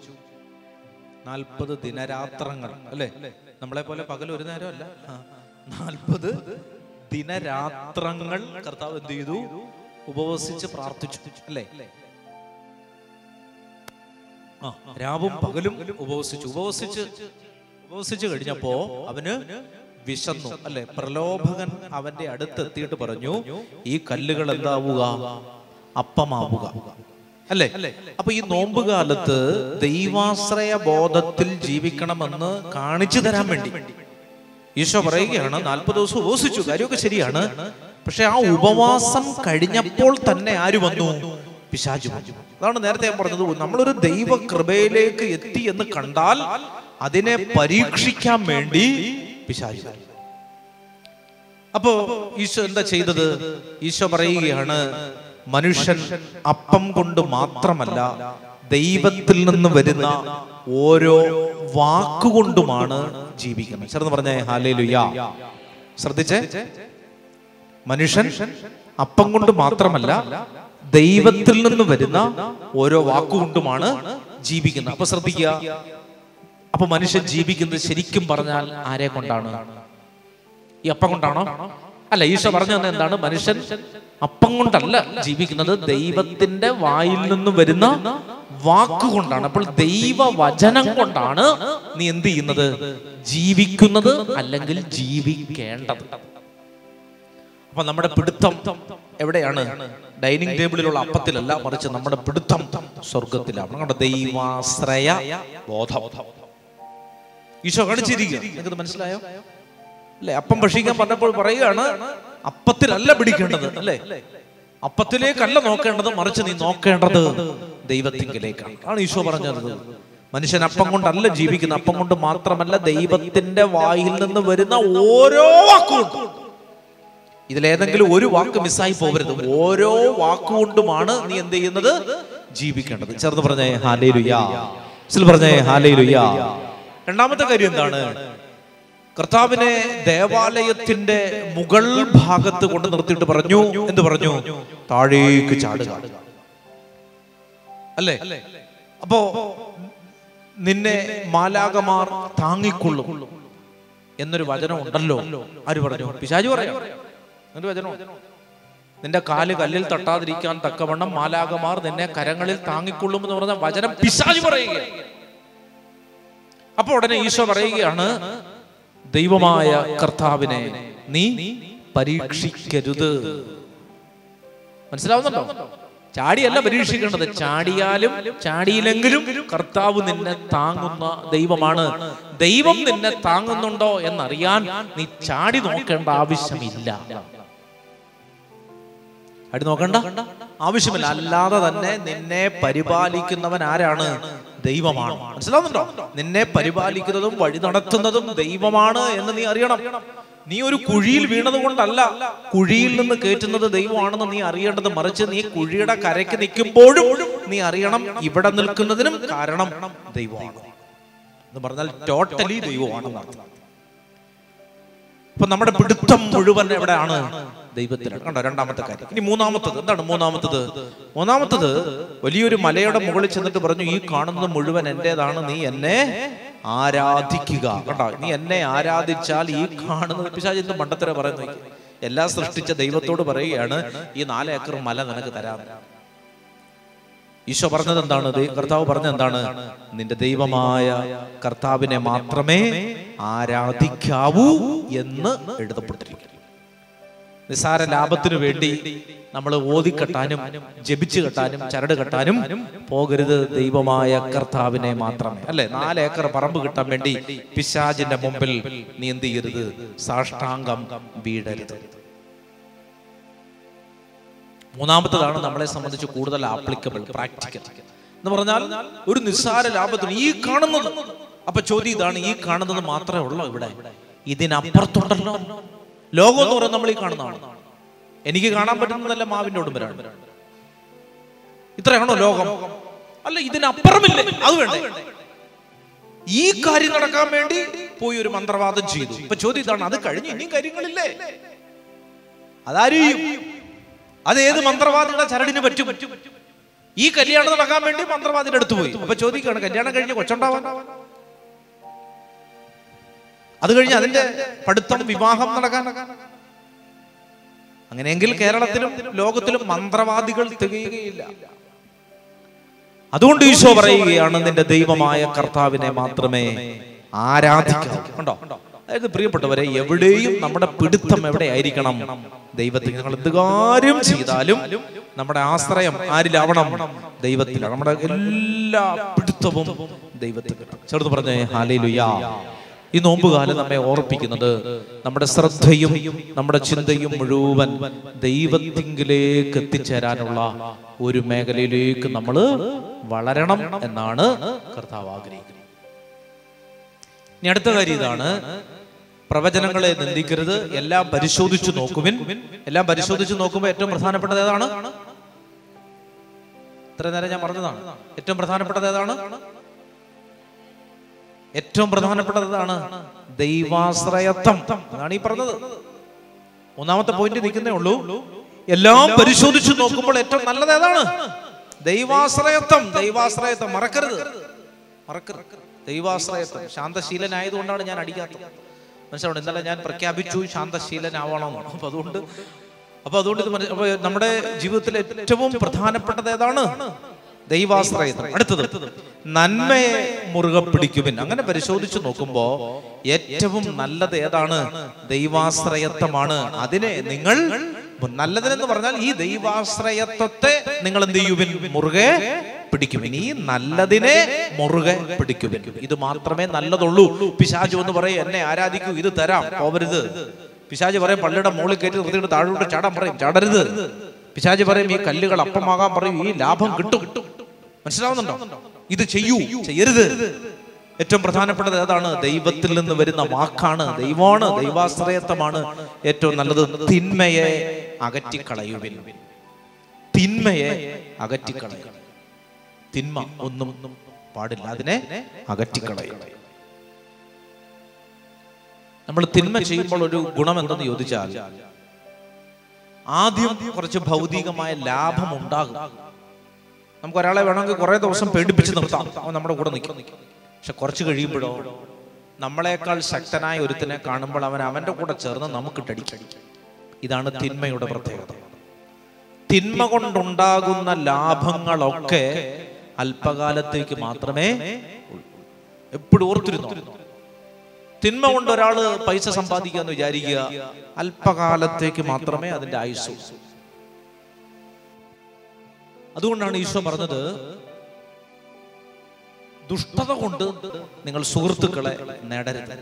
നാൽപ്പത് ദിനരാത്രങ്ങൾ അല്ലെ. നമ്മളെ പോലെ പകൽ ഒരു നേരം അല്ല, നാൽപ്പത് ദിനരാത്രങ്ങൾ കർത്താവ് എന്ത് ചെയ്തു? ഉപവസിച്ച് പ്രാർത്ഥിച്ചു അല്ലെ. ആ രാവും പകലും ഉപവസിച്ചു ഉപവസിച്ച് ഉപവസിച്ചു കഴിഞ്ഞപ്പോ അവന് വിശന്നു അല്ലെ. പ്രലോഭകൻ അവന്റെ അടുത്തെത്തിയിട്ട് പറഞ്ഞു, ഈ കല്ലുകൾ എന്താവുക? അപ്പമാവുക അല്ലെ. അപ്പൊ ഈ നോമ്പുകാലത്ത് ദൈവാശ്രയ ബോധത്തിൽ ജീവിക്കണമെന്ന് കാണിച്ചു തരാൻ വേണ്ടി ഈശോ പറയുകയാണ്, നാൽപ്പത് ദിവസം ഉപവസിച്ചു, കാര്യമൊക്കെ ശരിയാണ്. പക്ഷെ ആ ഉപവാസം കഴിഞ്ഞപ്പോൾ തന്നെ ആര് വന്നു? പിശാചു. അതാണ് നേരത്തെ ഞാൻ പറഞ്ഞത്, നമ്മളൊരു ദൈവ കൃപയിലേക്ക് എത്തി എന്ന് കണ്ടാൽ അതിനെ പരീക്ഷിക്കാൻ വേണ്ടി പിശാചു. അപ്പോ ഈശോ എന്താ ചെയ്തത്? ഈശോ പറയുകയാണ്, മനുഷ്യൻ അപ്പം കൊണ്ട് മാത്രമല്ല ദൈവത്തിൽ നിന്ന് വരുന്ന ഓരോ വാക്കുകൊണ്ടുമാണ് ജീവിക്കുന്നത്. ചേർന്ന് പറഞ്ഞേ ഹല്ലേലൂയ. ശ്രദ്ധിച്ചേ, മനുഷ്യൻ അപ്പം കൊണ്ട് മാത്രമല്ല ദൈവത്തിൽ നിന്ന് വരുന്ന ഓരോ വാക്കുകൊണ്ടുമാണ് ജീവിക്കുന്നത്. അപ്പൊ ശ്രദ്ധിക്കുക, അപ്പൊ മനുഷ്യൻ ജീവിക്കുന്നത് ശരിക്കും പറഞ്ഞാൽ ആരെ കൊണ്ടാണ്? ഈ അപ്പം കൊണ്ടാണോ? അല്ല, ഈശോ പറഞ്ഞു തന്നെ എന്താണ്? മനുഷ്യൻ അപ്പം കൊണ്ടല്ല ജീവിക്കുന്നത്, ദൈവത്തിന്റെ വായിൽ നിന്ന് വരുന്ന വാക്കുകൊണ്ടാണ്. അപ്പോൾ ദൈവവചനം കൊണ്ടാണ് നീ എന്ത് ചെയ്യുന്നത്? ജീവിക്കുന്നത്, അല്ലെങ്കിൽ ജീവിക്കേണ്ടത്. അപ്പൊ നമ്മുടെ പിടുത്തം എവിടെയാണ്? ഡൈനിങ് ടേബിളിലുള്ള അപ്പത്തിലല്ല, മറിച്ച് നമ്മുടെ പിടുത്തം സ്വർഗത്തിലാണ്. നമ്മുടെ ദൈവാശ്രയ ബോധം ഈശോ കാണിച്ചിരിക്കുക. നിങ്ങൾക്ക് മനസ്സിലായോ അല്ലെ? അപ്പം ഭക്ഷിക്കാൻ പറഞ്ഞപ്പോൾ പറയുകയാണ്, അപ്പത്തിലല്ല പിടിക്കേണ്ടത് അല്ലെ, അപ്പത്തിലേക്കല്ല നോക്കേണ്ടത്, മറിച്ച് നീ നോക്കേണ്ടത് ദൈവത്തിങ്കിലേക്കാണ്. ആണ് ഈശോ പറഞ്ഞത്. മനുഷ്യൻ അപ്പം കൊണ്ടല്ല ജീവിക്കുന്നത്, അപ്പം കൊണ്ട് മാത്രമല്ല ദൈവത്തിന്റെ വായിൽ നിന്ന് വരുന്ന ഓരോ വാക്കും. ഇതിലേതെങ്കിലും ഒരു വാക്ക് മിസ്സായി പോകരുത്. ഓരോ വാക്കുകൊണ്ടുമാണ് നീ എന്ത് ചെയ്യുന്നത്? ജീവിക്കേണ്ടത്. ചേർന്ന് പറഞ്ഞേ ഹല്ലേലൂയ. പറഞ്ഞേ ഹല്ലേലൂയ. രണ്ടാമത്തെ കാര്യം എന്താണ്? കർത്താവിനെ ദേവാലയത്തിന്റെ മുകൾ ഭാഗത്ത് കൊണ്ട് നിർത്തിയിട്ട് പറഞ്ഞു, എന്ത് പറഞ്ഞു? താഴേക്ക് ചാടുക അല്ലേ. അപ്പോ നിന്നെ മാലാഖമാർ താങ്ങിക്കൊള്ളും എന്നൊരു വചനം ഉണ്ടല്ലോ. ആര് പറഞ്ഞു? പിശാചു പറയാം. എന്നൊരു വചനം, നിന്റെ കാല് കല്ലിൽ തട്ടാതിരിക്കാൻ തക്കവണ്ണം മാലാഖമാർ നിന്നെ കരങ്ങളിൽ താങ്ങിക്കൊള്ളും എന്ന് പറഞ്ഞ വചനം പിശാചു പറയുക. അപ്പൊ ഉടനെ ഈശോ പറയുകയാണ്, ദൈവമായ കർത്താവിനെ നീ പരീക്ഷിക്കരുത്. മനസ്സിലാവുന്നുണ്ടോ? ചാടിയല്ല പരീക്ഷിക്കേണ്ടത്. ചാടിയാലും ചാടിയില്ലെങ്കിലും കർത്താവ് നിന്നെ താങ്ങുന്ന ദൈവമാണ്. ദൈവം നിന്നെ താങ്ങുന്നുണ്ടോ എന്നറിയാൻ നീ ചാടി നോക്കേണ്ട ആവശ്യമില്ല. ചാടി നോക്കേണ്ട ആവശ്യമില്ല. അല്ലാതെ തന്നെ നിന്നെ പരിപാലിക്കുന്നവൻ ആരാണ്? ദൈവമാണ്. മനസ്സിലാവുന്നുണ്ടോ? നിന്നെ പരിപാലിക്കുന്നതും വഴി നടത്തുന്നതും ദൈവമാണ് എന്ന് നീ അറിയണം. നീ ഒരു കുഴിയിൽ വീണത് കൊണ്ടല്ല കുഴിയിൽ നിന്ന് കയറ്റുന്നത് ദൈവമാണെന്ന് നീ അറിയേണ്ടത്, മറിച്ച് നീ കുഴിയുടെ കരയ്ക്ക് നിൽക്കുമ്പോഴും നീ അറിയണം ഇവിടെ നിൽക്കുന്നതിനും കാരണം ദൈവമാണ് എന്ന് പറഞ്ഞാൽ ടോട്ടലി ദൈവമാണ്. ഇപ്പൊ നമ്മുടെ പിടുത്തം മുഴുവൻ എവിടെയാണ്? ദൈവത്തിലാണ്. കണ്ടോ രണ്ടാമത്തെ കാര്യം. ഇനി മൂന്നാമത്തത് എന്താണ്? മൂന്നാമത്തത് മൂന്നാമത്തത് വലിയൊരു മലയുടെ മുകളിൽ ചെന്നിട്ട് പറഞ്ഞു, ഈ കാണുന്നത് മുഴുവൻ എന്റേതാണ്, നീ എന്നെ ആരാധിക്കുക. കണ്ടോ, നീ എന്നെ ആരാധിച്ചാൽ ഈ കാണുന്നത് പിശാച് എന്ത് മണ്ടത്തര പറയുന്നു. എല്ലാം സൃഷ്ടിച്ച ദൈവത്തോട് പറയുകയാണ്, ഈ നാലേക്കർ മല നിനക്ക് തരാം. ഈശോ പറഞ്ഞത് എന്താണ്? കർത്താവ് പറഞ്ഞത് എന്താണ്? നിന്റെ ദൈവമായ കർത്താവിനെ മാത്രമേ ആരാധിക്കാവൂ എന്ന് എഴുതപ്പെട്ടിരിക്കുന്നു. നിസ്സാര ലാഭത്തിനു വേണ്ടി നമ്മൾ ഓതിക്കെട്ടാനും ജപിച്ചു കെട്ടാനും ചരട് കെട്ടാനും പോകരുത്, ദൈവമായ കർത്താവിനെ മാത്രമേ. അല്ലെ, നാലേക്കർ പറമ്പ് കിട്ടാൻ വേണ്ടി പിശാചിന്റെ മുമ്പിൽ നീ എന്ത് ചെയ്യരുത്? സാഷ്ടാംഗം വീഴരുത്. മൂന്നാമത്തതാണ് നമ്മളെ സംബന്ധിച്ച് കൂടുതൽ ആപ്ലിക്കബിൾ, പ്രാക്ടിക്കൽ എന്ന് പറഞ്ഞാൽ ഒരു നിസ്സാര ലാഭത്തിന് ഈ കാണുന്നത്. അപ്പൊ ചോദ്യം ഇതാണ്, ഈ കാണുന്നത് മാത്രമേ ഉള്ളൂ ഇവിടെ, ഇതിനപ്പുറത്തുണ്ടല്ലോ ലോകം എന്ന് പറയുന്നത്. നമ്മൾ ഈ കാണുന്നതാണ്, എനിക്ക് കാണാൻ പറ്റുന്നതല്ല, മാവിന്റെ ഉടുമ്പരാണ്, ഇത്രയാണോ ലോകം? അല്ല, ഇതിനപ്പുറമില്ല, അത് വേണ്ടേ? ഈ കാര്യം നടക്കാൻ വേണ്ടി പോയി ഒരു മന്ത്രവാദം ചെയ്തു. ഇപ്പൊ ചോദ്യം ഇതാണ്, അത് കഴിഞ്ഞ് ഇനിയും കാര്യങ്ങളില്ലേ? അതാരെയും അതേത് മന്ത്രവാദിയുടെ ചരടിന് പറ്റും? ഈ കല്യാണം നടക്കാൻ വേണ്ടി മന്ത്രവാദിയുടെ അടുത്ത് പോയി. അപ്പൊ ചോദിക്കുകയാണ്, കല്യാണം കഴിഞ്ഞ് കൊച്ചുണ്ടാവാൻ, അത് കഴിഞ്ഞ് അതിന്റെ പഠിത്തം, വിവാഹം നടക്കാൻ. അങ്ങനെയെങ്കിൽ കേരളത്തിലും ലോകത്തിലും മന്ത്രവാദികൾ തികയുകയില്ല. അതുകൊണ്ട് ഈശോ പറയുകയാണ്, നിന്റെ ദൈവമായ കർത്താവിനെ മാത്രമേ ആരാധിക്കൂ. കണ്ടോ, അതായത് പ്രിയപ്പെട്ടവരെ, എവിടെയും നമ്മുടെ പിടുത്തം എവിടെയായിരിക്കണം? ദൈവത്തിൽ. ഞങ്ങൾ എന്ത് കാര്യം ചെയ്താലും നമ്മുടെ ആശ്രയം ആരിലാവണം? ദൈവത്തിലാണ്. നമ്മുടെ എല്ലാ പിടുത്തവും ദൈവത്തിലാണ്. ചേർത്ത് പറഞ്ഞേ ഹല്ലേലൂയ. ഈ നോമ്പുകാലം നമ്മെ ഓർപ്പിക്കുന്നത്, നമ്മുടെ ശ്രദ്ധയും നമ്മുടെ ചിന്തയും മുഴുവൻ ദൈവത്തിങ്കിലേക്ക് എത്തിച്ചേരാനുള്ള ഒരു മേഖലയിലേക്ക് നമ്മൾ വളരണം എന്നാണ് കർത്താവ് ആഗ്രഹിക്കുന്നത്. ഇനി അടുത്ത കാര്യം ഇതാണ്, പ്രവചനങ്ങളെ നിന്ദിക്കരുത്, എല്ലാം പരിശോധിച്ചു നോക്കുവിൻ. എല്ലാം പരിശോധിച്ചു നോക്കുമ്പോൾ ഏറ്റവും പ്രധാനപ്പെട്ടത് ഏതാണ്? ഇത്ര നേരം ഞാൻ പറഞ്ഞതാണ്. ഏറ്റവും പ്രധാനപ്പെട്ടത് ഏതാണ്? ഏറ്റവും പ്രധാനപ്പെട്ടത് ഏതാണ്? ദൈവാശ്രയത്വം എന്നാണ് ഈ പറഞ്ഞത്. മൂന്നാമത്തെ പോയിന്റ് നിൽക്കുന്നേ ഉള്ളൂ. എല്ലാം പരിശോധിച്ചു നോക്കുമ്പോൾ ഏറ്റവും നല്ലത് ഏതാണ്? ദൈവാശ്രയത്വം. ദൈവാശ്രയത്വം മറക്കരുത്, മറക്കരുത്. ദൈവാശ്രയത്വം. ശാന്തശീലനായതുകൊണ്ടാണ് ഞാൻ അടിക്കാത്തത്. മനസ്സിലാവണം. ഇന്നലെ ഞാൻ പ്രഖ്യാപിച്ചു ശാന്തശീലനാവണമെന്നാണ്. അപ്പൊ അതുകൊണ്ട് അപ്പൊ അതുകൊണ്ട് ഇത് നമ്മുടെ ജീവിതത്തിലെ ഏറ്റവും പ്രധാനപ്പെട്ടത് ഏതാണ്? ദൈവാശ്രയത്വം. അടുത്തത്, നന്മയെ മുറുകെ പിടിക്കുവിൻ. അങ്ങനെ പരിശോധിച്ചു നോക്കുമ്പോ ഏറ്റവും നല്ലത് ഏതാണ്? ദൈവാശ്രയത്വമാണ്. അതിനെ നിങ്ങൾ, നല്ലതിനെന്ന് പറഞ്ഞാൽ ഈ ദൈവാശ്രയത്വത്തെ നിങ്ങൾ എന്ത് ചെയ്യുവിൻ? മുറുകെ പിടിക്കുവിൻ. ഈ നല്ലതിനെ മുറുകെ പിടിക്കുവിൻ. ഇത് മാത്രമേ നല്ലതുള്ളൂ. പിശാച് എന്ന് പറയും, എന്നെ ആരാധിക്കൂ, ഇത് തരാം, പോവരുത്. പിശാച് പറയും, പള്ളിയുടെ മുകളിൽ കയറ്റി നിർത്തിയിട്ട് താഴോട്ട് ചാടാൻ പറയും, ചാടരുത്. പിശാച് പറയും, ഈ കല്ലുകൾ അപ്പമാകാൻ പറയും, ഈ ലാഭം കിട്ടും. മനസ്സിലാവുന്നുണ്ടോ? ഇത് ചെയ്യൂ, ചെയ്യരുത്. ഏറ്റവും പ്രധാനപ്പെട്ടത് ഏതാണ്? ദൈവത്തിൽ നിന്ന് വരുന്ന വാക്കാണ്, ദൈവമാണ്, ദൈവാശ്രയത്വമാണ് ഏറ്റവും നല്ലത്. തിന്മയെ അകറ്റിക്കളയുവിൻ. തിന്മയെ അകറ്റിക്കളയുക. തിന്മ ഒന്നും പാടില്ല, അതിനെ അകറ്റിക്കളയുക. നമ്മൾ തിന്മ ചെയ്യുമ്പോൾ ഒരു ഗുണം എന്തെന്ന് ചോദിച്ചാൽ, ആദ്യം കുറച്ച് ഭൗതികമായ ലാഭം ഉണ്ടാകും. നമുക്ക് ഒരാളെ വേണമെങ്കിൽ കുറെ ദിവസം പേടിപ്പിച്ച് നിർത്താം, അവൻ നമ്മുടെ കൂടെ നിൽക്കും. പക്ഷെ കുറച്ച് കഴിയുമ്പോഴോ നമ്മളെക്കാൾ ശക്തനായ ഒരുത്തിനെ കാണുമ്പോൾ അവൻ അവൻ്റെ കൂടെ ചേർന്ന് നമുക്കിട്ടടിക്കും. ഇതാണ് തിന്മയുടെ പ്രത്യേകത. തിന്മ കൊണ്ടുണ്ടാകുന്ന ലാഭങ്ങളൊക്കെ അല്പകാലത്തേക്ക് മാത്രമേ ഉള്ളൂ. എപ്പോഴും ഓർത്തിരുന്നു, തിന്മ കൊണ്ട് ഒരാള് പൈസ സമ്പാദിക്കാന്ന് വിചാരിക്കുക, അല്പകാലത്തേക്ക് മാത്രമേ അതിന്റെ ആയുസ്. അതുകൊണ്ടാണ് ഈശോ പറഞ്ഞത്, ദുഷ്ടത കൊണ്ട് നിങ്ങൾ സുഹൃത്തുക്കളെ നേടരുത്.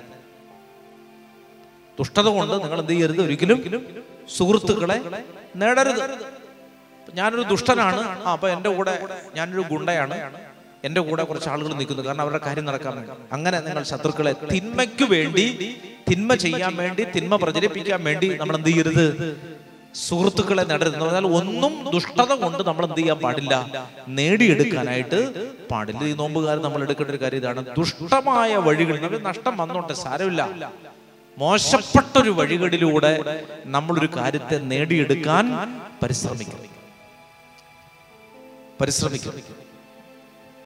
ദുഷ്ടത കൊണ്ട് നിങ്ങൾ എന്ത് ചെയ്യരുത്? ഒരിക്കലും സുഹൃത്തുക്കളെ നേടരുത്. ഞാനൊരു ദുഷ്ടനാണ്, ആ അപ്പൊ എൻ്റെ കൂടെ ഞാനൊരു ഗുണ്ടയാണ്, എൻ്റെ കൂടെ കുറച്ച് ആളുകൾ നിൽക്കുന്നു, കാരണം അവരുടെ കാര്യം നടക്കാൻ. അങ്ങനെ നിങ്ങൾ ശത്രുക്കളെ, തിന്മയ്ക്ക് വേണ്ടി തിന്മ ചെയ്യാൻ വേണ്ടി, തിന്മ പ്രചരിപ്പിക്കാൻ വേണ്ടി നമ്മൾ എന്ത് ചെയ്യരുത്? സുഹൃത്തുക്കളെ നടരുത്. എന്ന് പറഞ്ഞാൽ ഒന്നും ദുഷ്ടത കൊണ്ട് നമ്മൾ എന്ത് ചെയ്യാൻ പാടില്ല, നേടിയെടുക്കാനായിട്ട് പാടില്ല. ഈ നോമ്പുകാരൻ നമ്മൾ എടുക്കേണ്ട ഒരു കാര്യം ഇതാണ്. ദുഷ്ടമായ വഴികൾ, നമുക്ക് നഷ്ടം വന്നോട്ടെ, സാരമില്ല. മോശപ്പെട്ടൊരു വഴികളിലൂടെ നമ്മളൊരു കാര്യത്തെ നേടിയെടുക്കാൻ പരിശ്രമിക്കണം പരിശ്രമിക്കണം